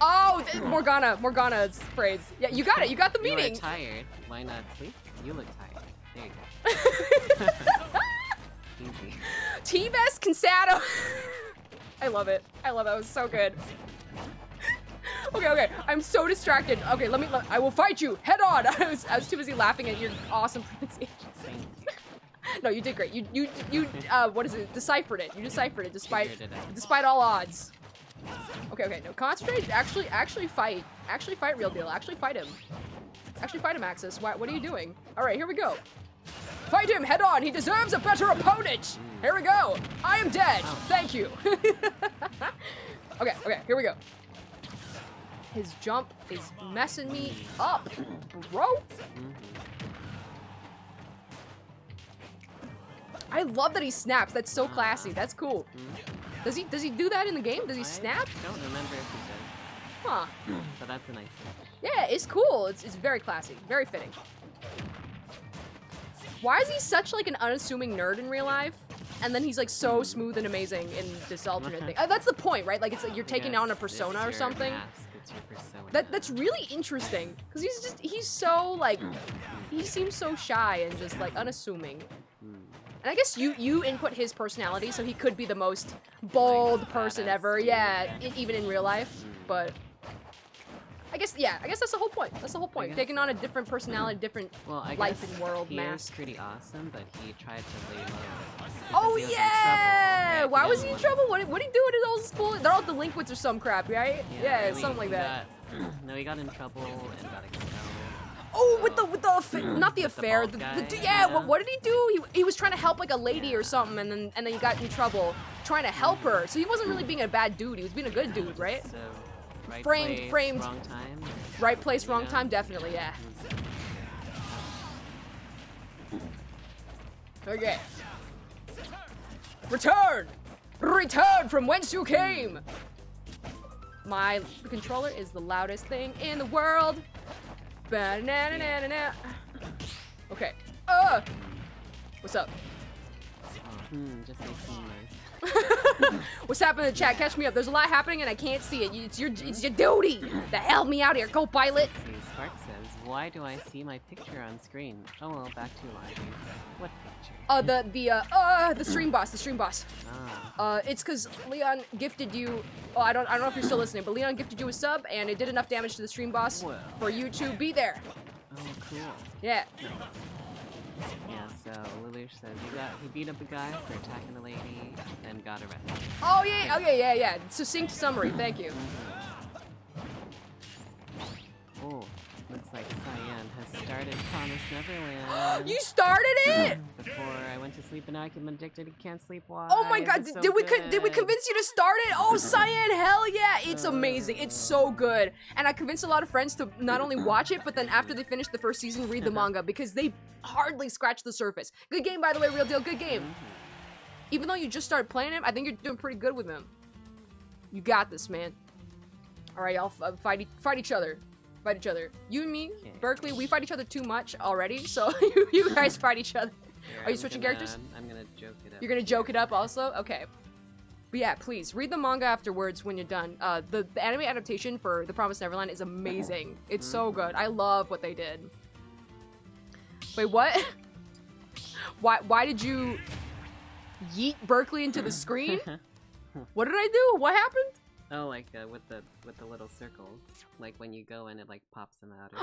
Oh, Morgana's phrase. Yeah, you got it. You got the meaning. You are tired. Why not sleep? You look tired. There you go. Tivas Cansado. I love it. It was so good. Okay. I'm so distracted. Okay, I will fight you head on. I was too busy laughing at your awesome pronunciation. No, you did great. You what is it? Deciphered it. You deciphered it despite all odds. Okay. No, concentrate. Actually fight real deal. Actually fight him. Actually fight him, Axis. What are you doing? All right, here we go. Fight him head on! He deserves a better opponent! Here we go! I am dead! Thank you! Okay, here we go. His jump is messing me up, bro! I love that he snaps. That's so classy. That's cool. Does he do that in the game? Does he snap? I don't remember if he does. Huh. So that's a nice thing. Yeah, it's cool. It's very classy. Very fitting. Why is he such like an unassuming nerd in real life, and then he's like so smooth and amazing in this alternate thing? That's the point, right? Like it's like you're taking on a persona or something. It's your persona. That's really interesting, because he's so like he seems so shy and just like unassuming. And I guess you input his personality, so he could be the most bold person ever. Yeah, even in real life, but. I guess that's the whole point. That's the whole point. Taking on a different personality, different life and world mask. He is pretty awesome, but he tried to lay low. Oh yeah! Why was he in trouble? What did he do at his old school? They're all delinquents or some crap, right? Yeah, something like that. No, he got in trouble and got expelled. Oh, with the not the affair. What did he do? He was trying to help like a lady or something, and then he got in trouble trying to help her. So he wasn't really being a bad dude. He was being a good dude, right? So, Framed. Wrong time. Right place, wrong time, definitely, yeah. Okay. Return! Return from whence you came! My controller is the loudest thing in the world. Ba-na-na-na-na-na. Okay. What's up? Just nice. What's happening in the chat? Catch me up. There's a lot happening and I can't see it. It's your duty to help me out here, co-pilot. Spark says, why do I see my picture on screen? Oh well, back to live. What picture? The stream boss. The stream boss. It's because Leon gifted you. Oh, I don't know if you're still listening, but Leon gifted you a sub, and it did enough damage to the stream boss for you to be there. Oh, cool. Yeah. Yeah, so Lelouch says he beat up a guy for attacking the lady and got arrested. Oh yeah, okay, yeah. Succinct summary, thank you. Oh, looks like Cyan has started Promise Neverland. You started it? Before I went to sleep and I became addicted and can't sleep. Why? Oh my God, so did we convince you to start it? Oh, Cyan, hell yeah, it's amazing. It's so good, and I convinced a lot of friends to not only watch it, but then after they finish the first season, read the manga because they hardly scratch the surface. Good game, by the way, real deal. Good game. Even though you just started playing him, I think you're doing pretty good with him. You got this, man. All right, y'all fight each other. Fight each other. You and me, Berkeley, we fight each other too much already, so you guys fight each other. Here, are you switching characters? I'm gonna joke it up. You're gonna joke it up also? Okay. But yeah, please, read the manga afterwards when you're done. The anime adaptation for The Promised Neverland is amazing. It's so good. I love what they did. Wait, what? Why did you yeet Berkeley into the screen? What did I do? What happened? Oh, like with the little circles, like when you go and it like pops them out. Or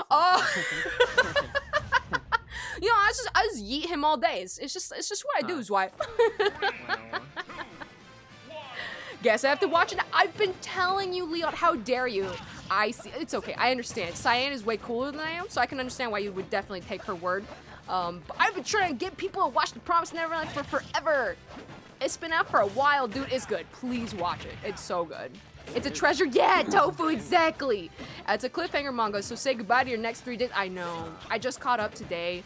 something. Oh! You know, I just yeet him all day. It's just what I do, Zwipe. Wow. Guess I have to watch it. I've been telling you, Leon. How dare you? I see. It's okay. I understand. Cyan is way cooler than I am, so I can understand why you would definitely take her word. But I've been trying to get people to watch The Promised Neverland for forever. It's been out for a while, dude. It's good. Please watch it. It's so good. It's a treasure. Yeah, tofu, exactly. It's a cliffhanger manga, so say goodbye to your next 3 days. I know. I just caught up today.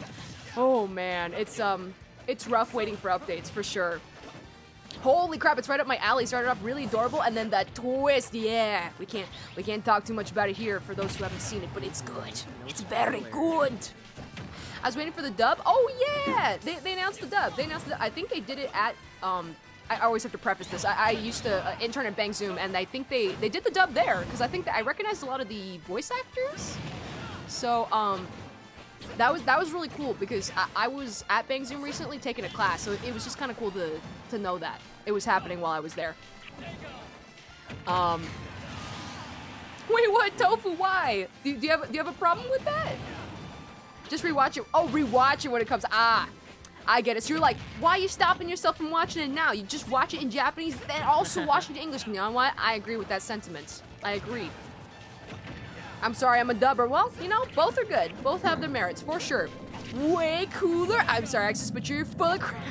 Oh man, it's rough waiting for updates for sure. Holy crap, it's right up my alley. Started up really adorable, and then that twist. Yeah, we can't talk too much about it here for those who haven't seen it, but it's good. It's very good. I was waiting for the dub. Oh yeah, they announced the dub. I think they did it at. I always have to preface this. I used to intern at BangZoom, and I think they did the dub there because I think that I recognized a lot of the voice actors. So that was really cool because I was at BangZoom recently taking a class, so it was just kind of cool to know that it was happening while I was there. Wait, what, Tofu? Why? Do you have a problem with that? Just rewatch it. Oh, rewatch it when it comes. Ah, I get it. So you're like, why are you stopping yourself from watching it now? You just watch it in Japanese and also watch it in English. You know what? I agree with that sentiment. I agree. I'm sorry, I'm a dubber. Well, you know, both are good. Both have their merits, for sure. Way cooler. I'm sorry, Axis, but you're full of crap.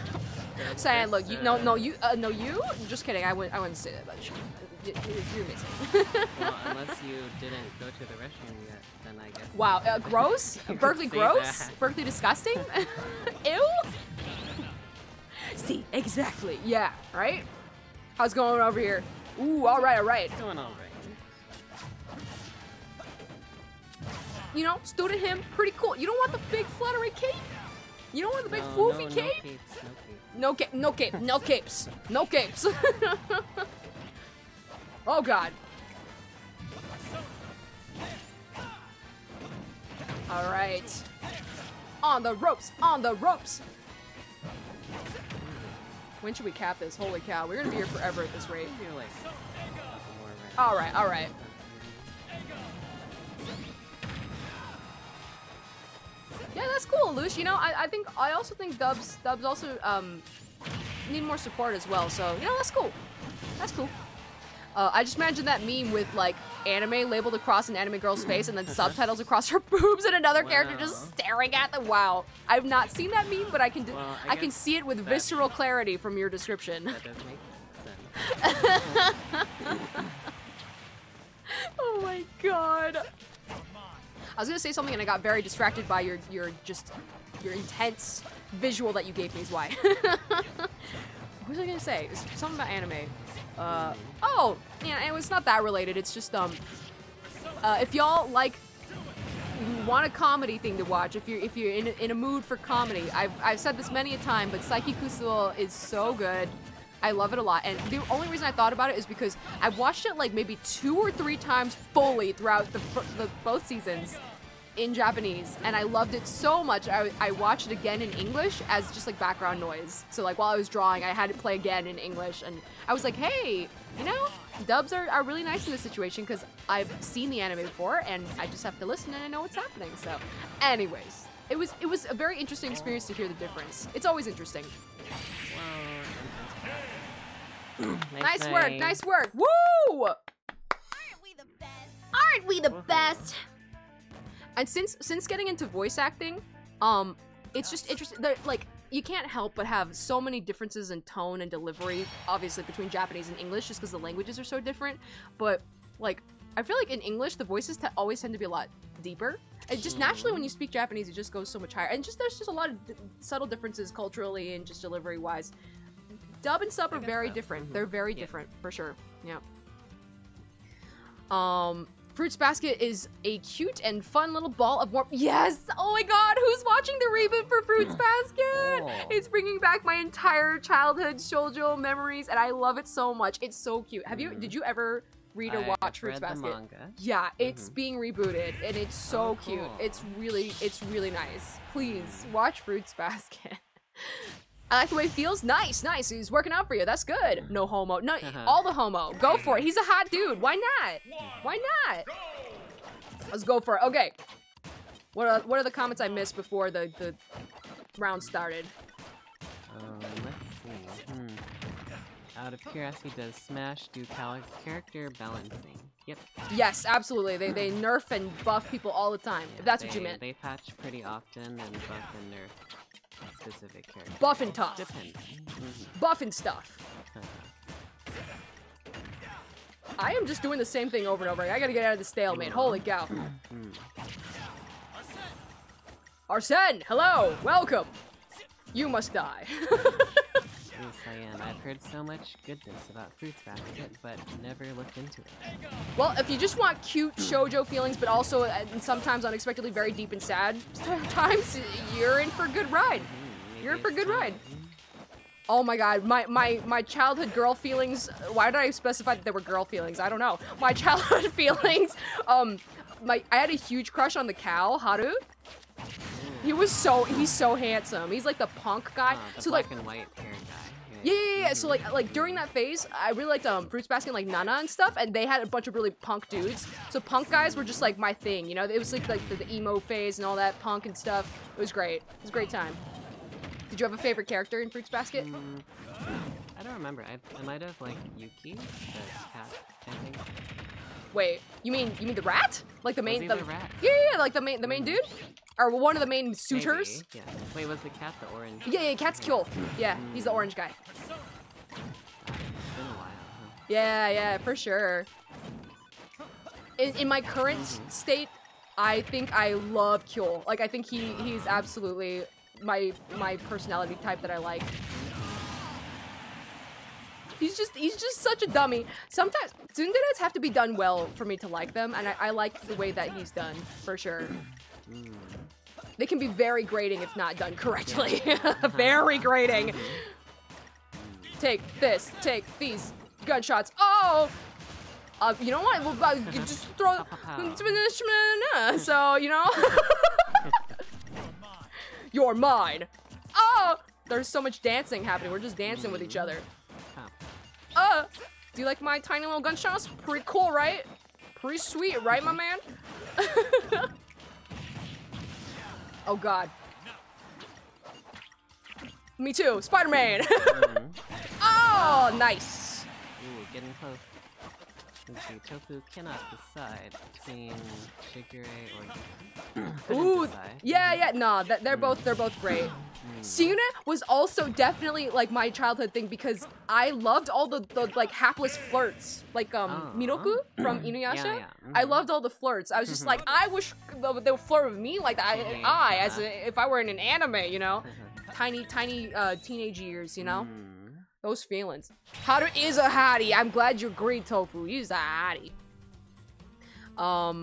Cyan, look, you, no, you? Just kidding, I wouldn't say that about you. You're amazing. Well, unless you didn't go to the restroom yet, then I guess. Wow, gross? Berkeley gross? That. Berkeley disgusting? Ew? See, exactly. Yeah, right? How's it going over here? Ooh, alright. It's going alright. You know, student him, pretty cool. You don't want the big fluttery cape? You don't want the big foofy cape? No capes. Oh God. All right. On the ropes. When should we cap this? Holy cow, we're gonna be here forever at this rate. All right. Yeah, that's cool, Lush. You know, I also think dubs also need more support as well. So you know, that's cool. That's cool. I just imagined that meme with like anime labeled across an anime girl's face and then subtitles across her boobs and another character just staring at them. Wow, I've not seen that meme, but I can see it with visceral clarity from your description. That does make sense. Oh my God. I was gonna say something and I got very distracted by your intense visual that you gave me is why. What was I gonna say? It's something about anime. Oh, yeah, it's not that related. It's just, if y'all like, want a comedy thing to watch, if you're in a mood for comedy, I've said this many a time, but Psyche Kusuo is so good. I love it a lot, and the only reason I thought about it is because I watched it like maybe 2 or 3 times fully throughout the both seasons in Japanese, and I loved it so much. I watched it again in English as just like background noise. So like while I was drawing, I had it play again in English, and I was like, hey, you know, dubs are really nice in this situation because I've seen the anime before, and I just have to listen and I know what's happening. So, anyways, it was a very interesting experience to hear the difference. It's always interesting. Nice work. Woo! Aren't we the best? And since getting into voice acting, it's just interesting. Like, you can't help but have so many differences in tone and delivery, obviously, between Japanese and English, just because the languages are so different. But, like, I feel like in English, the voices always tend to be a lot deeper. It just naturally, when you speak Japanese, it just goes so much higher. And just there's just a lot of subtle differences culturally and just delivery-wise. Dub and sub are very different. Mm-hmm. They're very different, for sure. Yeah. Fruits Basket is a cute and fun little ball of warmth. Yes! Oh my god, who's watching the reboot for Fruits Basket? Oh. It's bringing back my entire childhood shoujo memories, and I love it so much. It's so cute. Did you ever read or watch Fruits Basket? The manga. Yeah, it's being rebooted, and it's so cute. Cool. It's really nice. Please, watch Fruits Basket. I like the way it feels. Nice. He's working out for you. That's good. No homo. No, all the homo. Go for it. He's a hot dude. Why not? Why not? Let's go for it. Okay. What are the comments I missed before the round started? Let's see. Out of curiosity, does Smash do character balancing? Yep. Yes, absolutely. They nerf and buff people all the time. Yeah, if that's what you meant. They patch pretty often and buff and nerf. Specific character. Buff and tough. Buff and stuff. I am just doing the same thing over and over again. I gotta get out of the stalemate. Holy cow. Arsene, hello, welcome. You must die. Yes, I am. I've heard so much goodness about Fruits Basket, but never looked into it. Well, if you just want cute shoujo feelings, but also sometimes unexpectedly very deep and sad times, you're in for a good ride. You're in for a good ride. Oh my god, my childhood girl feelings. Why did I specify that they were girl feelings? I don't know. My childhood feelings. I had a huge crush on the cow, Haru. He's so handsome. He's like the punk guy. So black like and white hair guy. Yeah. So like during that phase, I really liked Fruits Basket, like Nana and stuff, and they had a bunch of really punk dudes. So punk guys were just like my thing, you know. It was like the emo phase and all that punk and stuff. It was great. It was a great time. Did you have a favorite character in Fruits Basket? I don't remember. I might have like Yuki, the cat, I think. Wait, you mean the rat? Like the main rat? Yeah, like the main dude? Or one of the main suitors? Maybe, yeah. Wait, was the cat the orange? Yeah, cat's cool. Yeah, he's the orange guy. It's been a while, huh? Yeah, for sure. In my current state, I think I love Kyo. Like I think he's absolutely my personality type that I like. He's just such a dummy. Sometimes tsunderes have to be done well for me to like them, and I like the way that he's done, for sure. They can be very grating if not done correctly. Very grating. Take this, take these gunshots. Oh! You know what? Well, you just throw... So, you know? You're mine. Oh! There's so much dancing happening. We're just dancing with each other. Do you like my tiny little gunshots? Pretty cool, right? Pretty sweet, right, my man? Oh god. Me too, Spider-Man! Oh, nice! Ooh, getting close. Let's see, Tofu cannot decide between Shigure or... Ooh, yeah, no, they're both great. Siuna was also definitely like my childhood thing because I loved all the like hapless flirts, like Miroku from Inuyasha. Yeah. I loved all the flirts. I was just like, I wish they would flirt with me like that. As if I were in an anime, you know. tiny teenage years, you know? Mm. Those feelings. Haru is a hottie. I'm glad you agreed, Tofu. He's a hottie. Are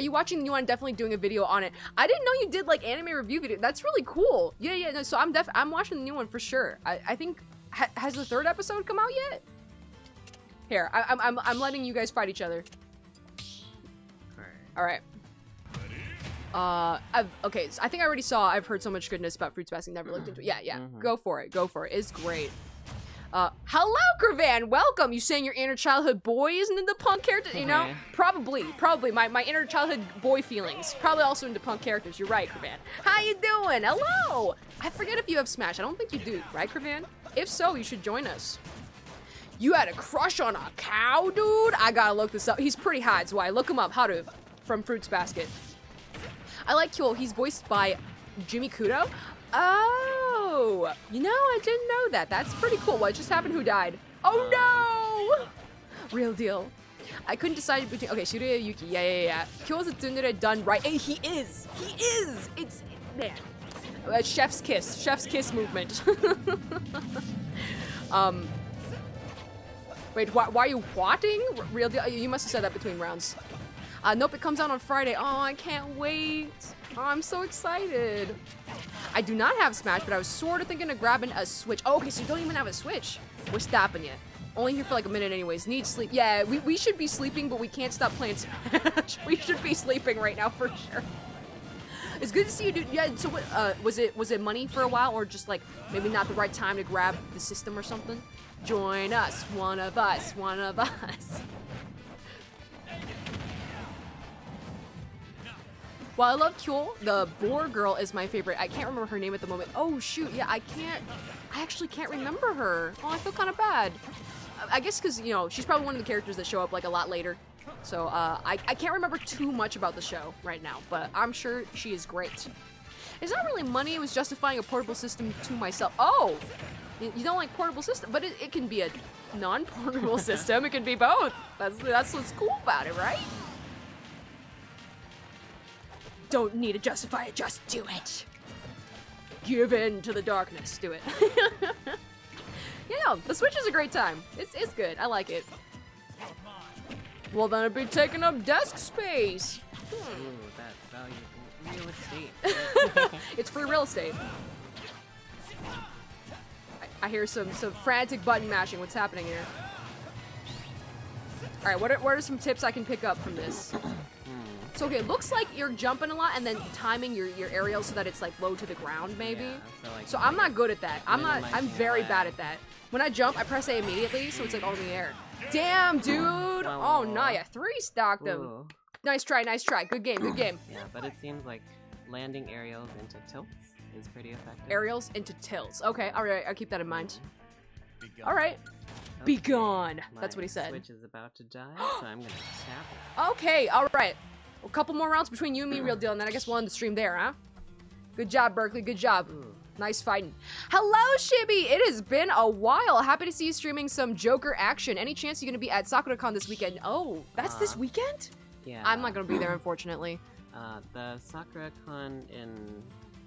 you watching the new one? I'm definitely doing a video on it. I didn't know you did like anime review video. That's really cool. Yeah, yeah. No, so I'm watching the new one for sure. I think has the third episode come out yet? Here, I'm letting you guys fight each other. All right. Okay. So I think I already saw. I've heard so much goodness about Fruits Basket. Never looked into it. Yeah, yeah. Mm-hmm. Go for it. Go for it. It's great. Hello, Gravan! Welcome! You saying your inner childhood boy isn't into punk characters? You know? Probably. My inner childhood boy feelings. Probably also into punk characters. You're right, Gravan. How you doing? Hello! I forget if you have Smash. I don't think you do, right, Gravan? If so, you should join us. You had a crush on a cow, dude? I gotta look this up. He's pretty hot, so I look him up. Haru from Fruits Basket. I like Kyo. He's voiced by Jimmy Kudo. Oh, you know, I didn't know that. That's pretty cool. What just happened? Who died? Oh no! Real deal. I couldn't decide between. Okay, Shiryu Yuki. Yeah. Kyo's a tsundere done right. And he is. It's man. Chef's kiss. Chef's kiss movement. Wait. Why are you watching? Real deal. You must have said that between rounds. Nope. It comes out on Friday. Oh, I can't wait. Oh, I'm so excited. I do not have Smash, but I was sort of thinking of grabbing a Switch. Oh, okay, so you don't even have a Switch. We're stopping you. Only here for like a minute anyways. Need sleep. Yeah, we should be sleeping, but we can't stop playing Smash. We should be sleeping right now for sure. It's good to see you, dude. Yeah, so what, was it money for a while or just like maybe not the right time to grab the system or something? Join us, one of us. Well, I love Kyul. The boar girl is my favorite. I can't remember her name at the moment. Oh, shoot. Yeah, I actually can't remember her. Oh, I feel kind of bad. I guess because, you know, she's probably one of the characters that show up, like, a lot later. So, I can't remember too much about the show right now. But I'm sure she is great. It's not really money. It was justifying a portable system to myself. Oh! You don't like portable system. But it can be a non-portable system. It can be both. That's what's cool about it, right? Don't need to justify it, just do it. Give in to the darkness, do it. Yeah, the Switch is a great time. It's good, I like it. Well, then it'd be taking up desk space. Ooh, that valuable real estate. It's free real estate. I hear some frantic button mashing. What's happening here? All right, what are some tips I can pick up from this? So, okay, it looks like you're jumping a lot and then timing your aerial so that it's, like, low to the ground, maybe. Yeah, so I'm not good at that. I'm very bad at that. When I jump, I press A immediately, so it's, like, all in the air. Damn, dude! Oh, Naya, three-stocked him. Nice try. Good game. Yeah, but it seems like landing aerials into tilts is pretty effective. Aerials into tilts. Okay, all right, I'll keep that in mind. All right. Okay. Be gone. That's what he said. My Switch is about to die, so I'm going to tap it. Okay, all right. A couple more rounds between you and me, real deal, and then I guess we'll end the stream there, huh? Good job, Berkeley. Good job. Nice fighting. Hello, Shibby. It has been a while. Happy to see you streaming some Joker action. Any chance you're going to be at SakuraCon this weekend? Oh, that's this weekend? Yeah. I'm not going to be there, unfortunately. The SakuraCon in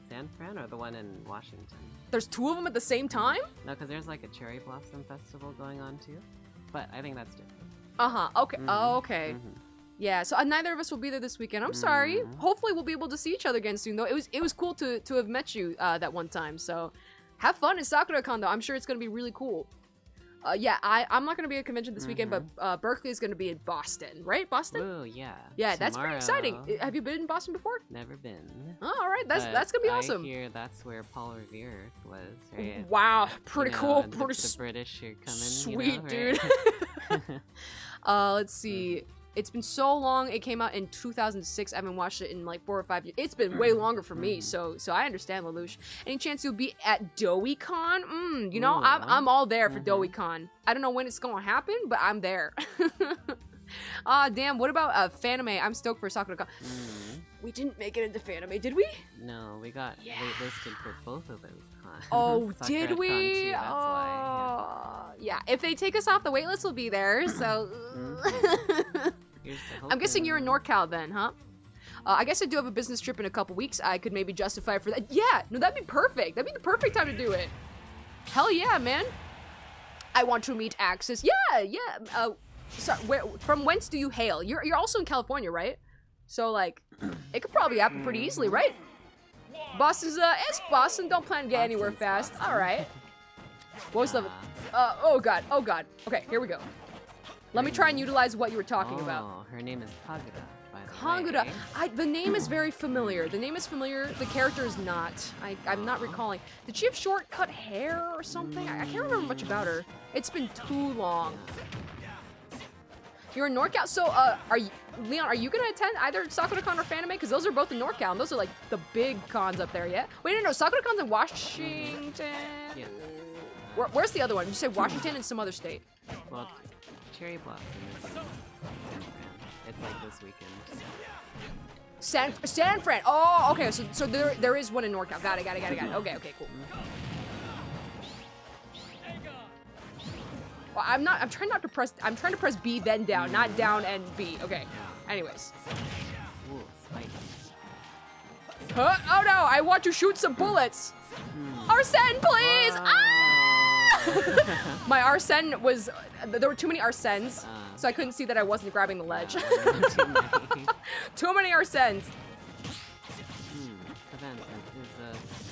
San Fran or the one in Washington? There's two of them at the same time? No, because there's like a cherry blossom festival going on, too. But I think that's different. Uh-huh. Okay. Mm-hmm. Oh, okay. Mm-hmm. Yeah, so neither of us will be there this weekend. I'm sorry. Hopefully we'll be able to see each other again soon, though. It was cool to have met you that one time. So have fun at SakuraCon, though. I'm sure it's going to be really cool. Yeah, I'm not going to be at a convention this weekend, but Berkeley is going to be in Boston. Right, Boston? Oh, yeah. Yeah, tomorrow. That's pretty exciting. Have you been in Boston before? Never been. Oh, all right. That's going to be awesome. I hear that's where Paul Revere was, right? Wow, pretty cool. The British are coming. Sweet, you know, dude. Right? Let's see. It's been so long. It came out in 2006. I haven't watched it in like 4 or 5 years. It's been way longer for me, so I understand, Lelouch. Any chance you'll be at Doey Con? You know, I'm all there for Doey Con. I don't know when it's gonna happen, but I'm there. Damn. What about FANIME? I'm stoked for SakuraCon. We didn't make it into FANIME, did we? No, we got waitlisted for both of those cons. Oh, did we? That's why, yeah. If they take us off the waitlist, we'll be there. So. I'm guessing you're in NorCal then, huh? I guess I do have a business trip in a couple weeks. I could maybe justify for that. Yeah, no, that'd be perfect. That'd be the perfect time to do it. Hell yeah, man. I want to meet Axis. Yeah, yeah. Sorry, from whence do you hail? You're also in California, right? So, like, it could probably happen pretty easily, right? Boston's, it's Boston. Don't plan to get anywhere fast. All right. What was the, oh god, oh god. Okay, here we go. Let me try and utilize what you were talking about. Oh, her name is Kagura, by the way. Kagura. The name is very familiar. The name is familiar, the character is not. I'm not recalling. Did she have short cut hair or something? I can't remember much about her. It's been too long. You're in NorCal, so Leon, are you gonna attend either SakuraCon or FANIME? Because those are both in NorCal, and those are like the big cons up there, yeah? Wait, no, SakuraCon's in Washington. Yeah. Where's the other one? You said Washington and some other state. Well, Cherry Blossom is in San Fran. It's like this weekend. San Fran. Oh, okay. So there is one in NorCal. Got it. Okay, cool. Well, I'm trying to press B then down, not down and B. Okay. Anyways. Ooh, spicy. Huh? Oh no! I want to shoot some bullets. Arsene, please! My Arsene was, there were too many Arsenes, so I couldn't see that I wasn't grabbing the ledge. Too many Arsenes. Events is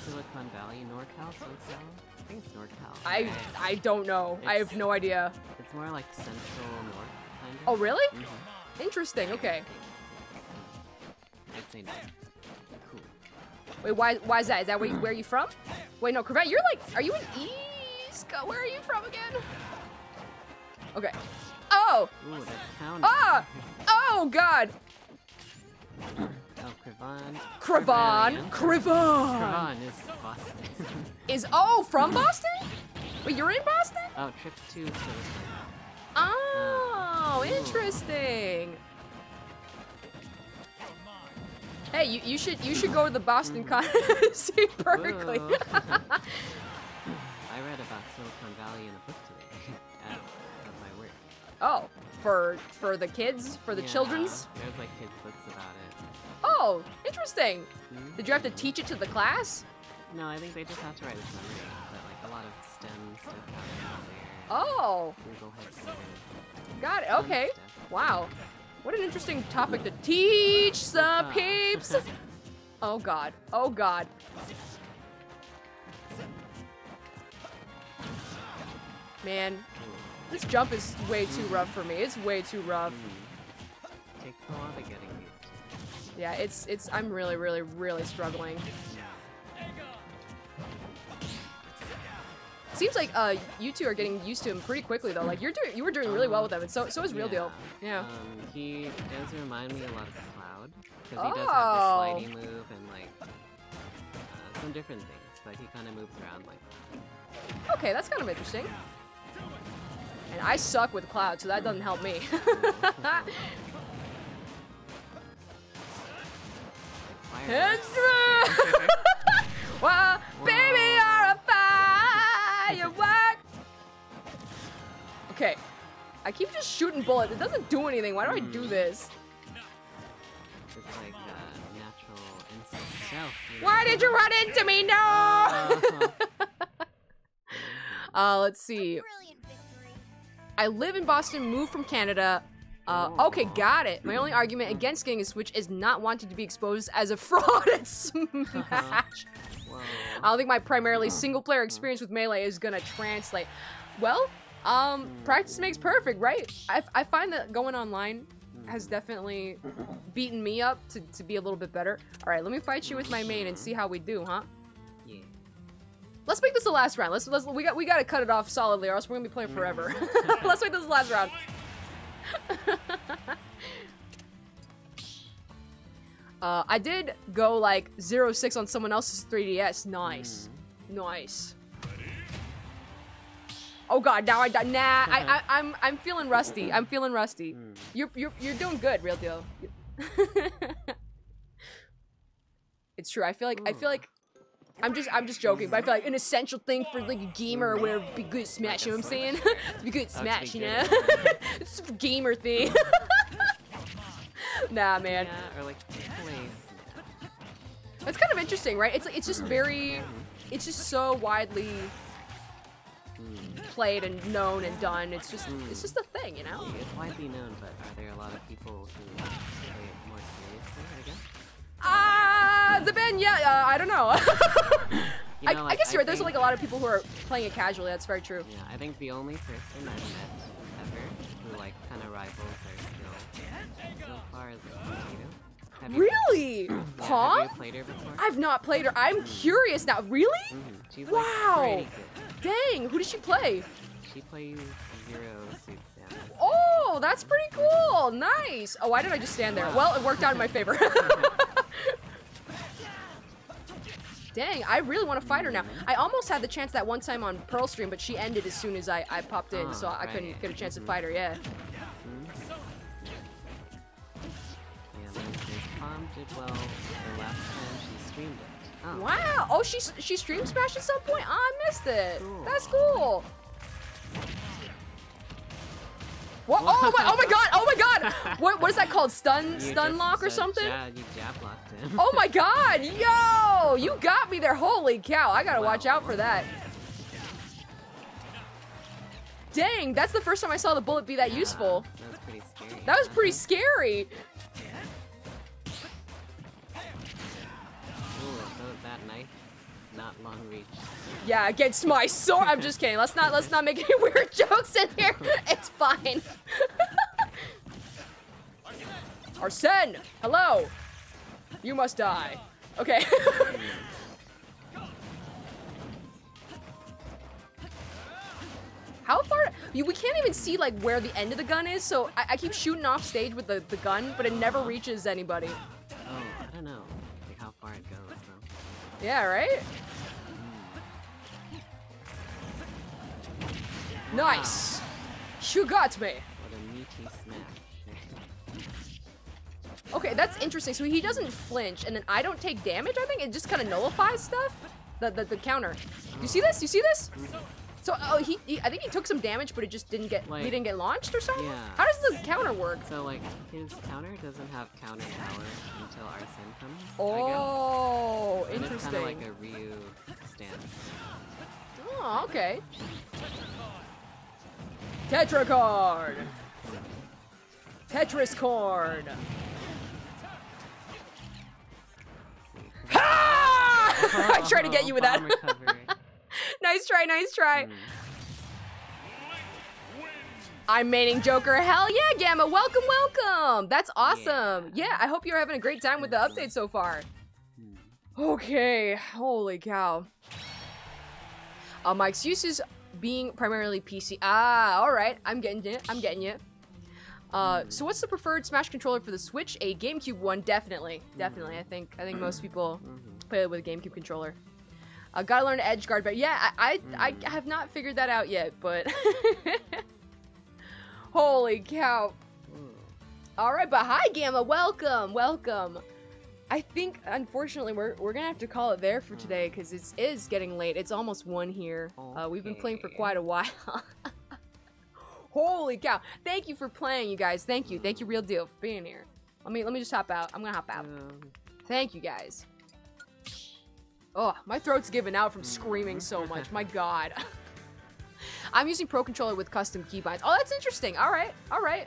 Silicon Valley, NorCal, SoCal? I think it's NorCal. I don't know. I have no idea. It's more like Central North, kind of. Oh, really? Mm-hmm. Interesting, okay. I'd say no. Cool. Wait, why is that? Is that where you from? Wait, no, Corvette, you're like, are you in E? Where are you from again? Okay. Oh! Ooh, that town. Ah! Oh, God! Oh, Cravan is Boston. From Boston? Wait, you're in Boston? Oh, trip to... Oh, interesting. Hey, you should go to the Boston Con and see Berkeley. I read about Silicon Valley in a book today at my work. Oh, for the kids? For the children's? There's like kids' books about it. Oh, interesting. Mm-hmm. Did you have to teach it to the class? No, I think they just have to write a summary. But like a lot of STEM stuff happens there. Oh. Google Headquarters. Got it. Okay. Wow. What an interesting topic to teach some peeps. Oh God. Oh God. Man, this jump is way too rough for me. It's way too rough. Takes a lot of getting used to. Yeah, I'm really struggling. Seems like you two are getting used to him pretty quickly though. Like you were doing really well with him, and so is Real Deal. Yeah. He does remind me a lot of Cloud. Because he does have the slidey move and like some different things, but he kinda moves around like that. Okay, that's kind of interesting. And I suck with Cloud, so that doesn't help me. Well, baby, you're a firework. Okay, I keep just shooting bullets. It doesn't do anything. Why do I do this? It's like natural instinct. Why did you run into me? No! Let's see. I live in Boston, moved from Canada. Okay, got it. My only argument against getting a Switch is not wanting to be exposed as a fraud at Smash. I don't think my primarily single-player experience with Melee is gonna translate. Well, practice makes perfect, right? I find that going online has definitely beaten me up to be a little bit better. All right, let me fight you with my main and see how we do, huh? Let's make this the last round. We gotta cut it off solidly, or else we're gonna be playing forever. Let's make this the last round. I did go like 06 on someone else's 3DS. Nice, nice. Oh God, now I die. Nah, I'm feeling rusty. I'm feeling rusty. You're doing good, Real Deal. It's true. I feel like. I'm just joking, but I feel like an essential thing for like a gamer would be good Smash, you know what I'm saying? To be good Smash, you know? It's a gamer thing. Nah, man. Yeah, or like, that's kind of interesting, right? It's like, it's just very, it's just so widely played and known and done. It's just, it's just a thing, you know? It's widely known, but are there a lot of people who play it more seriously, I guess? I don't know. You know, I guess you're right. There's like a lot of people who are playing it casually. That's very true. Yeah, I think the only person I've met ever who like kind of rivals their skill so far is Potato. Really? Pom? Have you played her before? I've not played her. I'm curious now. Really? She's wow. Like, dang. Who did she play? She plays Zero Suit. Oh, that's pretty cool. Nice. Oh, why did I just stand there? Well, it worked out in my favor. Dang, I really want to fight her now. I almost had the chance that one time on Pearl stream, but she ended as soon as I popped in, so I couldn't get a chance to fight her, yeah. Pom did well the last time she streamed it. Oh. Wow! Oh, she stream smashed at some point? Oh, I missed it. Cool. That's cool. What? Oh my! Oh my God! Oh my God! What is that called? Stun lock or something? Yeah, you jab locked him. Oh my God! Yo, you got me there! Holy cow! I gotta watch out for that. Dang, that's the first time I saw the bullet be that useful. That was pretty scary. That was pretty scary. Not long reach. Yeah, against my sword. I'm just kidding. Let's not make any weird jokes in here. It's fine. Arsene, hello. You must die. Okay. How far? We can't even see like where the end of the gun is. So I keep shooting off stage with the gun, but it never reaches anybody. Oh, I don't know like how far it goes. Yeah, right? Nice! You got me! What a meaty smack. Okay, that's interesting. So he doesn't flinch, and then I don't take damage, I think? It just kind of nullifies stuff? The counter. You see this? You see this? So, oh, he I think he took some damage, but it just didn't get, like, we didn't get launched or something? Yeah. How does the counter work? So, like, his counter doesson have counter power until Arsene comes, I guess. Interesting. It's kind of like a Ryu stance. Oh, okay. Tetracord! Tetris Corn! Ha! I tried to get you with that. Nice try, nice try. I'm maining Joker. Hell yeah, Gamma. Welcome, welcome. That's awesome. Yeah, I hope you're having a great time with the update so far. Okay, holy cow. My excuse is being primarily PC. Ah, all right. I'm getting it. I'm getting it. So what's the preferred Smash controller for the Switch? A GameCube one, definitely. Definitely. I think most people play it with a GameCube controller. I gotta learn to edge guard, but yeah, I have not figured that out yet, but holy cow. All right, but hi Gamma, welcome, welcome. I think unfortunately we're gonna have to call it there for today because it is getting late. It's almost 1 here. Okay. We've been playing for quite a while. Holy cow! Thank you for playing, you guys. Thank you, real deal for being here. Let me just hop out. I'm gonna hop out. Thank you guys. Oh, my throat's giving out from screaming so much. My God. I'm using Pro Controller with custom keybinds. Oh, that's interesting. All right. All right.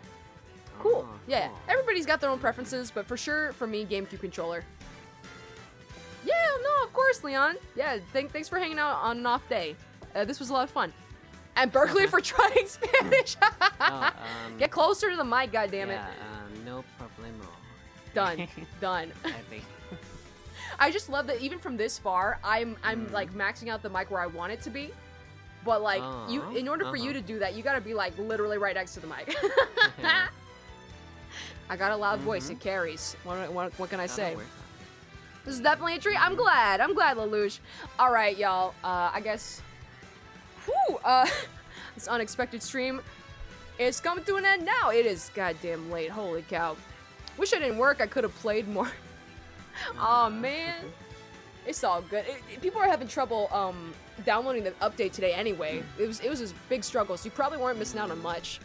Cool. Yeah. Everybody's got their own preferences, but for sure, for me, GameCube controller. Yeah, no, of course, Leon. Yeah, thanks for hanging out on an off day. This was a lot of fun. And Berkeley for trying Spanish. Get closer to the mic, goddammit. Yeah, no problemo. Done. Done. I think. I just love that even from this far, I'm like maxing out the mic where I want it to be, but like you, in order for you to do that, you gotta be like literally right next to the mic. I got a loud voice; it carries. What can I say? This is definitely a treat. I'm glad, Lelouch. All right, y'all. I guess. Whew, this unexpected stream is coming to an end now. It is goddamn late. Holy cow! Wish I didn't work. I could have played more. Oh man, it's all good. People are having trouble downloading the update today anyway. It was a big struggle, so you probably weren't missing out on much.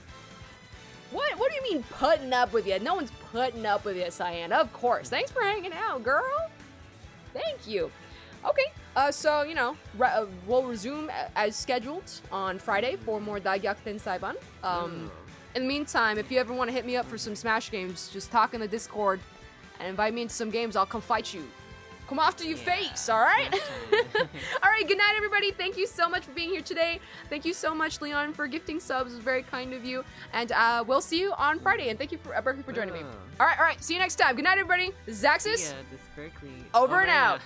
What do you mean putting up with you? No one's putting up with you, Cyan. Of course. Thanks for hanging out, girl. Thank you. Okay. So, you know, we'll resume as scheduled on Friday for more Daigyakuben Saiban. In the meantime, if you ever want to hit me up for some Smash games, just talk in the Discord and invite me into some games. I'll come fight you. Come after your face, all right? All right, good night, everybody. Thank you so much for being here today. Thank you so much, Leon, for gifting subs. It was very kind of you. And we'll see you on Friday. And thank you, Berkeley, for joining me. All right, see you next time. Good night, everybody. This is Zaxis. Over and out.